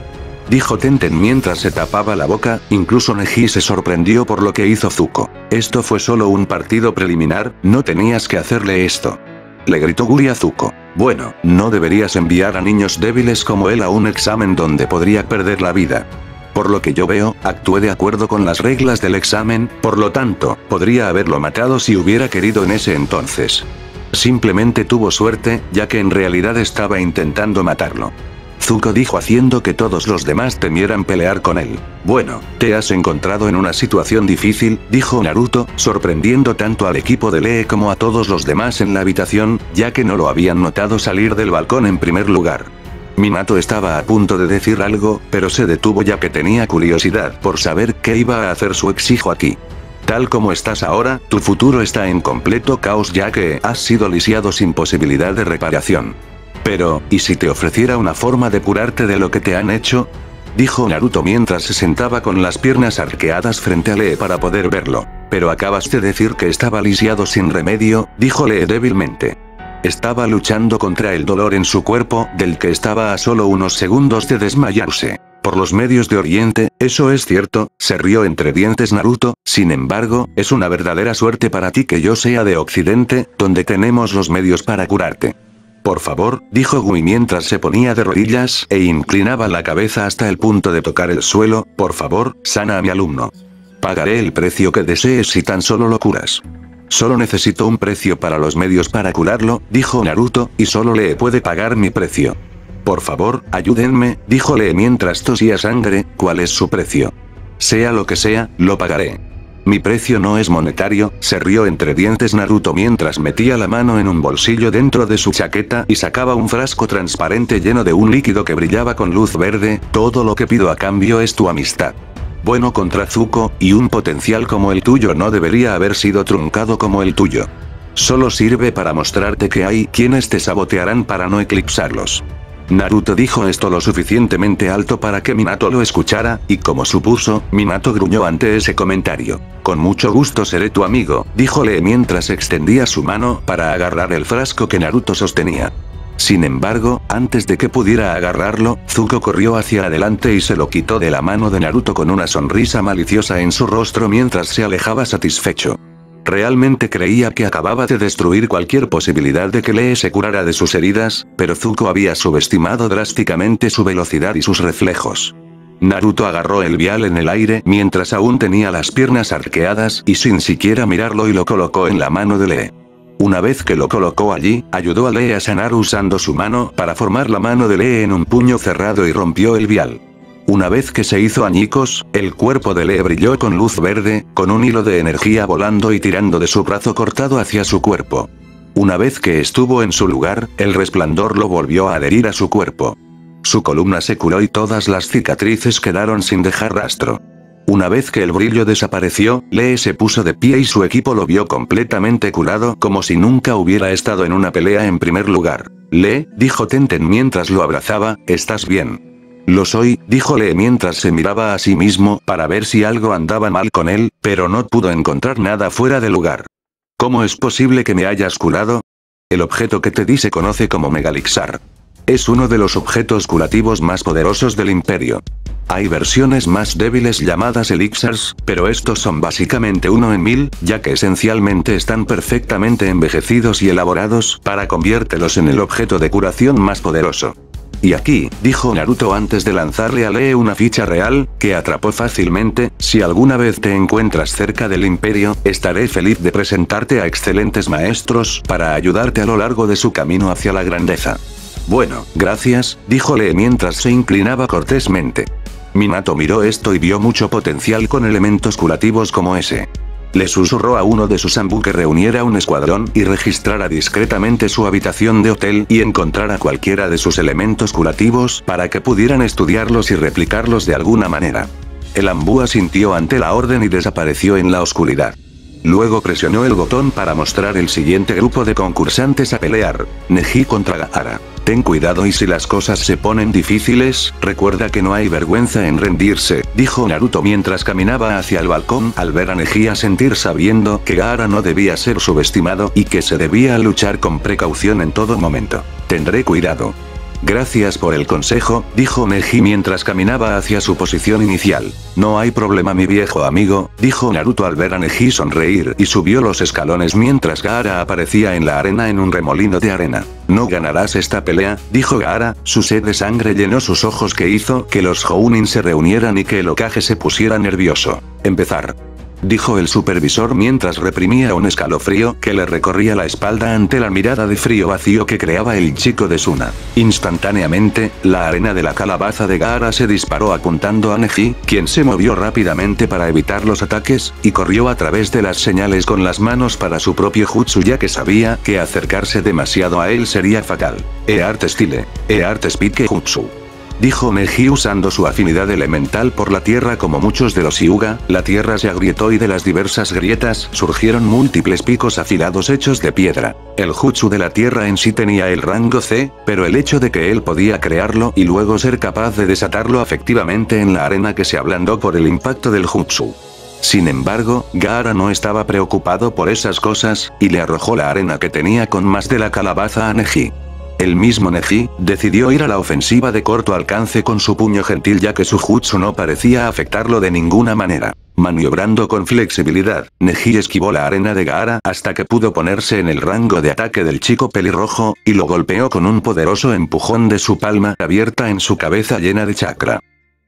Dijo Tenten mientras se tapaba la boca, incluso Neji se sorprendió por lo que hizo Zuko. Esto fue solo un partido preliminar, no tenías que hacerle esto. Le gritó Guy a Zuko. Bueno, no deberías enviar a niños débiles como él a un examen donde podría perder la vida. Por lo que yo veo, actué de acuerdo con las reglas del examen, por lo tanto, podría haberlo matado si hubiera querido en ese entonces. Simplemente tuvo suerte, ya que en realidad estaba intentando matarlo. Zuko dijo haciendo que todos los demás temieran pelear con él. Bueno, te has encontrado en una situación difícil, dijo Naruto, sorprendiendo tanto al equipo de Lee como a todos los demás en la habitación, ya que no lo habían notado salir del balcón en primer lugar. Minato estaba a punto de decir algo, pero se detuvo ya que tenía curiosidad por saber qué iba a hacer su ex hijo aquí. Tal como estás ahora, tu futuro está en completo caos ya que has sido lisiado sin posibilidad de reparación. Pero, ¿y si te ofreciera una forma de curarte de lo que te han hecho? Dijo Naruto mientras se sentaba con las piernas arqueadas frente a Lee para poder verlo. «Pero acabas de decir que estaba lisiado sin remedio», dijo Lee débilmente. Estaba luchando contra el dolor en su cuerpo, del que estaba a solo unos segundos de desmayarse. Por los medios de Oriente, eso es cierto, se rió entre dientes Naruto, sin embargo, es una verdadera suerte para ti que yo sea de Occidente, donde tenemos los medios para curarte. Por favor, dijo Guy mientras se ponía de rodillas e inclinaba la cabeza hasta el punto de tocar el suelo, por favor, sana a mi alumno. Pagaré el precio que desees si tan solo lo curas. Solo necesito un precio para los medios para curarlo, dijo Naruto, y solo Lee puede pagar mi precio. Por favor, ayúdenme, dijo Lee mientras tosía sangre, ¿cuál es su precio? Sea lo que sea, lo pagaré. Mi precio no es monetario, se rió entre dientes Naruto mientras metía la mano en un bolsillo dentro de su chaqueta y sacaba un frasco transparente lleno de un líquido que brillaba con luz verde, todo lo que pido a cambio es tu amistad. Bueno contra Zuko, y un potencial como el tuyo no debería haber sido truncado como el tuyo. Solo sirve para mostrarte que hay quienes te sabotearán para no eclipsarlos. Naruto dijo esto lo suficientemente alto para que Minato lo escuchara, y como supuso, Minato gruñó ante ese comentario. Con mucho gusto seré tu amigo, dijo Lee mientras extendía su mano para agarrar el frasco que Naruto sostenía. Sin embargo, antes de que pudiera agarrarlo, Zuko corrió hacia adelante y se lo quitó de la mano de Naruto con una sonrisa maliciosa en su rostro mientras se alejaba satisfecho. Realmente creía que acababa de destruir cualquier posibilidad de que Lee se curara de sus heridas, pero Zuko había subestimado drásticamente su velocidad y sus reflejos. Naruto agarró el vial en el aire mientras aún tenía las piernas arqueadas y sin siquiera mirarlo y lo colocó en la mano de Lee. Una vez que lo colocó allí, ayudó a Lee a sanar usando su mano para formar la mano de Lee en un puño cerrado y rompió el vial. Una vez que se hizo añicos, el cuerpo de Lee brilló con luz verde, con un hilo de energía volando y tirando de su brazo cortado hacia su cuerpo. Una vez que estuvo en su lugar, el resplandor lo volvió a adherir a su cuerpo. Su columna se curó y todas las cicatrices quedaron sin dejar rastro. Una vez que el brillo desapareció, Lee se puso de pie y su equipo lo vio completamente curado como si nunca hubiera estado en una pelea en primer lugar. Lee, dijo Tenten mientras lo abrazaba, ¿estás bien? Lo soy, dijo Lee mientras se miraba a sí mismo para ver si algo andaba mal con él, pero no pudo encontrar nada fuera de lugar. ¿Cómo es posible que me hayas curado? El objeto que te di se conoce como Megalixar. Es uno de los objetos curativos más poderosos del imperio. Hay versiones más débiles llamadas elixirs, pero estos son básicamente uno en mil, ya que esencialmente están perfectamente envejecidos y elaborados para conviértelos en el objeto de curación más poderoso. Y aquí, dijo Naruto antes de lanzarle a Lee una ficha real, que atrapó fácilmente, si alguna vez te encuentras cerca del imperio, estaré feliz de presentarte a excelentes maestros para ayudarte a lo largo de su camino hacia la grandeza. Bueno, gracias, dijo Lee mientras se inclinaba cortésmente. Minato miró esto y vio mucho potencial con elementos curativos como ese. Le susurró a uno de sus Sanbu que reuniera un escuadrón y registrara discretamente su habitación de hotel y encontrara cualquiera de sus elementos curativos para que pudieran estudiarlos y replicarlos de alguna manera. El Sanbu asintió ante la orden y desapareció en la oscuridad. Luego presionó el botón para mostrar el siguiente grupo de concursantes a pelear. Neji contra Gaara. Ten cuidado y si las cosas se ponen difíciles, recuerda que no hay vergüenza en rendirse, dijo Naruto mientras caminaba hacia el balcón al ver a Neji asentir sabiendo que Gaara no debía ser subestimado y que se debía luchar con precaución en todo momento. Tendré cuidado. Gracias por el consejo, dijo Neji mientras caminaba hacia su posición inicial. No hay problema mi viejo amigo, dijo Naruto al ver a Neji sonreír y subió los escalones mientras Gaara aparecía en la arena en un remolino de arena. No ganarás esta pelea, dijo Gaara, su sed de sangre llenó sus ojos que hizo que los Chūnin se reunieran y que el Hokage se pusiera nervioso. Empezar. Dijo el supervisor mientras reprimía un escalofrío que le recorría la espalda ante la mirada de frío vacío que creaba el chico de Suna. Instantáneamente, la arena de la calabaza de Gaara se disparó apuntando a Neji, quien se movió rápidamente para evitar los ataques, y corrió a través de las señales con las manos para su propio jutsu ya que sabía que acercarse demasiado a él sería fatal. Earth Style. Earth Speed Jutsu. Dijo Neji usando su afinidad elemental por la tierra como muchos de los Hyūga, la tierra se agrietó y de las diversas grietas surgieron múltiples picos afilados hechos de piedra. El jutsu de la tierra en sí tenía el rango C, pero el hecho de que él podía crearlo y luego ser capaz de desatarlo efectivamente en la arena que se ablandó por el impacto del jutsu. Sin embargo, Gaara no estaba preocupado por esas cosas, y le arrojó la arena que tenía con más de la calabaza a Neji. El mismo Neji decidió ir a la ofensiva de corto alcance con su puño gentil, ya que su jutsu no parecía afectarlo de ninguna manera. Maniobrando con flexibilidad, Neji esquivó la arena de Gaara hasta que pudo ponerse en el rango de ataque del chico pelirrojo, y lo golpeó con un poderoso empujón de su palma abierta en su cabeza llena de chakra.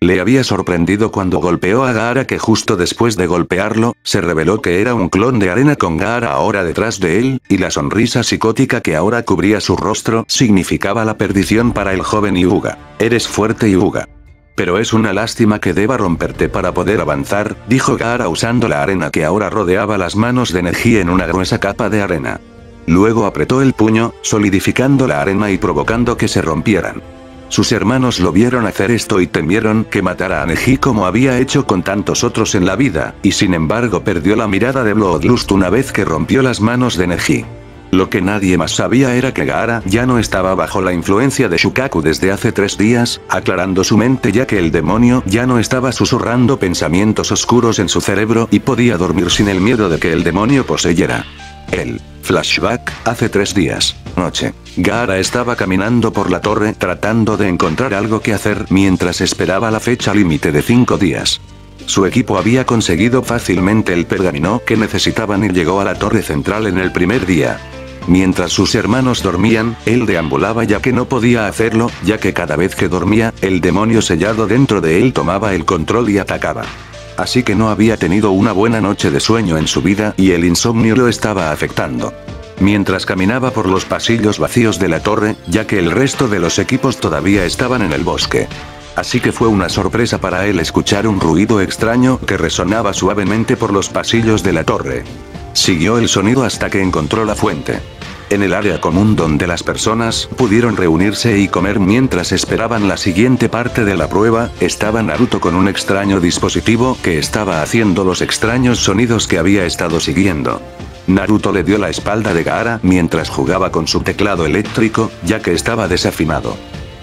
Le había sorprendido cuando golpeó a Gaara que justo después de golpearlo, se reveló que era un clon de arena, con Gaara ahora detrás de él, y la sonrisa psicótica que ahora cubría su rostro significaba la perdición para el joven Hyūga. «Eres fuerte, Hyūga. Pero es una lástima que deba romperte para poder avanzar», dijo Gaara usando la arena que ahora rodeaba las manos de Neji en una gruesa capa de arena. Luego apretó el puño, solidificando la arena y provocando que se rompieran. Sus hermanos lo vieron hacer esto y temieron que matara a Neji como había hecho con tantos otros en la vida, y sin embargo perdió la mirada de Bloodlust una vez que rompió las manos de Neji. Lo que nadie más sabía era que Gaara ya no estaba bajo la influencia de Shukaku desde hace tres días, aclarando su mente ya que el demonio ya no estaba susurrando pensamientos oscuros en su cerebro y podía dormir sin el miedo de que el demonio poseyera. El flashback, hace tres días, noche. Gaara estaba caminando por la torre tratando de encontrar algo que hacer mientras esperaba la fecha límite de cinco días. Su equipo había conseguido fácilmente el pergamino que necesitaban y llegó a la torre central en el primer día. Mientras sus hermanos dormían, él deambulaba ya que no podía hacerlo, ya que cada vez que dormía, el demonio sellado dentro de él tomaba el control y atacaba. Así que no había tenido una buena noche de sueño en su vida y el insomnio lo estaba afectando. Mientras caminaba por los pasillos vacíos de la torre, ya que el resto de los equipos todavía estaban en el bosque. Así que fue una sorpresa para él escuchar un ruido extraño que resonaba suavemente por los pasillos de la torre. Siguió el sonido hasta que encontró la fuente. En el área común donde las personas pudieron reunirse y comer mientras esperaban la siguiente parte de la prueba, estaba Naruto con un extraño dispositivo que estaba haciendo los extraños sonidos que había estado siguiendo. Naruto le dio la espalda de Gaara mientras jugaba con su teclado eléctrico, ya que estaba desafinado.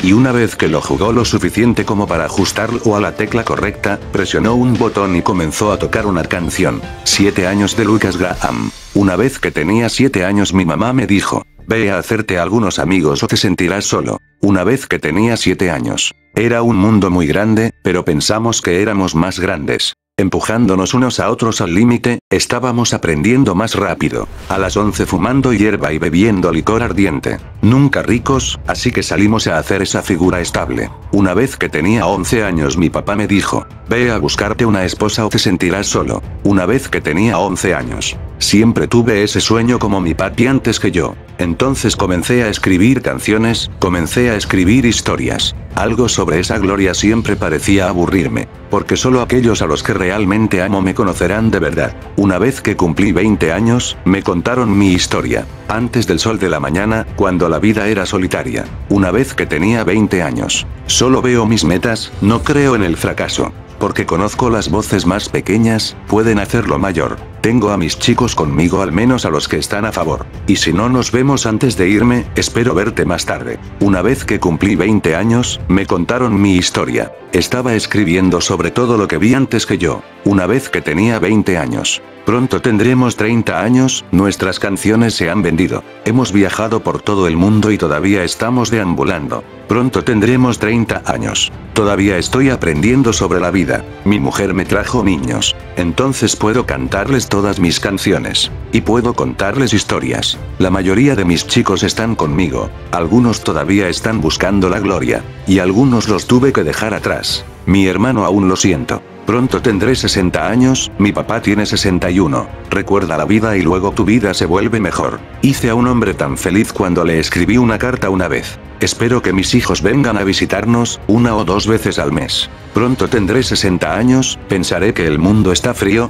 Y una vez que lo jugó lo suficiente como para ajustarlo a la tecla correcta, presionó un botón y comenzó a tocar una canción. Siete años de Lucas Graham. Una vez que tenía siete años mi mamá me dijo, ve a hacerte algunos amigos o te sentirás solo. Una vez que tenía siete años. Era un mundo muy grande, pero pensamos que éramos más grandes. Empujándonos unos a otros al límite, estábamos aprendiendo más rápido. A las once fumando hierba y bebiendo licor ardiente. Nunca ricos, así que salimos a hacer esa figura estable. Una vez que tenía once años mi papá me dijo, ve a buscarte una esposa o te sentirás solo. Una vez que tenía once años. Siempre tuve ese sueño como mi papi antes que yo. Entonces comencé a escribir canciones, comencé a escribir historias. Algo sobre esa gloria siempre parecía aburrirme, porque solo aquellos a los que realmente amo me conocerán de verdad. Una vez que cumplí veinte años, me contaron mi historia. Antes del sol de la mañana, cuando la vida era solitaria. Una vez que tenía veinte años. Solo veo mis metas, no creo en el fracaso. Porque conozco las voces más pequeñas, pueden hacerlo mayor. Tengo a mis chicos conmigo, al menos a los que están a favor. Y si no nos vemos antes de irme, espero verte más tarde. Una vez que cumplí veinte años, me contaron mi historia. Estaba escribiendo sobre todo lo que vi antes que yo. Una vez que tenía veinte años. Pronto tendremos treinta años, nuestras canciones se han vendido. Hemos viajado por todo el mundo y todavía estamos deambulando. Pronto tendremos treinta años. Todavía estoy aprendiendo sobre la vida. Mi mujer me trajo niños. Entonces puedo cantarles todas mis canciones. Y puedo contarles historias. La mayoría de mis chicos están conmigo. Algunos todavía están buscando la gloria. Y algunos los tuve que dejar atrás. Mi hermano aún lo siento. Pronto tendré sesenta años, mi papá tiene sesenta y uno. Recuerda la vida y luego tu vida se vuelve mejor. Hice a un hombre tan feliz cuando le escribí una carta una vez. Espero que mis hijos vengan a visitarnos, una o dos veces al mes. Pronto tendré sesenta años, pensaré que el mundo está frío.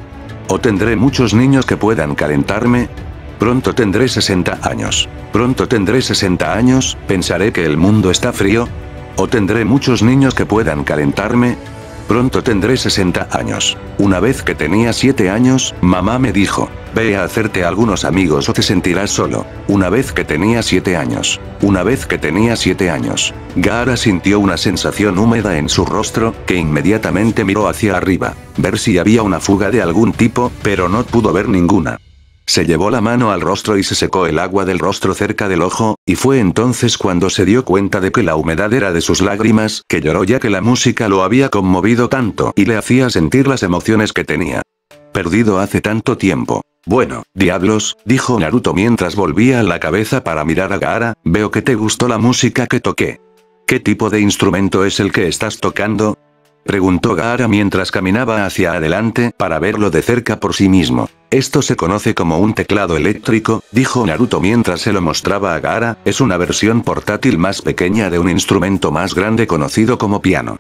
O tendré muchos niños que puedan calentarme. Pronto tendré sesenta años. Pronto tendré sesenta años, pensaré que el mundo está frío. O tendré muchos niños que puedan calentarme. Pronto tendré sesenta años. Una vez que tenía siete años, mamá me dijo, ve a hacerte algunos amigos o te sentirás solo. Una vez que tenía siete años. Una vez que tenía siete años. Gaara sintió una sensación húmeda en su rostro, que inmediatamente miró hacia arriba. Ver si había una fuga de algún tipo, pero no pudo ver ninguna. Se llevó la mano al rostro y se secó el agua del rostro cerca del ojo, y fue entonces cuando se dio cuenta de que la humedad era de sus lágrimas, que lloró ya que la música lo había conmovido tanto y le hacía sentir las emociones que tenía. Perdido hace tanto tiempo. Bueno, diablos, dijo Naruto mientras volvía la cabeza para mirar a Gaara, veo que te gustó la música que toqué. ¿Qué tipo de instrumento es el que estás tocando? Preguntó Gaara mientras caminaba hacia adelante para verlo de cerca por sí mismo. Esto se conoce como un teclado eléctrico, dijo Naruto mientras se lo mostraba a Gaara, es una versión portátil más pequeña de un instrumento más grande conocido como piano.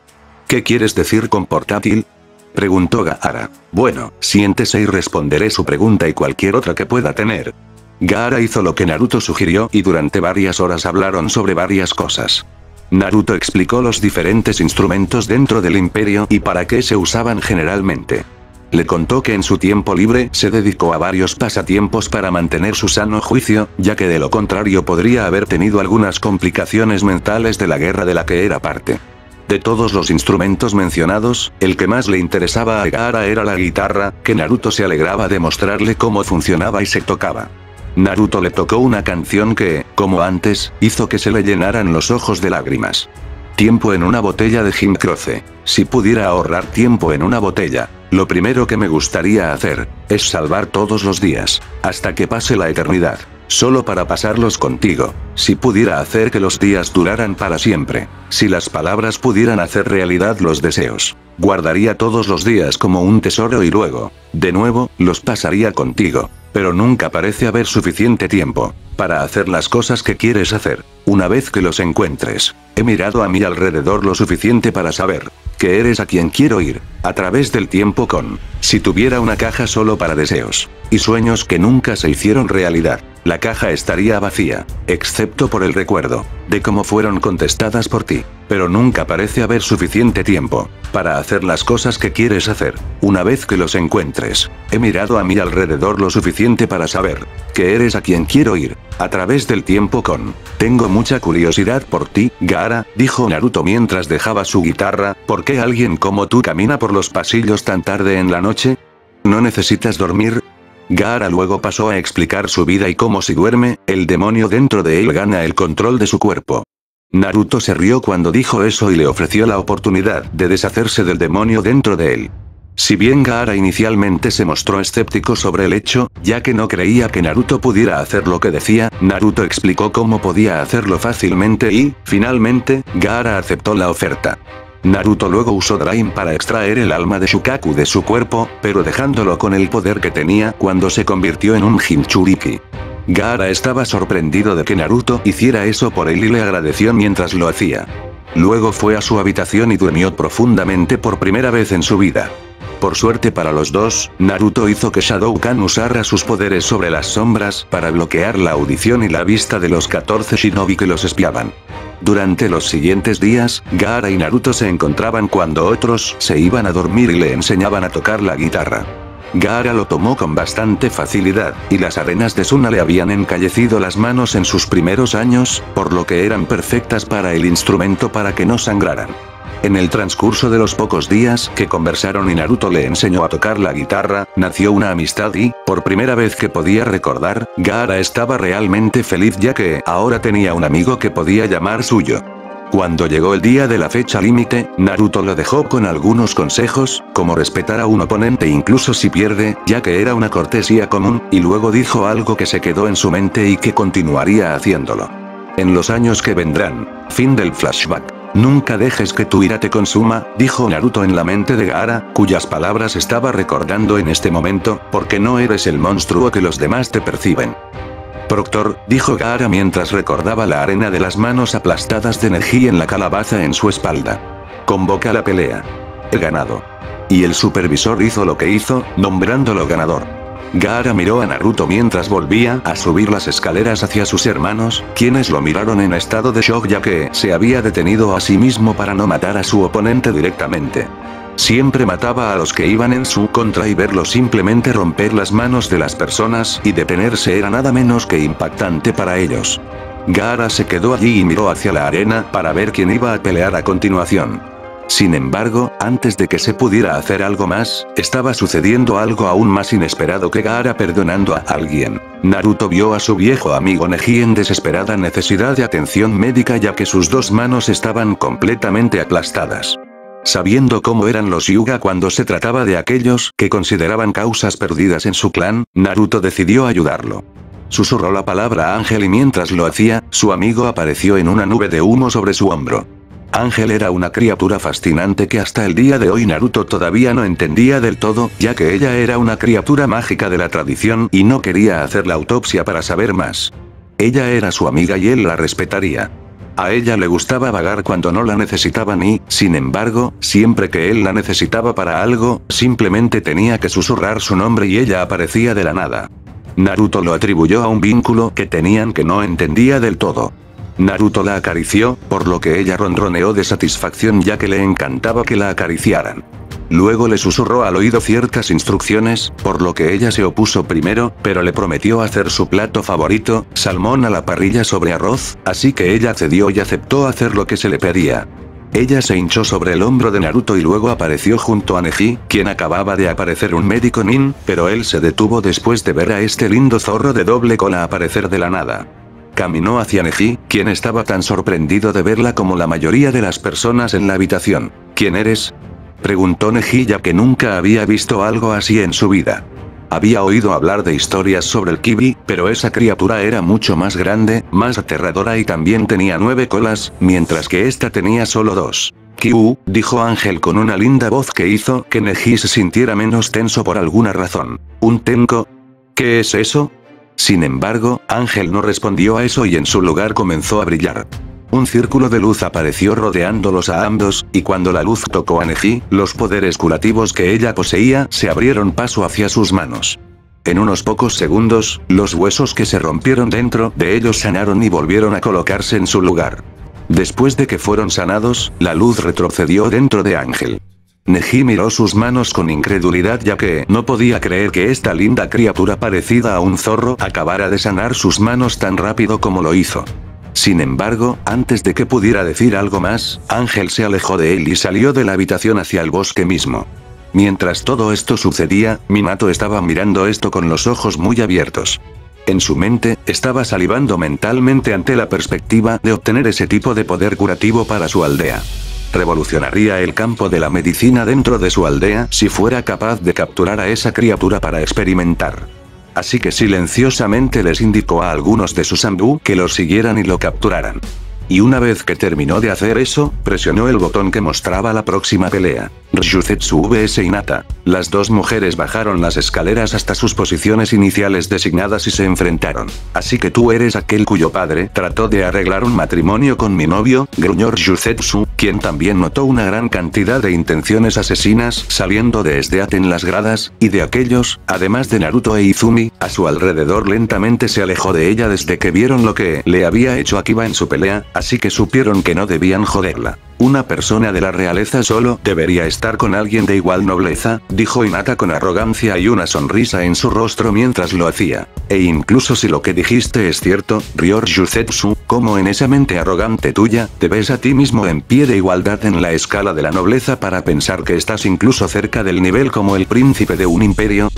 ¿Qué quieres decir con portátil? Preguntó Gaara. Bueno, siéntese y responderé su pregunta y cualquier otra que pueda tener. Gaara hizo lo que Naruto sugirió y durante varias horas hablaron sobre varias cosas. Naruto explicó los diferentes instrumentos dentro del imperio y para qué se usaban generalmente. Le contó que en su tiempo libre se dedicó a varios pasatiempos para mantener su sano juicio, ya que de lo contrario podría haber tenido algunas complicaciones mentales de la guerra de la que era parte. De todos los instrumentos mencionados, el que más le interesaba a Gaara era la guitarra, que Naruto se alegraba de mostrarle cómo funcionaba y se tocaba. Naruto le tocó una canción que, como antes, hizo que se le llenaran los ojos de lágrimas. Tiempo en una botella de gin croce. Si pudiera ahorrar tiempo en una botella, lo primero que me gustaría hacer, es salvar todos los días, hasta que pase la eternidad, solo para pasarlos contigo. Si pudiera hacer que los días duraran para siempre, si las palabras pudieran hacer realidad los deseos, guardaría todos los días como un tesoro y luego, de nuevo, los pasaría contigo. Pero nunca parece haber suficiente tiempo para hacer las cosas que quieres hacer. Una vez que los encuentres, he mirado a mi alrededor lo suficiente para saber que eres a quien quiero ir, a través del tiempo con, si tuviera una caja solo para deseos y sueños que nunca se hicieron realidad, la caja estaría vacía, excepto por el recuerdo de cómo fueron contestadas por ti. Pero nunca parece haber suficiente tiempo para hacer las cosas que quieres hacer. Una vez que los encuentres, he mirado a mi alrededor lo suficiente para saber que eres a quien quiero ir, a través del tiempo con. Tengo mucha curiosidad por ti, Gaara, dijo Naruto mientras dejaba su guitarra, ¿por qué alguien como tú camina por los pasillos tan tarde en la noche? ¿No necesitas dormir? Gaara luego pasó a explicar su vida y cómo si duerme, el demonio dentro de él gana el control de su cuerpo. Naruto se rió cuando dijo eso y le ofreció la oportunidad de deshacerse del demonio dentro de él. Si bien Gaara inicialmente se mostró escéptico sobre el hecho, ya que no creía que Naruto pudiera hacer lo que decía, Naruto explicó cómo podía hacerlo fácilmente y, finalmente, Gaara aceptó la oferta. Naruto luego usó Daimyo para extraer el alma de Shukaku de su cuerpo, pero dejándolo con el poder que tenía cuando se convirtió en un Jinchuriki. Gaara estaba sorprendido de que Naruto hiciera eso por él y le agradeció mientras lo hacía. Luego fue a su habitación y durmió profundamente por primera vez en su vida. Por suerte para los dos, Naruto hizo que Shadoukan usara sus poderes sobre las sombras para bloquear la audición y la vista de los catorce shinobi que los espiaban. Durante los siguientes días, Gaara y Naruto se encontraban cuando otros se iban a dormir y le enseñaban a tocar la guitarra. Gaara lo tomó con bastante facilidad, y las arenas de Suna le habían encallecido las manos en sus primeros años, por lo que eran perfectas para el instrumento para que no sangraran. En el transcurso de los pocos días que conversaron y Naruto le enseñó a tocar la guitarra, nació una amistad y, por primera vez que podía recordar, Gaara estaba realmente feliz ya que ahora tenía un amigo que podía llamar suyo. Cuando llegó el día de la fecha límite, Naruto lo dejó con algunos consejos, como respetar a un oponente incluso si pierde, ya que era una cortesía común, y luego dijo algo que se quedó en su mente y que continuaría haciéndolo. En los años que vendrán. Fin del flashback. Nunca dejes que tu ira te consuma, dijo Naruto en la mente de Gaara, cuyas palabras estaba recordando en este momento, porque no eres el monstruo que los demás te perciben. Proctor, dijo Gaara mientras recordaba la arena de las manos aplastadas de Neji en la calabaza en su espalda. Convoca la pelea. He ganado. Y el supervisor hizo lo que hizo, nombrándolo ganador. Gaara miró a Naruto mientras volvía a subir las escaleras hacia sus hermanos, quienes lo miraron en estado de shock ya que se había detenido a sí mismo para no matar a su oponente directamente. Siempre mataba a los que iban en su contra y verlo simplemente romper las manos de las personas y detenerse era nada menos que impactante para ellos. Gaara se quedó allí y miró hacia la arena para ver quién iba a pelear a continuación. Sin embargo, antes de que se pudiera hacer algo más, estaba sucediendo algo aún más inesperado que Gaara perdonando a alguien. Naruto vio a su viejo amigo Neji en desesperada necesidad de atención médica ya que sus dos manos estaban completamente aplastadas. Sabiendo cómo eran los Hyūga cuando se trataba de aquellos que consideraban causas perdidas en su clan, Naruto decidió ayudarlo. Susurró la palabra Ángel y mientras lo hacía, su amigo apareció en una nube de humo sobre su hombro. Ángel era una criatura fascinante que hasta el día de hoy Naruto todavía no entendía del todo, ya que ella era una criatura mágica de la tradición y no quería hacer la autopsia para saber más. Ella era su amiga y él la respetaría. A ella le gustaba vagar cuando no la necesitaban y, sin embargo, siempre que él la necesitaba para algo, simplemente tenía que susurrar su nombre y ella aparecía de la nada. Naruto lo atribuyó a un vínculo que tenían que no entendía del todo. Naruto la acarició, por lo que ella ronroneó de satisfacción ya que le encantaba que la acariciaran. Luego le susurró al oído ciertas instrucciones, por lo que ella se opuso primero, pero le prometió hacer su plato favorito, salmón a la parrilla sobre arroz, así que ella cedió y aceptó hacer lo que se le pedía. Ella se hinchó sobre el hombro de Naruto y luego apareció junto a Neji, quien acababa de aparecer un médico nin, pero él se detuvo después de ver a este lindo zorro de doble cola aparecer de la nada. Caminó hacia Neji, quien estaba tan sorprendido de verla como la mayoría de las personas en la habitación. ¿Quién eres?, preguntó Neji ya que nunca había visto algo así en su vida. Había oído hablar de historias sobre el Kibi, pero esa criatura era mucho más grande, más aterradora y también tenía nueve colas, mientras que esta tenía solo dos. Kiu, dijo Ángel con una linda voz que hizo que Neji se sintiera menos tenso por alguna razón. ¿Un tenko? ¿Qué es eso? Sin embargo, Ángel no respondió a eso y en su lugar comenzó a brillar. Un círculo de luz apareció rodeándolos a ambos, y cuando la luz tocó a Neji, los poderes curativos que ella poseía se abrieron paso hacia sus manos. En unos pocos segundos, los huesos que se rompieron dentro de ellos sanaron y volvieron a colocarse en su lugar. Después de que fueron sanados, la luz retrocedió dentro de Ángel. Neji miró sus manos con incredulidad ya que no podía creer que esta linda criatura parecida a un zorro acabara de sanar sus manos tan rápido como lo hizo. Sin embargo, antes de que pudiera decir algo más, Ángel se alejó de él y salió de la habitación hacia el bosque mismo. Mientras todo esto sucedía, Minato estaba mirando esto con los ojos muy abiertos. En su mente, estaba salivando mentalmente ante la perspectiva de obtener ese tipo de poder curativo para su aldea. Revolucionaría el campo de la medicina dentro de su aldea si fuera capaz de capturar a esa criatura para experimentar. Así que silenciosamente les indicó a algunos de sus ambu que lo siguieran y lo capturaran. Y una vez que terminó de hacer eso, presionó el botón que mostraba la próxima pelea. Ryuzetsu versus Hinata. Las dos mujeres bajaron las escaleras hasta sus posiciones iniciales designadas y se enfrentaron. Así que tú eres aquel cuyo padre trató de arreglar un matrimonio con mi novio, gruñó Ryuzetsu, quien también notó una gran cantidad de intenciones asesinas saliendo de Esdeath en las gradas, y de aquellos, además de Naruto e Izumi, a su alrededor lentamente se alejó de ella desde que vieron lo que le había hecho Akiba en su pelea, así que supieron que no debían joderla. Una persona de la realeza solo debería estar con alguien de igual nobleza, dijo Hinata con arrogancia y una sonrisa en su rostro mientras lo hacía. E incluso si lo que dijiste es cierto, rió Ryuzetsu, como en esa mente arrogante tuya, te ves a ti mismo en pie de igualdad en la escala de la nobleza para pensar que estás incluso cerca del nivel como el príncipe de un imperio.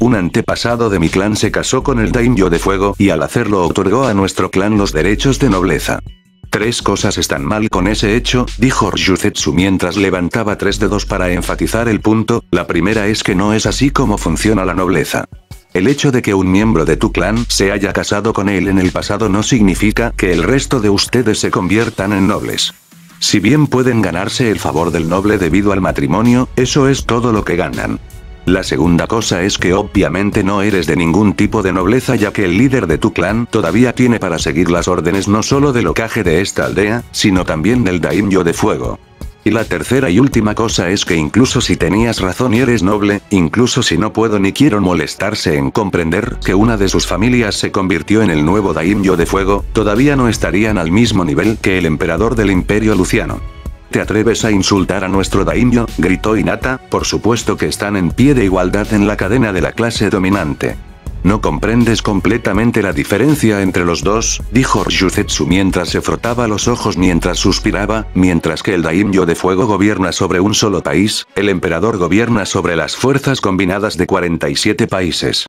Un antepasado de mi clan se casó con el Daimyo de Fuego y al hacerlo otorgó a nuestro clan los derechos de nobleza. Tres cosas están mal con ese hecho, dijo Ryuzetsu mientras levantaba tres dedos para enfatizar el punto, la primera es que no es así como funciona la nobleza. El hecho de que un miembro de tu clan se haya casado con él en el pasado no significa que el resto de ustedes se conviertan en nobles. Si bien pueden ganarse el favor del noble debido al matrimonio, eso es todo lo que ganan. La segunda cosa es que obviamente no eres de ningún tipo de nobleza ya que el líder de tu clan todavía tiene para seguir las órdenes no solo del Hokage de esta aldea, sino también del Daimyo de Fuego. Y la tercera y última cosa es que incluso si tenías razón y eres noble, incluso si no puedo ni quiero molestarse en comprender que una de sus familias se convirtió en el nuevo Daimyo de Fuego, todavía no estarían al mismo nivel que el emperador del Imperio Luciano. ¿Te atreves a insultar a nuestro daimyo?, gritó Hinata. Por supuesto que están en pie de igualdad en la cadena de la clase dominante. No comprendes completamente la diferencia entre los dos, dijo Ryuzetsu mientras se frotaba los ojos mientras suspiraba, mientras que el daimyo de fuego gobierna sobre un solo país, el emperador gobierna sobre las fuerzas combinadas de cuarenta y siete países.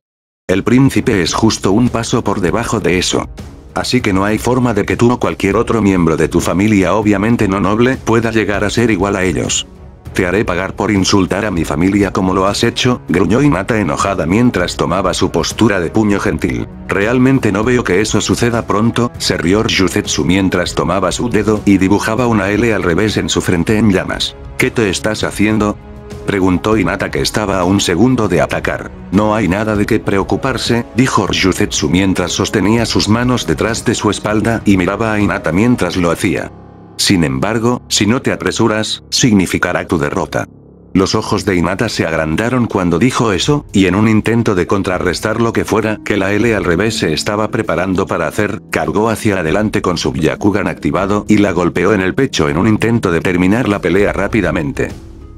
El príncipe es justo un paso por debajo de eso. Así que no hay forma de que tú o cualquier otro miembro de tu familia, obviamente no noble, pueda llegar a ser igual a ellos. Te haré pagar por insultar a mi familia como lo has hecho, gruñó Hinata enojada mientras tomaba su postura de puño gentil. Realmente no veo que eso suceda pronto, se rió Ryuzetsu mientras tomaba su dedo y dibujaba una ele al revés en su frente en llamas. ¿Qué te estás haciendo?, preguntó Hinata, que estaba a un segundo de atacar. No hay nada de qué preocuparse, dijo Ryuzetsu mientras sostenía sus manos detrás de su espalda y miraba a Hinata mientras lo hacía. Sin embargo, si no te apresuras, significará tu derrota. Los ojos de Hinata se agrandaron cuando dijo eso, y en un intento de contrarrestar lo que fuera que la ele al revés se estaba preparando para hacer, cargó hacia adelante con su Byakugan activado y la golpeó en el pecho en un intento de terminar la pelea rápidamente.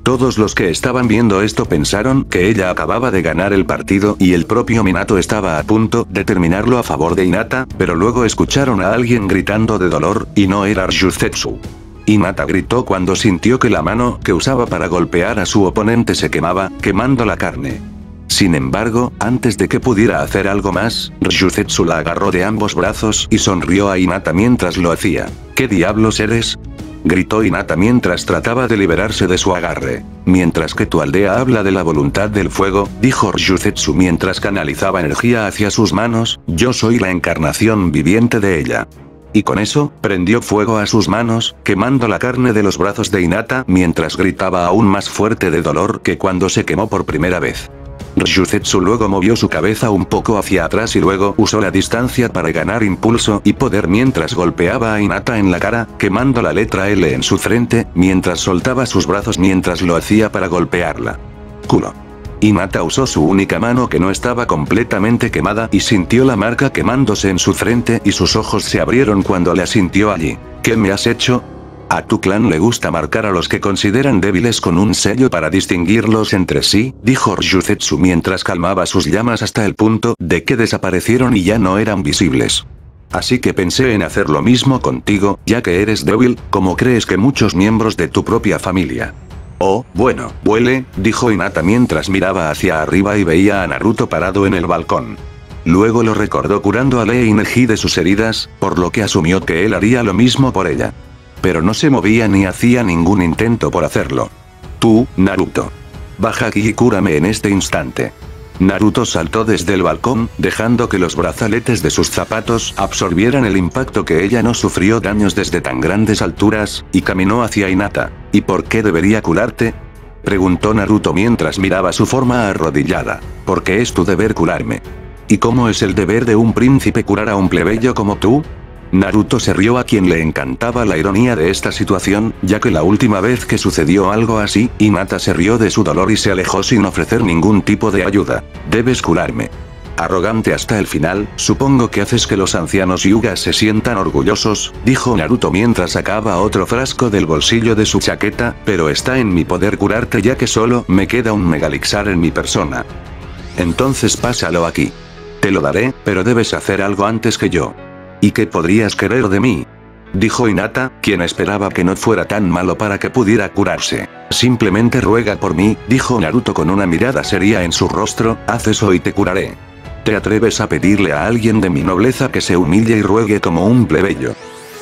Todos los que estaban viendo esto pensaron que ella acababa de ganar el partido y el propio Minato estaba a punto de terminarlo a favor de Hinata, pero luego escucharon a alguien gritando de dolor, y no era Ryuzetsu. Hinata gritó cuando sintió que la mano que usaba para golpear a su oponente se quemaba, quemando la carne. Sin embargo, antes de que pudiera hacer algo más, Ryuzetsu la agarró de ambos brazos y sonrió a Hinata mientras lo hacía. ¿Qué diablos eres?, gritó Hinata mientras trataba de liberarse de su agarre. Mientras que tu aldea habla de la voluntad del fuego, dijo Ryuzetsu mientras canalizaba energía hacia sus manos, yo soy la encarnación viviente de ella. Y con eso, prendió fuego a sus manos, quemando la carne de los brazos de Hinata mientras gritaba aún más fuerte de dolor que cuando se quemó por primera vez. Ryuzetsu luego movió su cabeza un poco hacia atrás y luego usó la distancia para ganar impulso y poder mientras golpeaba a Hinata en la cara, quemando la letra ele en su frente, mientras soltaba sus brazos mientras lo hacía para golpearla. Culo. Hinata usó su única mano que no estaba completamente quemada y sintió la marca quemándose en su frente y sus ojos se abrieron cuando la sintió allí. ¿Qué me has hecho? A tu clan le gusta marcar a los que consideran débiles con un sello para distinguirlos entre sí, dijo Ryuzetsu mientras calmaba sus llamas hasta el punto de que desaparecieron y ya no eran visibles. Así que pensé en hacer lo mismo contigo, ya que eres débil, como crees que muchos miembros de tu propia familia. Oh, bueno, huele, dijo Hinata mientras miraba hacia arriba y veía a Naruto parado en el balcón. Luego lo recordó curando a Lee y Neji de sus heridas, por lo que asumió que él haría lo mismo por ella. Pero no se movía ni hacía ningún intento por hacerlo. Tú, Naruto. Baja aquí y cúrame en este instante. Naruto saltó desde el balcón, dejando que los brazaletes de sus zapatos absorbieran el impacto que ella no sufrió daños desde tan grandes alturas, y caminó hacia Hinata. ¿Y por qué debería curarte?, preguntó Naruto mientras miraba su forma arrodillada. Porque es tu deber curarme. ¿Y cómo es el deber de un príncipe curar a un plebeyo como tú? Naruto se rió, a quien le encantaba la ironía de esta situación, ya que la última vez que sucedió algo así, Hinata se rió de su dolor y se alejó sin ofrecer ningún tipo de ayuda. Debes curarme. Arrogante hasta el final, supongo que haces que los ancianos Hyūga se sientan orgullosos, dijo Naruto mientras sacaba otro frasco del bolsillo de su chaqueta, pero está en mi poder curarte ya que solo me queda un megalixar en mi persona. Entonces pásalo aquí. Te lo daré, pero debes hacer algo antes que yo. ¿Y qué podrías querer de mí?, dijo Hinata, quien esperaba que no fuera tan malo para que pudiera curarse. Simplemente ruega por mí, dijo Naruto con una mirada seria en su rostro, haz eso y te curaré. ¿Te atreves a pedirle a alguien de mi nobleza que se humille y ruegue como un plebeyo?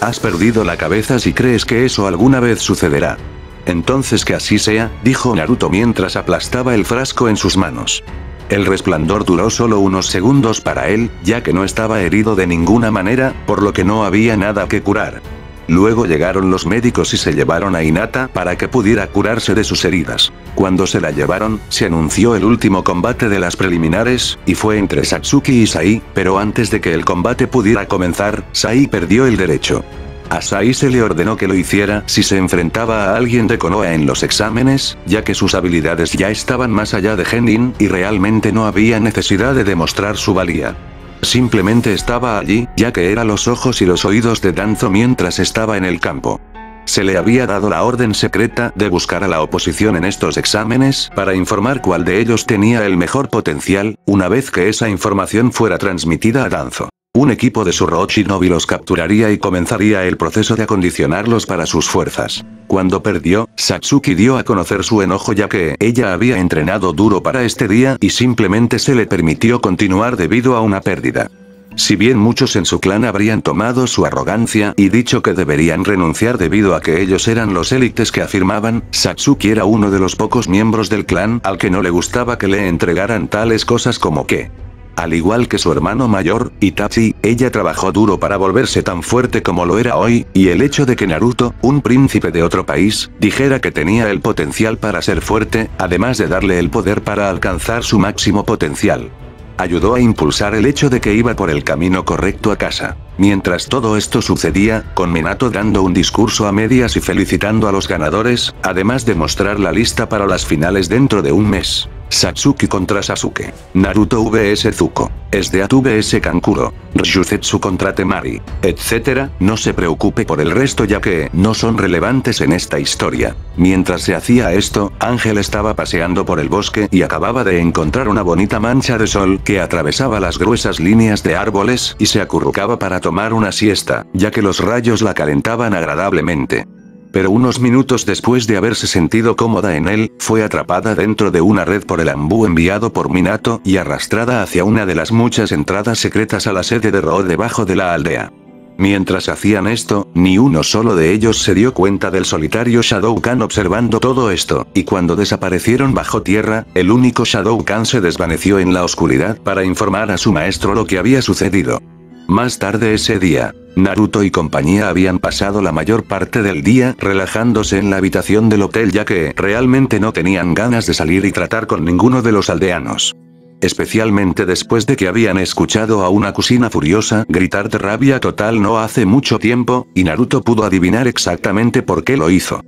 Has perdido la cabeza si crees que eso alguna vez sucederá. Entonces que así sea, dijo Naruto mientras aplastaba el frasco en sus manos. El resplandor duró solo unos segundos para él, ya que no estaba herido de ninguna manera, por lo que no había nada que curar. Luego llegaron los médicos y se llevaron a Hinata para que pudiera curarse de sus heridas. Cuando se la llevaron, se anunció el último combate de las preliminares, y fue entre Satsuki y Sai, pero antes de que el combate pudiera comenzar, Sai perdió el derecho. A Sai se le ordenó que lo hiciera si se enfrentaba a alguien de Konoha en los exámenes, ya que sus habilidades ya estaban más allá de genin y realmente no había necesidad de demostrar su valía. Simplemente estaba allí, ya que era los ojos y los oídos de Danzo mientras estaba en el campo. Se le había dado la orden secreta de buscar a la oposición en estos exámenes para informar cuál de ellos tenía el mejor potencial, una vez que esa información fuera transmitida a Danzo. Un equipo de Surro Shinobi los capturaría y comenzaría el proceso de acondicionarlos para sus fuerzas. Cuando perdió, Satsuki dio a conocer su enojo ya que ella había entrenado duro para este día y simplemente se le permitió continuar debido a una pérdida. Si bien muchos en su clan habrían tomado su arrogancia y dicho que deberían renunciar debido a que ellos eran los élites que afirmaban, Satsuki era uno de los pocos miembros del clan al que no le gustaba que le entregaran tales cosas como que, al igual que su hermano mayor, Itachi, ella trabajó duro para volverse tan fuerte como lo era hoy, y el hecho de que Naruto, un príncipe de otro país, dijera que tenía el potencial para ser fuerte, además de darle el poder para alcanzar su máximo potencial, ayudó a impulsar el hecho de que iba por el camino correcto a casa. Mientras todo esto sucedía, con Minato dando un discurso a medias y felicitando a los ganadores, además de mostrar la lista para las finales dentro de un mes. Satsuki contra Sasuke. Naruto versus Zuko. Esdeath versus Kankuro. Ryuzetsu contra Temari. Etcétera. No se preocupe por el resto ya que no son relevantes en esta historia. Mientras se hacía esto, Ángel estaba paseando por el bosque y acababa de encontrar una bonita mancha de sol que atravesaba las gruesas líneas de árboles y se acurrucaba para tomar una siesta, ya que los rayos la calentaban agradablemente. Pero unos minutos después de haberse sentido cómoda en él, fue atrapada dentro de una red por el ambú enviado por Minato y arrastrada hacia una de las muchas entradas secretas a la sede de Roh debajo de la aldea. Mientras hacían esto, ni uno solo de ellos se dio cuenta del solitario Shadowkan observando todo esto, y cuando desaparecieron bajo tierra, el único Shadowkan se desvaneció en la oscuridad para informar a su maestro lo que había sucedido. Más tarde ese día, Naruto y compañía habían pasado la mayor parte del día relajándose en la habitación del hotel ya que realmente no tenían ganas de salir y tratar con ninguno de los aldeanos. Especialmente después de que habían escuchado a una cocina furiosa gritar de rabia total no hace mucho tiempo, y Naruto pudo adivinar exactamente por qué lo hizo.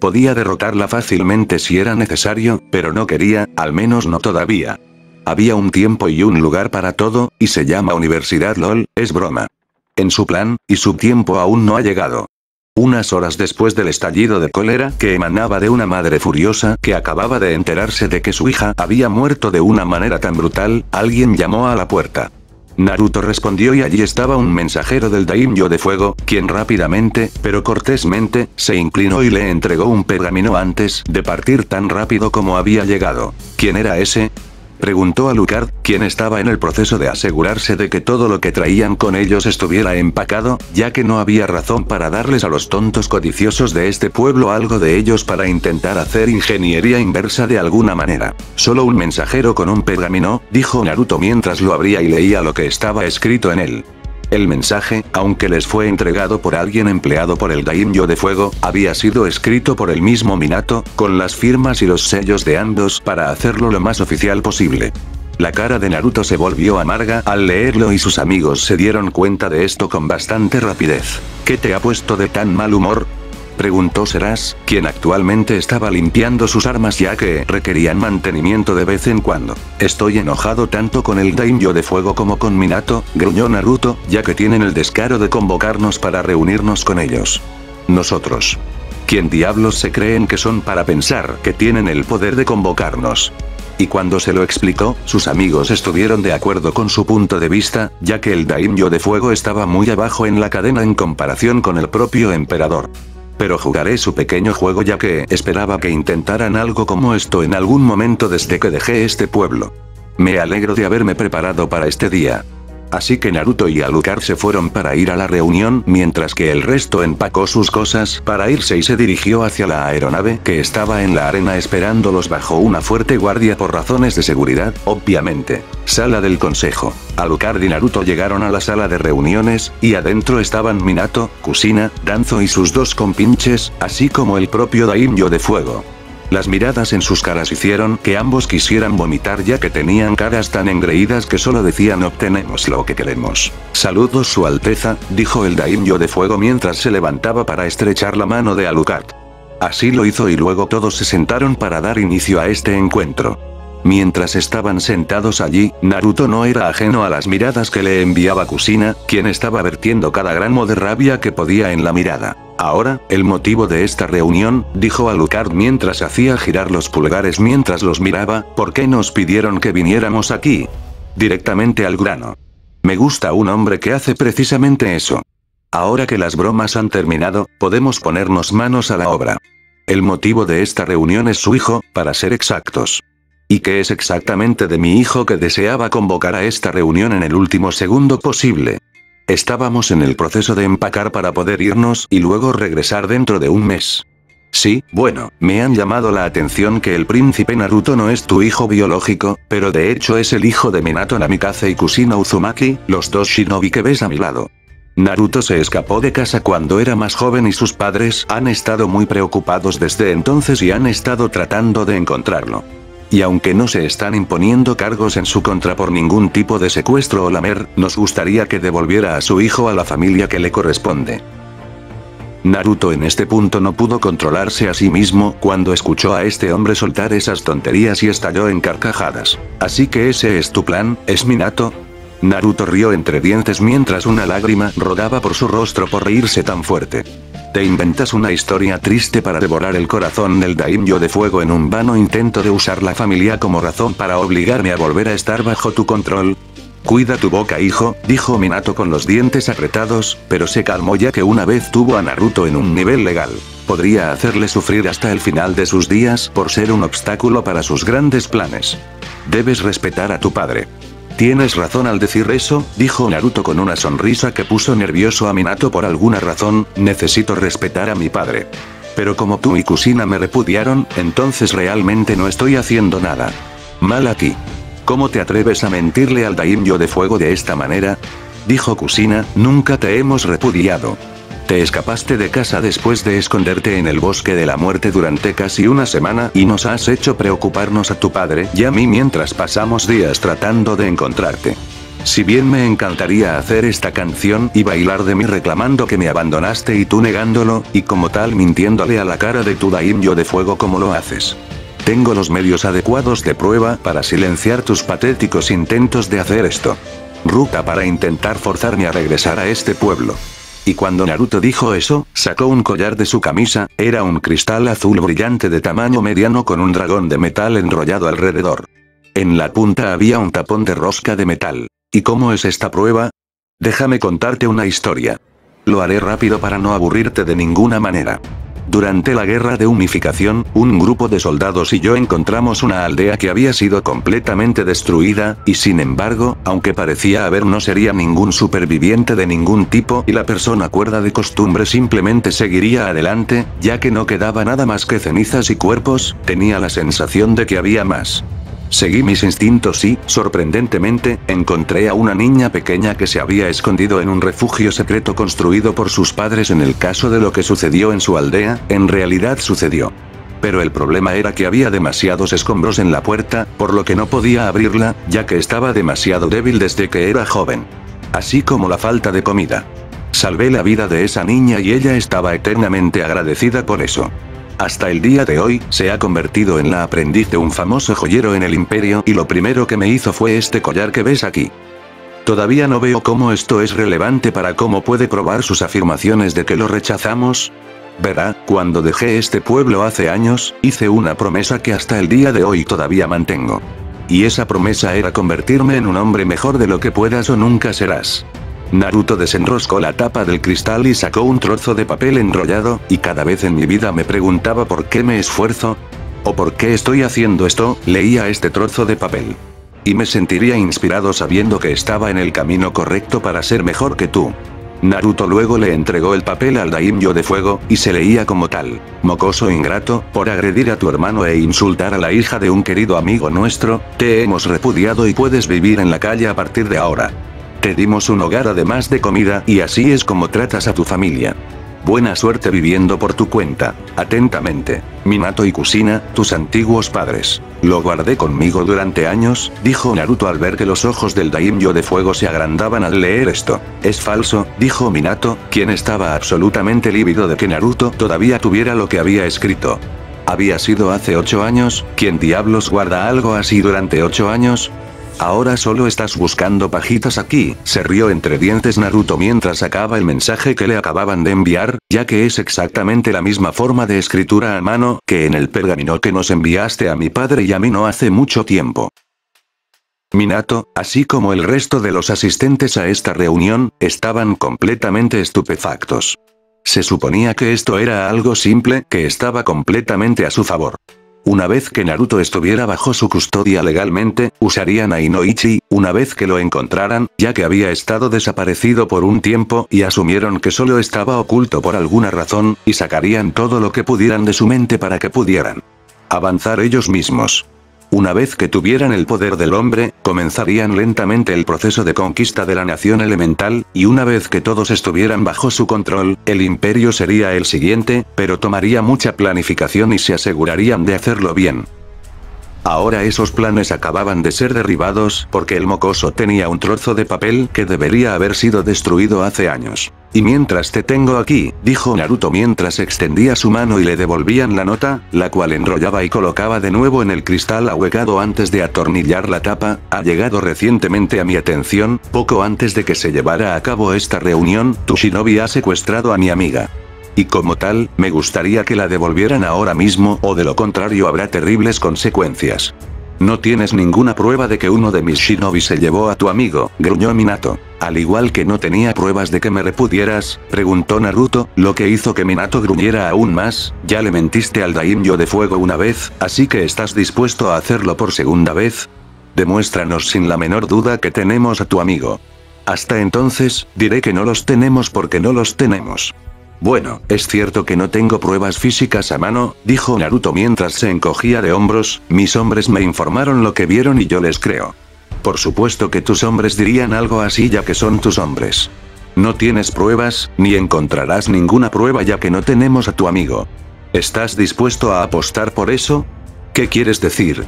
Podía derrotarla fácilmente si era necesario, pero no quería, al menos no todavía. Había un tiempo y un lugar para todo, y se llama Universidad LOL, es broma. En su plan, y su tiempo aún no ha llegado. Unas horas después del estallido de cólera que emanaba de una madre furiosa que acababa de enterarse de que su hija había muerto de una manera tan brutal, alguien llamó a la puerta. Naruto respondió y allí estaba un mensajero del Daimyo de Fuego, quien rápidamente, pero cortésmente, se inclinó y le entregó un pergamino antes de partir tan rápido como había llegado. ¿Quién era ese? Preguntó a Alucard, quien estaba en el proceso de asegurarse de que todo lo que traían con ellos estuviera empacado, ya que no había razón para darles a los tontos codiciosos de este pueblo algo de ellos para intentar hacer ingeniería inversa de alguna manera. Solo un mensajero con un pergamino, dijo Naruto mientras lo abría y leía lo que estaba escrito en él. El mensaje, aunque les fue entregado por alguien empleado por el Daimyo de Fuego, había sido escrito por el mismo Minato, con las firmas y los sellos de ambos para hacerlo lo más oficial posible. La cara de Naruto se volvió amarga al leerlo y sus amigos se dieron cuenta de esto con bastante rapidez. ¿Qué te ha puesto de tan mal humor? Preguntó Seras, quien actualmente estaba limpiando sus armas ya que requerían mantenimiento de vez en cuando. Estoy enojado tanto con el Daimyo de Fuego como con Minato, gruñó Naruto, ya que tienen el descaro de convocarnos para reunirnos con ellos. Nosotros. ¿Quién diablos se creen que son para pensar que tienen el poder de convocarnos? Y cuando se lo explicó, sus amigos estuvieron de acuerdo con su punto de vista, ya que el Daimyo de Fuego estaba muy abajo en la cadena en comparación con el propio emperador. Pero jugaré su pequeño juego ya que esperaba que intentaran algo como esto en algún momento desde que dejé este pueblo. Me alegro de haberme preparado para este día. Así que Naruto y Alucard se fueron para ir a la reunión mientras que el resto empacó sus cosas para irse y se dirigió hacia la aeronave que estaba en la arena esperándolos bajo una fuerte guardia por razones de seguridad, obviamente. Sala del consejo. Alucard y Naruto llegaron a la sala de reuniones, y adentro estaban Minato, Kusina, Danzo y sus dos compinches, así como el propio Daimyo de Fuego. Las miradas en sus caras hicieron que ambos quisieran vomitar ya que tenían caras tan engreídas que solo decían obtenemos lo que queremos. Saludos Su Alteza, dijo el Daimyo de Fuego mientras se levantaba para estrechar la mano de Alucard. Así lo hizo y luego todos se sentaron para dar inicio a este encuentro. Mientras estaban sentados allí, Naruto no era ajeno a las miradas que le enviaba Kusina, quien estaba vertiendo cada gramo de rabia que podía en la mirada. Ahora, el motivo de esta reunión, dijo Alucard mientras hacía girar los pulgares mientras los miraba, ¿por qué nos pidieron que viniéramos aquí? Directamente al grano. Me gusta un hombre que hace precisamente eso. Ahora que las bromas han terminado, podemos ponernos manos a la obra. El motivo de esta reunión es su hijo, para ser exactos. ¿Y qué es exactamente de mi hijo que deseaba convocar a esta reunión en el último segundo posible? Estábamos en el proceso de empacar para poder irnos y luego regresar dentro de un mes. Sí, bueno, me han llamado la atención que el príncipe Naruto no es tu hijo biológico, pero de hecho es el hijo de Minato Namikaze y Kushino Uzumaki, los dos shinobi que ves a mi lado. Naruto se escapó de casa cuando era más joven y sus padres han estado muy preocupados desde entonces y han estado tratando de encontrarlo. Y aunque no se están imponiendo cargos en su contra por ningún tipo de secuestro o lamer, nos gustaría que devolviera a su hijo a la familia que le corresponde. Naruto en este punto no pudo controlarse a sí mismo cuando escuchó a este hombre soltar esas tonterías y estalló en carcajadas. ¿Así que ese es tu plan, es Minato? Naruto rió entre dientes mientras una lágrima rodaba por su rostro por reírse tan fuerte. Te inventas una historia triste para devorar el corazón del Daimyo de fuego en un vano intento de usar la familia como razón para obligarme a volver a estar bajo tu control. Cuida tu boca, hijo, dijo Minato con los dientes apretados, pero se calmó ya que una vez tuvo a Naruto en un nivel legal. Podría hacerle sufrir hasta el final de sus días por ser un obstáculo para sus grandes planes. Debes respetar a tu padre. Tienes razón al decir eso, dijo Naruto con una sonrisa que puso nervioso a Minato por alguna razón, necesito respetar a mi padre. Pero como tú y Kushina me repudiaron, entonces realmente no estoy haciendo nada. Mal a ti. ¿Cómo te atreves a mentirle al Daimyo de fuego de esta manera? Dijo Kushina, nunca te hemos repudiado. Te escapaste de casa después de esconderte en el bosque de la muerte durante casi una semana y nos has hecho preocuparnos a tu padre y a mí mientras pasamos días tratando de encontrarte. Si bien me encantaría hacer esta canción y bailar de mí reclamando que me abandonaste y tú negándolo, y como tal mintiéndole a la cara de tu Daimyo de fuego como lo haces. Tengo los medios adecuados de prueba para silenciar tus patéticos intentos de hacer esto. Ruta para intentar forzarme a regresar a este pueblo. Y cuando Naruto dijo eso, sacó un collar de su camisa, era un cristal azul brillante de tamaño mediano con un dragón de metal enrollado alrededor. En la punta había un tapón de rosca de metal. ¿Y cómo es esta prueba? Déjame contarte una historia. Lo haré rápido para no aburrirte de ninguna manera. Durante la guerra de unificación, un grupo de soldados y yo encontramos una aldea que había sido completamente destruida, y sin embargo, aunque parecía haber no sería ningún superviviente de ningún tipo y la persona cuerda de costumbre simplemente seguiría adelante, ya que no quedaba nada más que cenizas y cuerpos, tenía la sensación de que había más. Seguí mis instintos y, sorprendentemente, encontré a una niña pequeña que se había escondido en un refugio secreto construido por sus padres en el caso de lo que sucedió en su aldea, en realidad sucedió. Pero el problema era que había demasiados escombros en la puerta, por lo que no podía abrirla, ya que estaba demasiado débil desde que era joven. Así como la falta de comida. Salvé la vida de esa niña y ella estaba eternamente agradecida por eso. Hasta el día de hoy, se ha convertido en la aprendiz de un famoso joyero en el imperio y lo primero que me hizo fue este collar que ves aquí. Todavía no veo cómo esto es relevante para cómo puede probar sus afirmaciones de que lo rechazamos. Verá, cuando dejé este pueblo hace años, hice una promesa que hasta el día de hoy todavía mantengo. Y esa promesa era convertirme en un hombre mejor de lo que puedas o nunca serás. Naruto desenroscó la tapa del cristal y sacó un trozo de papel enrollado, y cada vez en mi vida me preguntaba por qué me esfuerzo, o por qué estoy haciendo esto, leía este trozo de papel. Y me sentiría inspirado sabiendo que estaba en el camino correcto para ser mejor que tú. Naruto luego le entregó el papel al Daimyo de fuego, y se leía como tal. Mocoso ingrato, por agredir a tu hermano e insultar a la hija de un querido amigo nuestro, te hemos repudiado y puedes vivir en la calle a partir de ahora. Te dimos un hogar además de comida y así es como tratas a tu familia. Buena suerte viviendo por tu cuenta. Atentamente, Minato y Kushina, tus antiguos padres. Lo guardé conmigo durante años, dijo Naruto al ver que los ojos del Daimyo de fuego se agrandaban al leer esto. Es falso, dijo Minato, quien estaba absolutamente lívido de que Naruto todavía tuviera lo que había escrito. Había sido hace ocho años, ¿quién diablos guarda algo así durante ocho años? Ahora solo estás buscando pajitas aquí, se rió entre dientes Naruto mientras sacaba el mensaje que le acababan de enviar, ya que es exactamente la misma forma de escritura a mano que en el pergamino que nos enviaste a mi padre y a mí no hace mucho tiempo. Minato, así como el resto de los asistentes a esta reunión, estaban completamente estupefactos. Se suponía que esto era algo simple que estaba completamente a su favor. Una vez que Naruto estuviera bajo su custodia legalmente, usarían a Inoichi, una vez que lo encontraran, ya que había estado desaparecido por un tiempo y asumieron que solo estaba oculto por alguna razón, y sacarían todo lo que pudieran de su mente para que pudieran avanzar ellos mismos. Una vez que tuvieran el poder del hombre, comenzarían lentamente el proceso de conquista de la nación elemental, y una vez que todos estuvieran bajo su control, el imperio sería el siguiente, pero tomaría mucha planificación y se asegurarían de hacerlo bien. Ahora esos planes acababan de ser derribados, porque el mocoso tenía un trozo de papel que debería haber sido destruido hace años. Y mientras te tengo aquí, dijo Naruto mientras extendía su mano y le devolvían la nota, la cual enrollaba y colocaba de nuevo en el cristal ahuecado antes de atornillar la tapa, ha llegado recientemente a mi atención, poco antes de que se llevara a cabo esta reunión, tu shinobi ha secuestrado a mi amiga. Y como tal, me gustaría que la devolvieran ahora mismo o de lo contrario habrá terribles consecuencias. No tienes ninguna prueba de que uno de mis shinobi se llevó a tu amigo, gruñó Minato. Al igual que no tenía pruebas de que me repudieras, preguntó Naruto, lo que hizo que Minato gruñera aún más, ya le mentiste al Daimyo de fuego una vez, así que estás dispuesto a hacerlo por segunda vez. Demuéstranos sin la menor duda que tenemos a tu amigo. Hasta entonces, diré que no los tenemos porque no los tenemos. Bueno, es cierto que no tengo pruebas físicas a mano, dijo Naruto mientras se encogía de hombros, mis hombres me informaron lo que vieron y yo les creo. Por supuesto que tus hombres dirían algo así ya que son tus hombres. No tienes pruebas, ni encontrarás ninguna prueba ya que no tenemos a tu amigo. ¿Estás dispuesto a apostar por eso? ¿Qué quieres decir?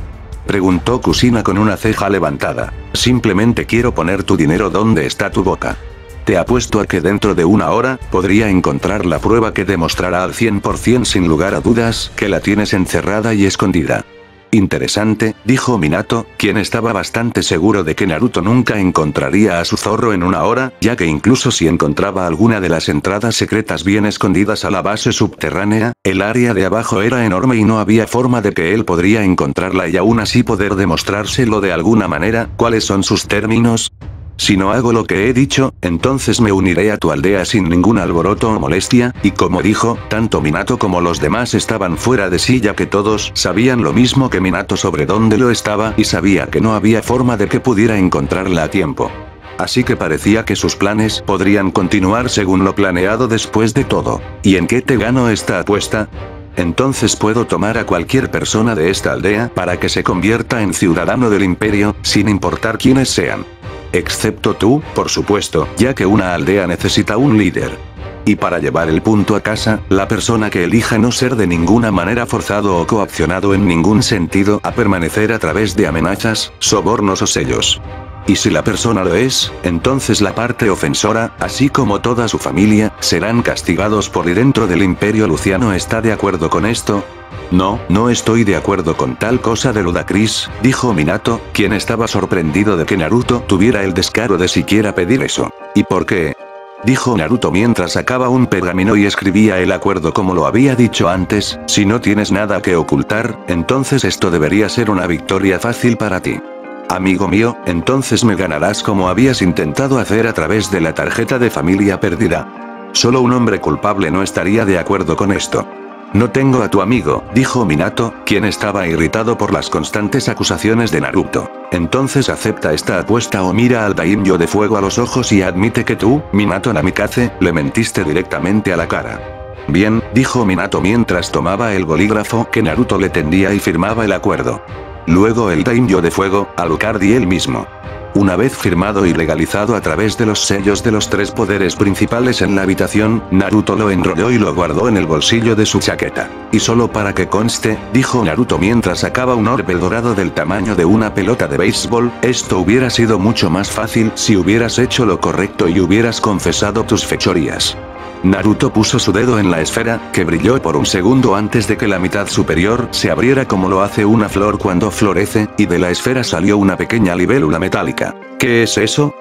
Preguntó Kushina con una ceja levantada. Simplemente quiero poner tu dinero donde está tu boca. Te apuesto a que dentro de una hora, podría encontrar la prueba que demostrará al cien por ciento sin lugar a dudas que la tienes encerrada y escondida. Interesante, dijo Minato, quien estaba bastante seguro de que Naruto nunca encontraría a su zorro en una hora, ya que incluso si encontraba alguna de las entradas secretas bien escondidas a la base subterránea, el área de abajo era enorme y no había forma de que él podría encontrarla y aún así poder demostrárselo de alguna manera. ¿Cuáles son sus términos? Si no hago lo que he dicho, entonces me uniré a tu aldea sin ningún alboroto o molestia, y como dijo, tanto Minato como los demás estaban fuera de sí ya que todos sabían lo mismo que Minato sobre dónde lo estaba y sabía que no había forma de que pudiera encontrarla a tiempo. Así que parecía que sus planes podrían continuar según lo planeado después de todo. ¿Y en qué te gano esta apuesta? Entonces puedo tomar a cualquier persona de esta aldea para que se convierta en ciudadano del imperio, sin importar quiénes sean. Excepto tú, por supuesto, ya que una aldea necesita un líder. Y para llevar el punto a casa, la persona que elija no ser de ninguna manera forzado o coaccionado en ningún sentido a permanecer a través de amenazas, sobornos o sellos. Y si la persona lo es, entonces la parte ofensora, así como toda su familia, serán castigados por ir dentro del Imperio Luciano. ¿Está de acuerdo con esto? No, no estoy de acuerdo con tal cosa de ludacris, dijo Minato, quien estaba sorprendido de que Naruto tuviera el descaro de siquiera pedir eso. ¿Y por qué? Dijo Naruto mientras sacaba un pergamino y escribía el acuerdo como lo había dicho antes, si no tienes nada que ocultar, entonces esto debería ser una victoria fácil para ti. Amigo mío, entonces me ganarás como habías intentado hacer a través de la tarjeta de familia perdida. Solo un hombre culpable no estaría de acuerdo con esto. No tengo a tu amigo, dijo Minato, quien estaba irritado por las constantes acusaciones de Naruto. Entonces acepta esta apuesta o mira al Daimyo de fuego a los ojos y admite que tú, Minato Namikaze, le mentiste directamente a la cara. Bien, dijo Minato mientras tomaba el bolígrafo que Naruto le tendía y firmaba el acuerdo. Luego el Daimyo de fuego, Alucard y él mismo. Una vez firmado y legalizado a través de los sellos de los tres poderes principales en la habitación, Naruto lo enrolló y lo guardó en el bolsillo de su chaqueta. Y solo para que conste, dijo Naruto mientras sacaba un orbe dorado del tamaño de una pelota de béisbol, esto hubiera sido mucho más fácil si hubieras hecho lo correcto y hubieras confesado tus fechorías. Naruto puso su dedo en la esfera, que brilló por un segundo antes de que la mitad superior se abriera como lo hace una flor cuando florece, y de la esfera salió una pequeña libélula metálica. ¿Qué es eso?,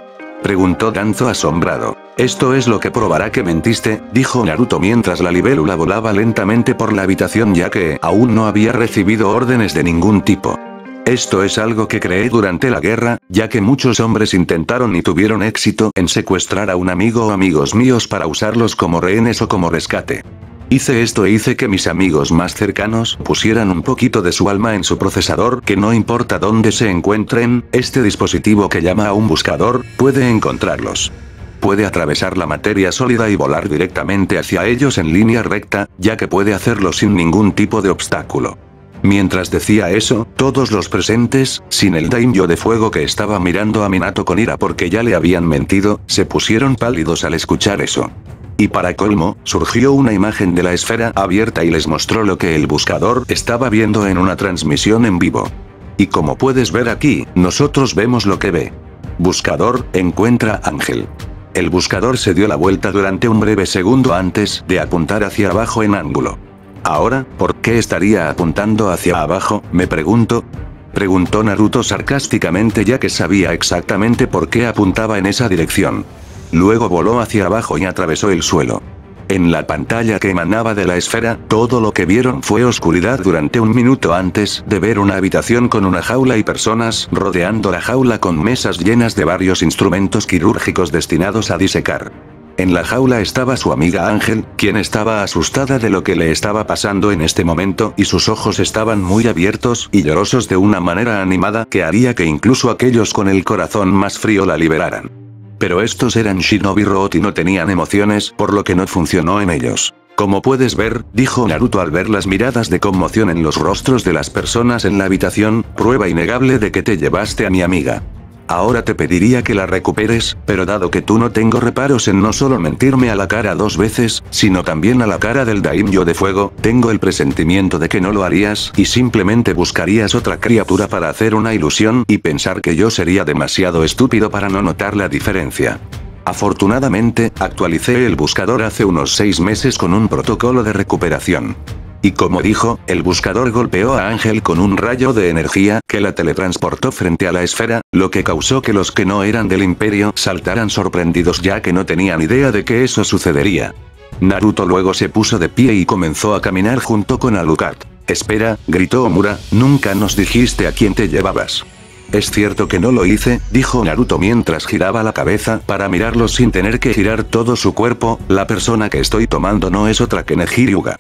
preguntó Danzo asombrado. Esto es lo que probará que mentiste, dijo Naruto mientras la libélula volaba lentamente por la habitación ya que aún no había recibido órdenes de ningún tipo. Esto es algo que creé durante la guerra, ya que muchos hombres intentaron y tuvieron éxito en secuestrar a un amigo o amigos míos para usarlos como rehenes o como rescate. Hice esto e hice que mis amigos más cercanos pusieran un poquito de su alma en su procesador, que no importa dónde se encuentren, este dispositivo que llama a un buscador, puede encontrarlos. Puede atravesar la materia sólida y volar directamente hacia ellos en línea recta, ya que puede hacerlo sin ningún tipo de obstáculo. Mientras decía eso, todos los presentes, sin el daimyo de fuego que estaba mirando a Minato con ira porque ya le habían mentido, se pusieron pálidos al escuchar eso. Y para colmo, surgió una imagen de la esfera abierta y les mostró lo que el buscador estaba viendo en una transmisión en vivo. Y como puedes ver aquí, nosotros vemos lo que ve. Buscador, encuentra ángel. El buscador se dio la vuelta durante un breve segundo antes de apuntar hacia abajo en ángulo. Ahora, ¿por qué estaría apuntando hacia abajo, me pregunto? Preguntó Naruto sarcásticamente ya que sabía exactamente por qué apuntaba en esa dirección. Luego voló hacia abajo y atravesó el suelo. En la pantalla que emanaba de la esfera, todo lo que vieron fue oscuridad durante un minuto antes de ver una habitación con una jaula y personas rodeando la jaula con mesas llenas de varios instrumentos quirúrgicos destinados a disecar. En la jaula estaba su amiga Ángel, quien estaba asustada de lo que le estaba pasando en este momento y sus ojos estaban muy abiertos y llorosos de una manera animada que haría que incluso aquellos con el corazón más frío la liberaran. Pero estos eran Shinobi Root y no tenían emociones, por lo que no funcionó en ellos. Como puedes ver, dijo Naruto al ver las miradas de conmoción en los rostros de las personas en la habitación, prueba innegable de que te llevaste a mi amiga. Ahora te pediría que la recuperes, pero dado que tú no tengo reparos en no solo mentirme a la cara dos veces, sino también a la cara del daimyo de fuego, tengo el presentimiento de que no lo harías y simplemente buscarías otra criatura para hacer una ilusión y pensar que yo sería demasiado estúpido para no notar la diferencia. Afortunadamente, actualicé el buscador hace unos seis meses con un protocolo de recuperación. Y como dijo, el buscador golpeó a Ángel con un rayo de energía que la teletransportó frente a la esfera, lo que causó que los que no eran del imperio saltaran sorprendidos ya que no tenían idea de que eso sucedería. Naruto luego se puso de pie y comenzó a caminar junto con Alucard. Espera, gritó Omura, nunca nos dijiste a quién te llevabas. Es cierto que no lo hice, dijo Naruto mientras giraba la cabeza para mirarlo sin tener que girar todo su cuerpo, la persona que estoy tomando no es otra que Neji Hyūga.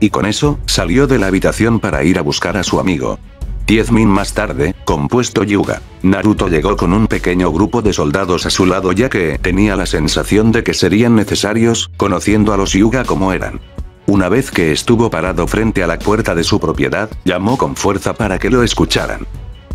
Y con eso, salió de la habitación para ir a buscar a su amigo. Diez min más tarde, compuesto Hyūga, Naruto llegó con un pequeño grupo de soldados a su lado ya que tenía la sensación de que serían necesarios, conociendo a los Hyūga como eran. Una vez que estuvo parado frente a la puerta de su propiedad, llamó con fuerza para que lo escucharan.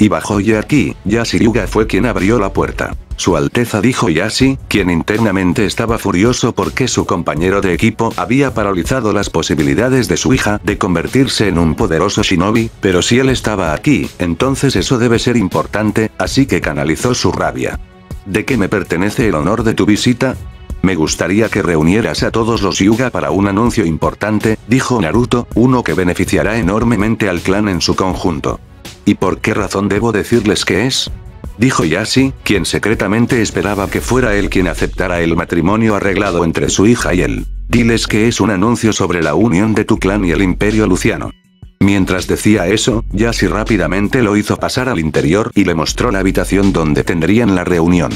Y bajó Yaki, Yashi Hyūga fue quien abrió la puerta. Su Alteza dijo Yashi, quien internamente estaba furioso porque su compañero de equipo había paralizado las posibilidades de su hija de convertirse en un poderoso shinobi, pero si él estaba aquí, entonces eso debe ser importante, así que canalizó su rabia. ¿De qué me pertenece el honor de tu visita? Me gustaría que reunieras a todos los Hyūga para un anuncio importante, dijo Naruto, uno que beneficiará enormemente al clan en su conjunto. ¿Y por qué razón debo decirles que es? Dijo Yashi, quien secretamente esperaba que fuera él quien aceptara el matrimonio arreglado entre su hija y él. Diles que es un anuncio sobre la unión de tu clan y el Imperio Luciano. Mientras decía eso, Yashi rápidamente lo hizo pasar al interior y le mostró la habitación donde tendrían la reunión.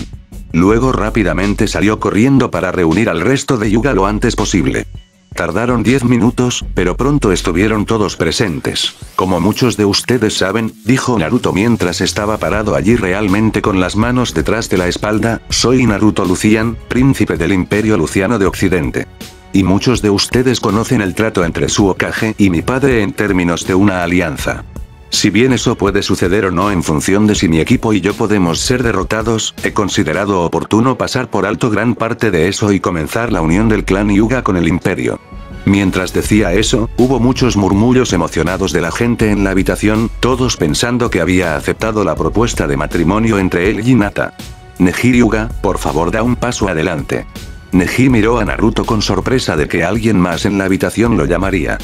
Luego rápidamente salió corriendo para reunir al resto de Hyūga lo antes posible. Tardaron diez minutos, pero pronto estuvieron todos presentes. Como muchos de ustedes saben, dijo Naruto mientras estaba parado allí realmente con las manos detrás de la espalda, soy Naruto Lucian, príncipe del Imperio Luciano de Occidente. Y muchos de ustedes conocen el trato entre su Hokage y mi padre en términos de una alianza. Si bien eso puede suceder o no en función de si mi equipo y yo podemos ser derrotados, he considerado oportuno pasar por alto gran parte de eso y comenzar la unión del clan Hyūga con el imperio. Mientras decía eso, hubo muchos murmullos emocionados de la gente en la habitación, todos pensando que había aceptado la propuesta de matrimonio entre él y Hinata. Neji Hyūga, por favor da un paso adelante. Neji miró a Naruto con sorpresa de que alguien más en la habitación lo llamaría.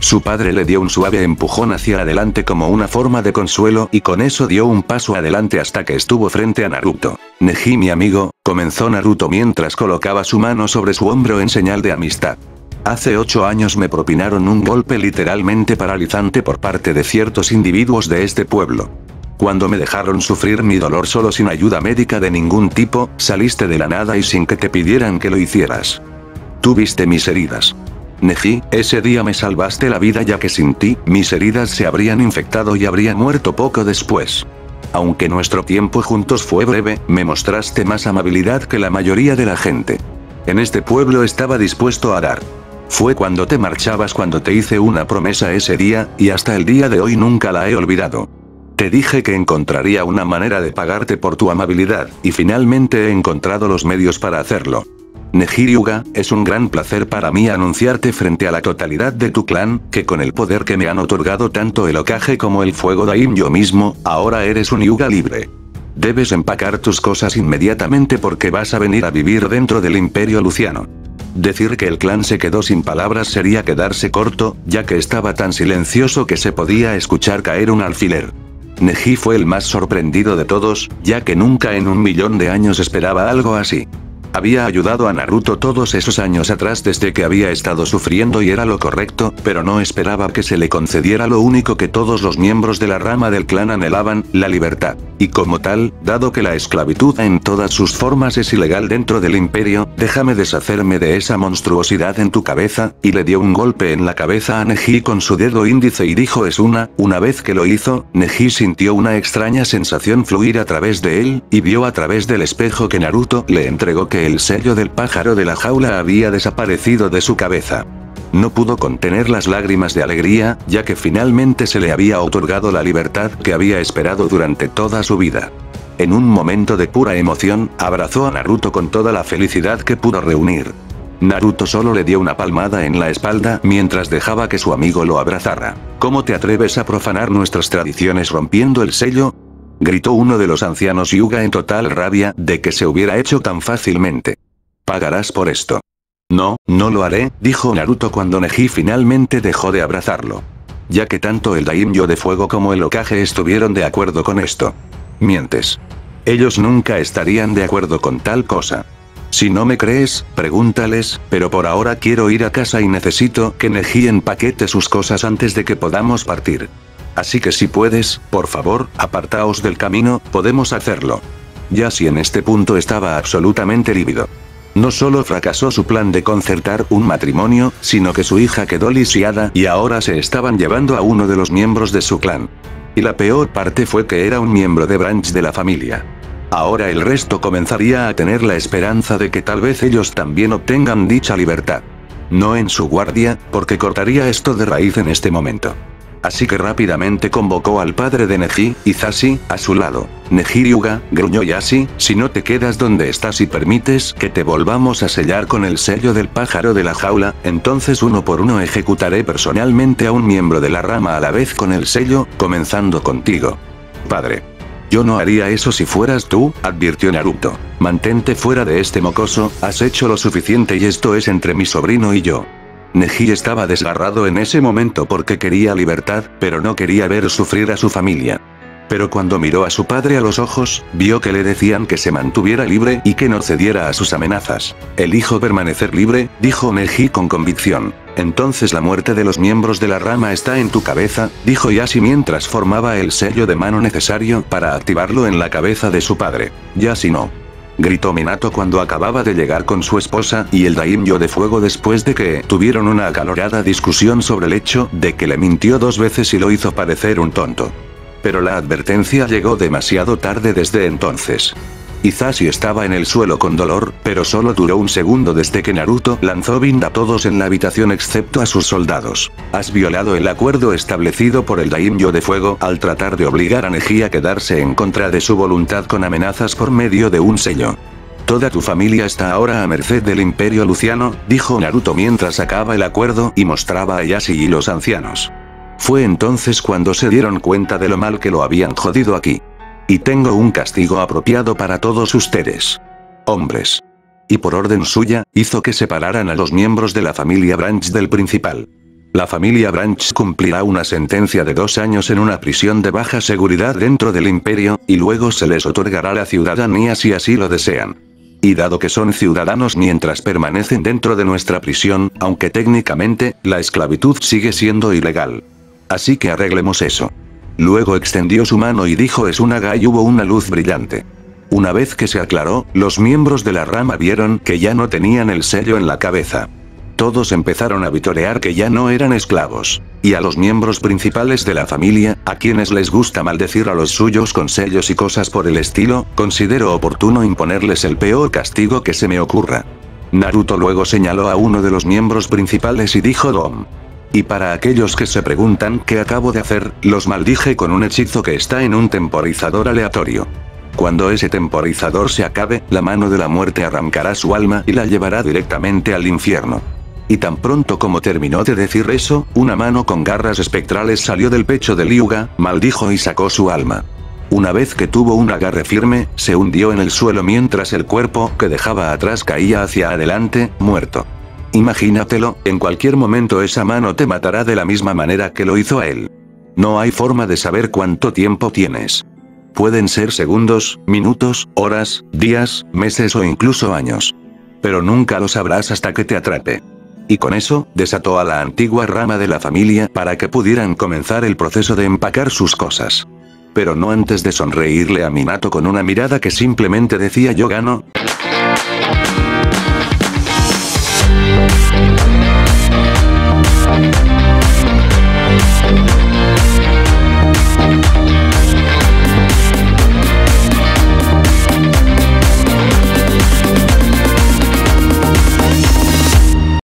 Su padre le dio un suave empujón hacia adelante como una forma de consuelo y con eso dio un paso adelante hasta que estuvo frente a Naruto. «Neji, mi amigo», comenzó Naruto mientras colocaba su mano sobre su hombro en señal de amistad. «Hace ocho años me propinaron un golpe literalmente paralizante por parte de ciertos individuos de este pueblo. Cuando me dejaron sufrir mi dolor solo sin ayuda médica de ningún tipo, saliste de la nada y sin que te pidieran que lo hicieras. Tú viste mis heridas. Neji, ese día me salvaste la vida ya que sin ti, mis heridas se habrían infectado y habría muerto poco después. Aunque nuestro tiempo juntos fue breve, me mostraste más amabilidad que la mayoría de la gente. En este pueblo estaba dispuesto a dar. Fue cuando te marchabas cuando te hice una promesa ese día, y hasta el día de hoy nunca la he olvidado. Te dije que encontraría una manera de pagarte por tu amabilidad, y finalmente he encontrado los medios para hacerlo. Neji Hyūga, es un gran placer para mí anunciarte frente a la totalidad de tu clan, que con el poder que me han otorgado tanto el Hokage como el fuego Daimyo mismo, ahora eres un Hyūga libre. Debes empacar tus cosas inmediatamente porque vas a venir a vivir dentro del Imperio Luciano». Decir que el clan se quedó sin palabras sería quedarse corto, ya que estaba tan silencioso que se podía escuchar caer un alfiler. Neji fue el más sorprendido de todos, ya que nunca en un millón de años esperaba algo así. Había ayudado a Naruto todos esos años atrás desde que había estado sufriendo y era lo correcto, pero no esperaba que se le concediera lo único que todos los miembros de la rama del clan anhelaban, la libertad. Y como tal, dado que la esclavitud en todas sus formas es ilegal dentro del imperio, déjame deshacerme de esa monstruosidad en tu cabeza, y le dio un golpe en la cabeza a Neji con su dedo índice y dijo Esuna. Una vez que lo hizo, Neji sintió una extraña sensación fluir a través de él, y vio a través del espejo que Naruto le entregó que el sello del pájaro de la jaula había desaparecido de su cabeza. No pudo contener las lágrimas de alegría, ya que finalmente se le había otorgado la libertad que había esperado durante toda su vida. En un momento de pura emoción, abrazó a Naruto con toda la felicidad que pudo reunir. Naruto solo le dio una palmada en la espalda mientras dejaba que su amigo lo abrazara. «¿Cómo te atreves a profanar nuestras tradiciones rompiendo el sello?», gritó uno de los ancianos Hyūga en total rabia de que se hubiera hecho tan fácilmente. «Pagarás por esto». «No, no lo haré», dijo Naruto cuando Neji finalmente dejó de abrazarlo. Ya que tanto el Daimyo de Fuego como el Hokage estuvieron de acuerdo con esto. «Mientes. Ellos nunca estarían de acuerdo con tal cosa. Si no me crees, pregúntales, pero por ahora quiero ir a casa y necesito que Neji empaquete sus cosas antes de que podamos partir. Así que si puedes, por favor, apartaos del camino, podemos hacerlo». Yashi en este punto estaba absolutamente lívido. No solo fracasó su plan de concertar un matrimonio, sino que su hija quedó lisiada y ahora se estaban llevando a uno de los miembros de su clan. Y la peor parte fue que era un miembro de branch de la familia. Ahora el resto comenzaría a tener la esperanza de que tal vez ellos también obtengan dicha libertad. No en su guardia, porque cortaría esto de raíz en este momento. Así que rápidamente convocó al padre de Neji, Hisashi, a su lado. «Neji Hyūga», gruñó Yashi, «si no te quedas donde estás y permites que te volvamos a sellar con el sello del pájaro de la jaula, entonces uno por uno ejecutaré personalmente a un miembro de la rama a la vez con el sello, comenzando contigo». «Padre, yo no haría eso si fueras tú», advirtió Naruto. «Mantente fuera de este mocoso, has hecho lo suficiente y esto es entre mi sobrino y yo». Neji estaba desgarrado en ese momento porque quería libertad, pero no quería ver sufrir a su familia. Pero cuando miró a su padre a los ojos, vio que le decían que se mantuviera libre y que no cediera a sus amenazas. «Elijo permanecer libre», dijo Neji con convicción. «Entonces la muerte de los miembros de la rama está en tu cabeza», dijo Yashi mientras formaba el sello de mano necesario para activarlo en la cabeza de su padre. «Yashi, no», gritó Minato cuando acababa de llegar con su esposa y el Daimyo de Fuego después de que tuvieron una acalorada discusión sobre el hecho de que le mintió dos veces y lo hizo parecer un tonto. Pero la advertencia llegó demasiado tarde desde entonces. Hisashi estaba en el suelo con dolor, pero solo duró un segundo desde que Naruto lanzó Binda a todos en la habitación excepto a sus soldados. «Has violado el acuerdo establecido por el Daimyo de Fuego al tratar de obligar a Neji a quedarse en contra de su voluntad con amenazas por medio de un sello. Toda tu familia está ahora a merced del Imperio Luciano», dijo Naruto mientras sacaba el acuerdo y mostraba a Yashi y los ancianos. Fue entonces cuando se dieron cuenta de lo mal que lo habían jodido aquí. «Y tengo un castigo apropiado para todos ustedes. Hombres. y por orden suya, hizo que separaran a los miembros de la familia Branch del principal. La familia Branch cumplirá una sentencia de dos años en una prisión de baja seguridad dentro del imperio, y luego se les otorgará la ciudadanía si así lo desean. Y dado que son ciudadanos mientras permanecen dentro de nuestra prisión, aunque técnicamente, la esclavitud sigue siendo ilegal. Así que arreglemos eso. Luego extendió su mano y dijo es una Guy y hubo una luz brillante. Una vez que se aclaró, los miembros de la rama vieron que ya no tenían el sello en la cabeza. Todos empezaron a vitorear que ya no eran esclavos. Y a los miembros principales de la familia, a quienes les gusta maldecir a los suyos con sellos y cosas por el estilo, considero oportuno imponerles el peor castigo que se me ocurra. Naruto luego señaló a uno de los miembros principales y dijo Dom. Y para aquellos que se preguntan qué acabo de hacer, los maldije con un hechizo que está en un temporizador aleatorio. Cuando ese temporizador se acabe, la mano de la muerte arrancará su alma y la llevará directamente al infierno. Y tan pronto como terminó de decir eso, una mano con garras espectrales salió del pecho de Hyūga, maldijo y sacó su alma. Una vez que tuvo un agarre firme, se hundió en el suelo mientras el cuerpo que dejaba atrás caía hacia adelante, muerto. Imagínatelo, en cualquier momento esa mano te matará de la misma manera que lo hizo a él. No hay forma de saber cuánto tiempo tienes. Pueden ser segundos, minutos, horas, días, meses o incluso años. Pero nunca lo sabrás hasta que te atrape. Y con eso, desató a la antigua rama de la familia para que pudieran comenzar el proceso de empacar sus cosas. Pero no antes de sonreírle a Minato con una mirada que simplemente decía yo gano.